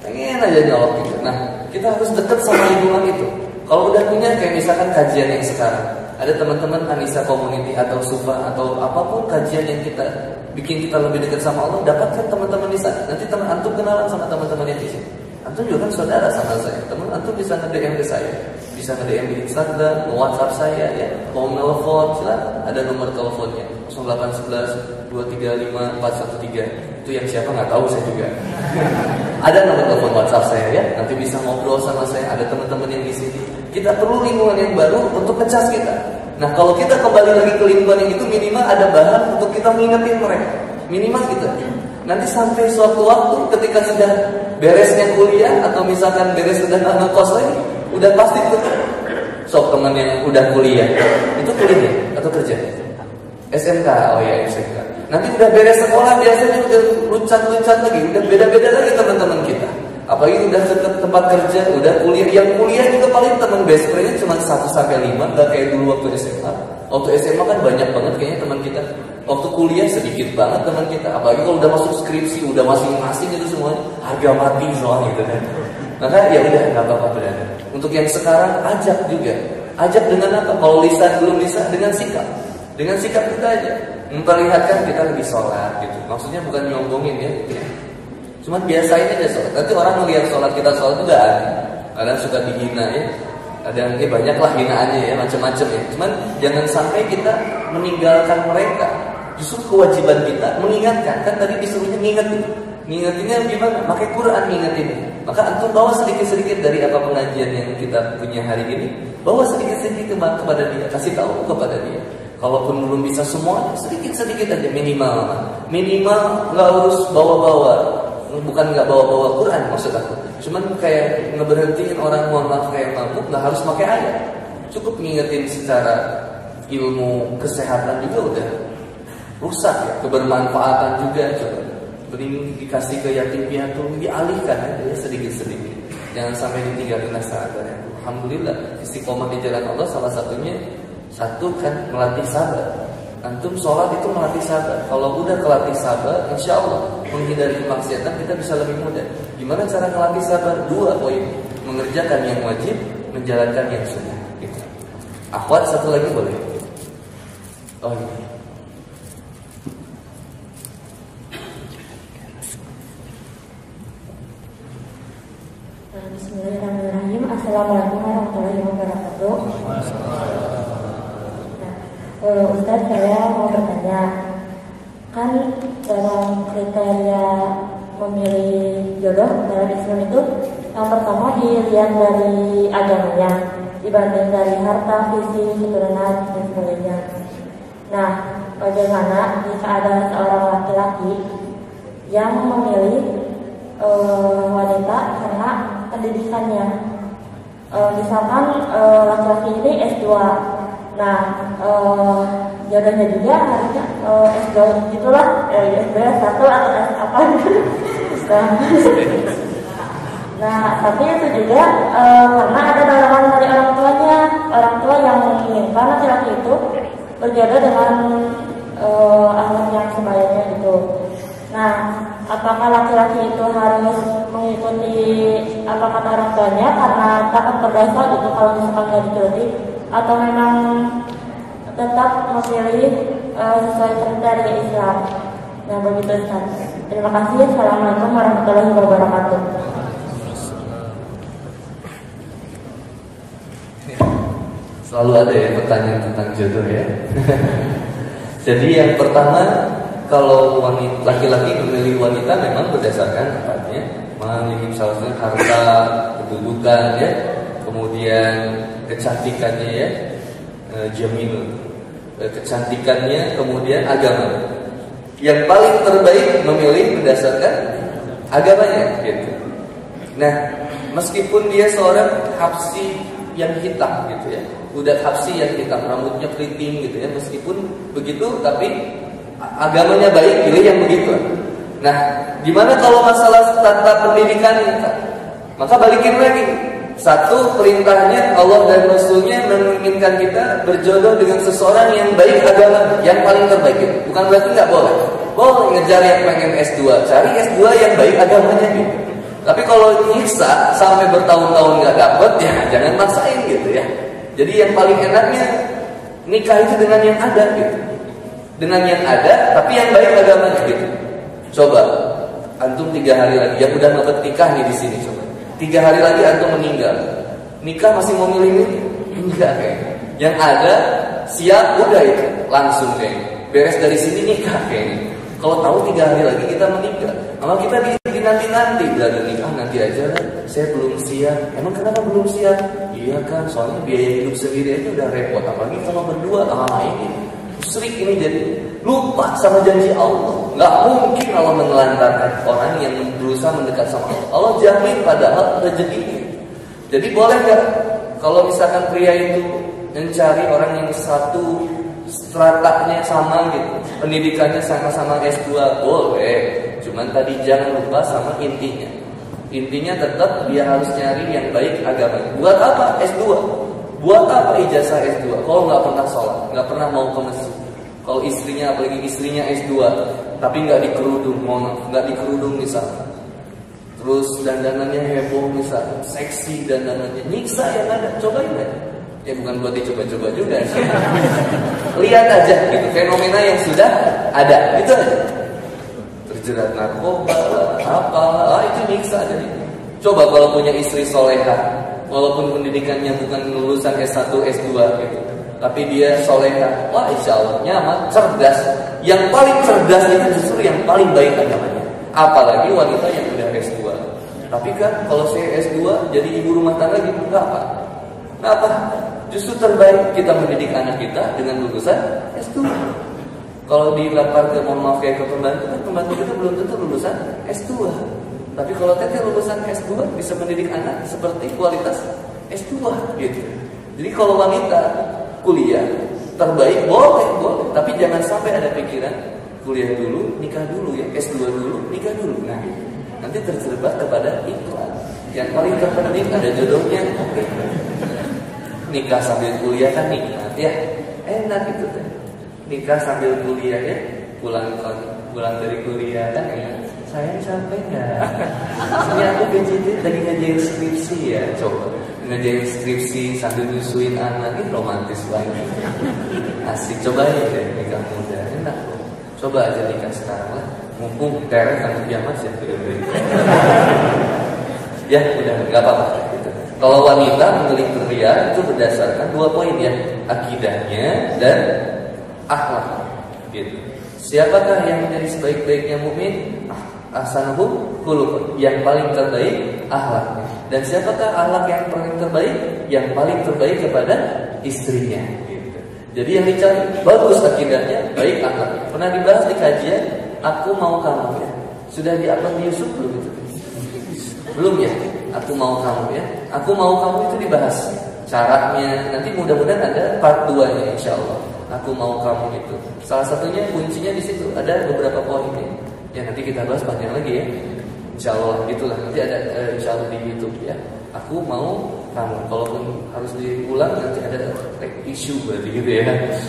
pengen aja nyolok gitu. Nah kita harus dekat sama lingkungan itu. Kalau udah punya kayak misalkan kajian yang sekarang ada teman-teman Anissa Community atau Sufa atau apapun kajian yang kita bikin kita lebih dekat sama Allah, dapatkan teman-teman di sana. Nanti teman antum kenalan sama teman-teman yang di sini. Antum juga kan saudara sama saya. Teman antum bisa nge-DM ke saya. bisa nge-DM di Instagram, WhatsApp saya ya, mau nelfon silakan, ada nomor teleponnya 0811 235 413. Itu yang siapa nggak tahu saya juga. Ada nomor telepon WhatsApp saya ya, nanti bisa ngobrol sama saya. Ada teman-teman yang di sini, kita perlu lingkungan yang baru untuk ngecas kita. Nah kalau kita kembali lagi ke lingkungan yang itu, minimal ada bahan untuk kita mengingetin mereka, minimal gitu. Nanti sampai suatu waktu ketika sudah beresnya kuliah atau misalkan beres sudah ngekos lagi, udah pasti tuh sok temen yang udah kuliah itu kuliah atau kerja SMK, oh ya SMK. Nanti udah beres sekolah biasanya udah luncat-luncat lagi, udah beda-beda lagi teman-teman kita. Apalagi udah ke tempat kerja, udah kuliah, yang kuliah juga paling teman best friendnya cuma 1-5, nggak kayak dulu waktu SMA. Waktu SMA kan banyak banget kayaknya teman kita. Waktu kuliah sedikit banget teman kita. Apalagi kalau udah masuk skripsi, udah masing-masing itu semuanya harga mati soalnya gitu kan. Maka ya udah nggak apa-apa berani. Untuk yang sekarang ajak juga, ajak dengan apa? Kalau lisan belum bisa, dengan sikap. Dengan sikap kita aja memperlihatkan kita lebih sholat gitu. Maksudnya bukan nyombongin ya. Cuman biasain aja sholat. Nanti orang melihat sholat kita sholat itu gak aneh. Kadang suka dihina ya. Kadang banyak lah hinaannya ya, macam-macam ya. Cuman jangan sampai kita meninggalkan mereka. Justru kewajiban kita mengingatkan. Kan tadi disuruhnya ngingetin. Ngingetinnya gimana? Pakai Quran ngingetin. Maka antum bawa sedikit-sedikit dari apa pengajian yang kita punya hari ini. Bawa sedikit-sedikit kepada dia. Kasih tahu kepada dia. Kalaupun belum bisa semua, sedikit-sedikit aja minimal. Minimal nggak harus bawa-bawa. Bukan nggak bawa-bawa Quran maksud aku. Cuman kayak ngeberhentiin orang muamalah kayak mabuk, nggak harus pakai ayat. Cukup ngingetin secara ilmu kesehatan juga udah rusak ya. Kebermanfaatan juga coba. Mending dikasih ke yatim piatu, dialihkan aja sedikit-sedikit. Jangan sampai ditinggalin kesehatan. Alhamdulillah istiqomah di jalan Allah salah satunya. Satu kan melatih sabar. Antum sholat itu melatih sabar. Kalau udah kelatih sabar, insya Allah menghindari kemaksiatan kita bisa lebih mudah. Gimana cara melatih sabar? 2 poin: mengerjakan yang wajib, menjalankan yang sunnah. Gitu. Akhwat satu lagi boleh? Oh iya. Bismillahirrahmanirrahim. Assalamualaikum warahmatullahi wabarakatuh. Ustaz, saya mau bertanya, kan dalam kriteria memilih jodoh dalam Islam itu yang pertama dilihat dari agamanya dibanding dari harta, fisik, keturunan, dan sebagainya. Nah, bagaimana jika ada seorang laki-laki yang memilih wanita karena pendidikannya? Misalkan laki-laki ini S2. Nah, jodohnya juga harusnya S2 gitulah, S2 S1 atau S apa gitu. Nah, tapi itu juga karena ada dorongan dari orang tuanya, orang tua yang menginginkan laki-laki itu berjodoh dengan anak yang sebayanya gitu. Nah, apakah laki-laki itu harus mengikuti apa kata orang tuanya karena takut berdosa gitu kalau misalkan nggak dijodohi? Atau memang tetap memilih sesuai kriteria Islam? Nah begitu Ustaz. Terima kasih. Assalamualaikum warahmatullahi wabarakatuh. Selalu ada ya pertanyaan tentang jodoh ya. Jadi yang pertama, kalau laki-laki memilih wanita memang berdasarkan apanya, memilih misalnya harta, kedudukan ya, kemudian kecantikannya ya, kecantikannya, kemudian agama. Yang paling terbaik memilih berdasarkan agamanya gitu. Nah, meskipun dia seorang Habsyi yang hitam gitu ya, budak Habsyi yang hitam, rambutnya keriting gitu ya, meskipun begitu tapi agamanya baik, pilih yang begitu. Nah, gimana kalau masalah tata pendidikan? Maka balikin lagi. Satu, perintahnya Allah dan Rasulnya menginginkan kita berjodoh dengan seseorang yang baik agama, yang paling terbaik. Bukan berarti nggak boleh. Boleh ngejar yang pengen S2, cari S2 yang baik agamanya gitu. Tapi kalau nyiksa sampai bertahun-tahun nggak dapet, ya jangan maksain gitu ya. Jadi yang paling enaknya nikah itu dengan yang ada gitu, dengan yang ada tapi yang baik agamanya gitu. Coba antum 3 hari lagi, ya udah nggak nikah nih di sini coba. 3 hari lagi antum meninggal, Nikah masih mau milih-milih? Enggak kayaknya. Yang ada siap udah itu langsung kayaknya. Beres dari sini nikah kayaknya. Kalau tahu 3 hari lagi kita menikah, kalau kita nanti belajar nikah nanti aja lah. Saya belum siap. Emang kenapa belum siap? Iya kan, soalnya biaya hidup sendiri aja udah repot. Apalagi kalau berdua lama ini. Sering ini jadi lupa sama janji Allah. Gak mungkin Allah menelantarkan orang yang berusaha mendekat sama Allah. Allah jamin padahal rezekinya. Jadi boleh gak kalau misalkan pria itu mencari orang yang satu stratanya sama gitu, pendidikannya sama-sama S2? Boleh. Cuman tadi jangan lupa sama intinya. Intinya tetap dia harus nyari yang baik agamanya. Buat apa S2? Buat apa ijazah S2? Kalau nggak pernah sholat, nggak pernah mau ke masjid. Kalau istrinya, apalagi istrinya S2, tapi nggak dikerudung, nggak dikerudung misalnya. Terus dandanannya heboh misalnya, seksi dandanannya, nyiksa yang ada. Cobain nggak? Ya bukan buat dicoba-coba juga. Lihat aja gitu fenomena yang sudah ada, gitu aja. Jerat narkoba, apalah itu nyiksa. Jadi coba kalau punya istri soleha, walaupun pendidikannya bukan lulusan S1, S2 gitu, tapi dia soleha, wah insya Allah nyaman, cerdas. Yang paling cerdas itu justru yang paling baik agamanya. Apalagi wanita yang udah S2. Tapi kan kalau saya S2 jadi ibu rumah tangga gitu, nggak apa? Nggak apa? Justru terbaik kita mendidik anak kita dengan lulusan S2. Kalau dilapar ke mohon maaf kayak ke pembantu itu belum tentu lulusan S2. Tapi kalau teteh lulusan S2 bisa mendidik anak seperti kualitas S2 gitu. Jadi kalau wanita kuliah terbaik boleh, tapi jangan sampai ada pikiran kuliah dulu, nikah dulu ya, S2 dulu, nikah dulu. Nah, nanti terjebak kepada iklan. Yang paling terpenting ada jodohnya. Oke. Nikah sambil kuliah kan nikmat ya. Enak gitu teh. Nikah sambil kuliah ya, pulang dari kuliah kan ya. Saya sampai nggak? Ini aku PJT tadi ngajain skripsi ya, coba ngajain skripsi sambil nyusuin anak ini romantis banget. Asik, coba aja deh nikah muda, enak loh. Coba aja nikah sekarang lah, mumpung tereng sampai kiamat ya. Ya udah nggak apa-apa. Gitu. Kalau wanita memilih kuliah itu berdasarkan 2 poin ya, akidahnya dan akhlak gitu. Siapakah yang menjadi sebaik-baiknya mukmin? Ahsanuhum khuluqan, yang paling terbaik akhlak. Dan siapakah akhlak yang paling terbaik? Yang paling terbaik kepada istrinya gitu. Jadi yang dicari bagus akidahnya, baik akhlak. Pernah dibahas di kajian Aku Mau Kamu ya. Sudah di apa Yusuf belum itu? Belum ya? Aku Mau Kamu ya. Aku Mau Kamu itu dibahas syaratnya. Nanti mudah-mudahan ada part 2-nya insyaallah. Aku Mau Kamu itu salah satunya kuncinya di situ, ada beberapa poin ya, nanti kita bahas panjang lagi ya, insya Allah gitulah, nanti ada insya Allah di YouTube ya, Aku Mau Kamu. Kalaupun harus diulang nanti ada isu berarti gitu ya,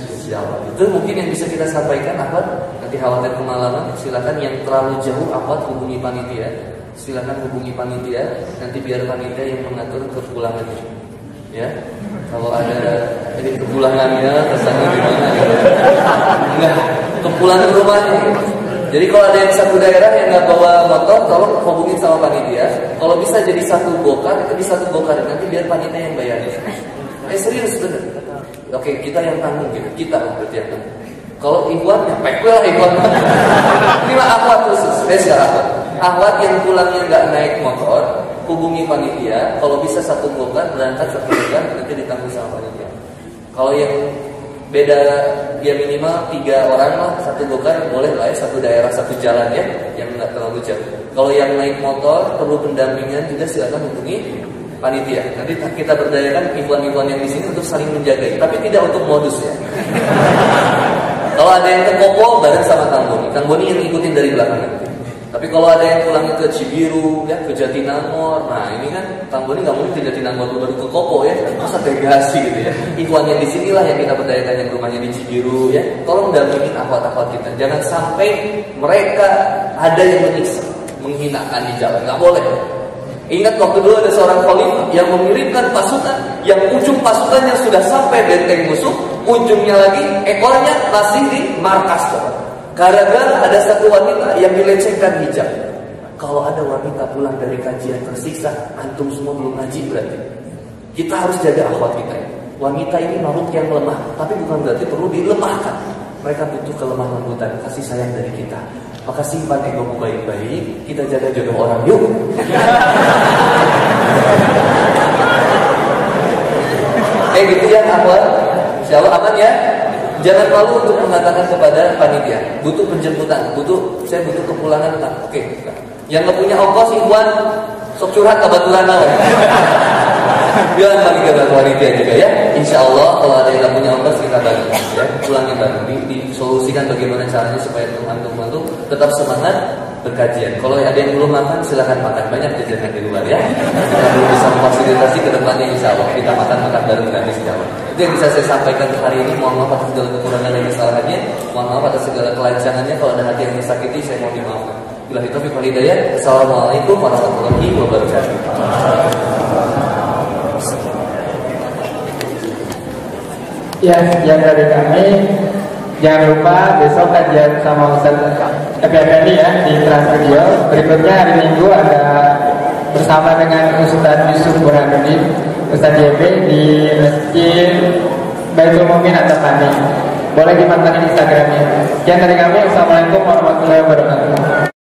insya Allah itu mungkin yang bisa kita sampaikan. Akhwat nanti khawatir kemalaman, silakan yang terlalu jauh akhwat hubungi panitia, silakan hubungi panitia, nanti biar panitia yang mengatur kepulangannya ya. Kalau ada ini kepulangannya tersangka gimana? Enggak, kepulangan rumahnya. Jadi kalau ada yang satu daerah yang nggak bawa motor, tolong hubungin sama panitia. Kalau bisa jadi satu bokar, jadi satu bokar nanti biar panitia yang bayarin. Serius bener. Oke, kita yang tanggung gitu, kita berarti yang tanggung. Kalau ikhwan, ya pekwe lah ikhwan. Inilah akhwat khusus, spesial akhwat. Akhwat yang pulangnya nggak naik motor, hubungi panitia. Kalau bisa satu bokar, berangkat satu bokar, nanti ditanggung sama panitia. Kalau yang beda, ya minimal 3 orang lah, satu bokar boleh lah ya, satu daerah, satu jalan ya, yang nggak terlalu jauh. Kalau yang naik motor, perlu pendampingan juga silakan hubungi panitia. Nanti kita berdayakan ikhwan-ikhwan yang di sini untuk saling menjaga, tapi tidak untuk modus ya. Kalau ada yang terkopo bareng sama Kang Bonny yang ngikutin dari belakang nanti. Tapi kalau ada yang pulang ke Cibiru, ya, ke Jatinangor, nah ini kan Kang Bonny nggak mungkin ke Jatinangor baru ke kopo ya, masa delegasi gitu ya. Ikhwannya di sinilah yang kita berdayakan yang rumahnya di Cibiru ya. Tolong dampingin akhwat-akhwat kita, jangan sampai mereka ada yang menyiksa, menghinakan di jalan, nggak boleh. Ingat waktu dulu ada seorang khalifah yang mengirimkan pasukan, yang ujung pasukannya sudah sampai benteng musuh. Ujungnya lagi, ekornya masih di markas. Gara-gara ada satu wanita yang dilecehkan hijab. Kalau ada wanita pulang dari kajian tersiksa, antum semua belum ngaji berarti. Kita harus jaga akhwat kita ini. Wanita ini makhluk yang lemah, tapi bukan berarti perlu dilemahkan. Mereka butuh kelemah lembutan, kasih sayang dari kita. Maka simpan egomu baik-baik, kita jaga jodoh orang yuk. Gitu ya, akhwat. Insya Allah aman ya. Jangan malu untuk mengatakan kepada panitia, butuh penjemputan, saya butuh kepulangan. Nah, oke. Yang nggak punya ongkos, Iwan, sok curhat kebetulan lah. Biar bagi kepada panitia juga ya. Insya Allah kalau ada yang nggak punya ongkos kita bagi, ya. Pulangnya bagi, disolusikan bagaimana caranya supaya teman-teman tuh tetap semangat berkajian. Kalau ada yang belum makan, silahkan makan, banyak jajanan di luar ya. Kita belum bisa memfasilitasi ke depannya Insya Allah. Kita makan-makan bareng gratis di awal. Itu yang bisa saya sampaikan hari ini. Mohon maaf atas segala kekurangan dan kesalahannya. Mohon maaf atas segala kelancangannya. Kalau ada hati yang disakiti, saya mohon dimaafkan. Billahi taufiq wal hidayah. Assalamualaikum warahmatullahi wabarakatuh. Ya, yang dari kami, jangan lupa besok kajian sama Ustaz Abi Effendi ya di Trans Studio. Berikutnya hari Minggu ada bersama dengan Ustaz Ustaz JB di Masjid Baitul Mumin atau Pani. Boleh dipantengin Instagramnya. Sekian dari kami. Assalamualaikum warahmatullahi wabarakatuh.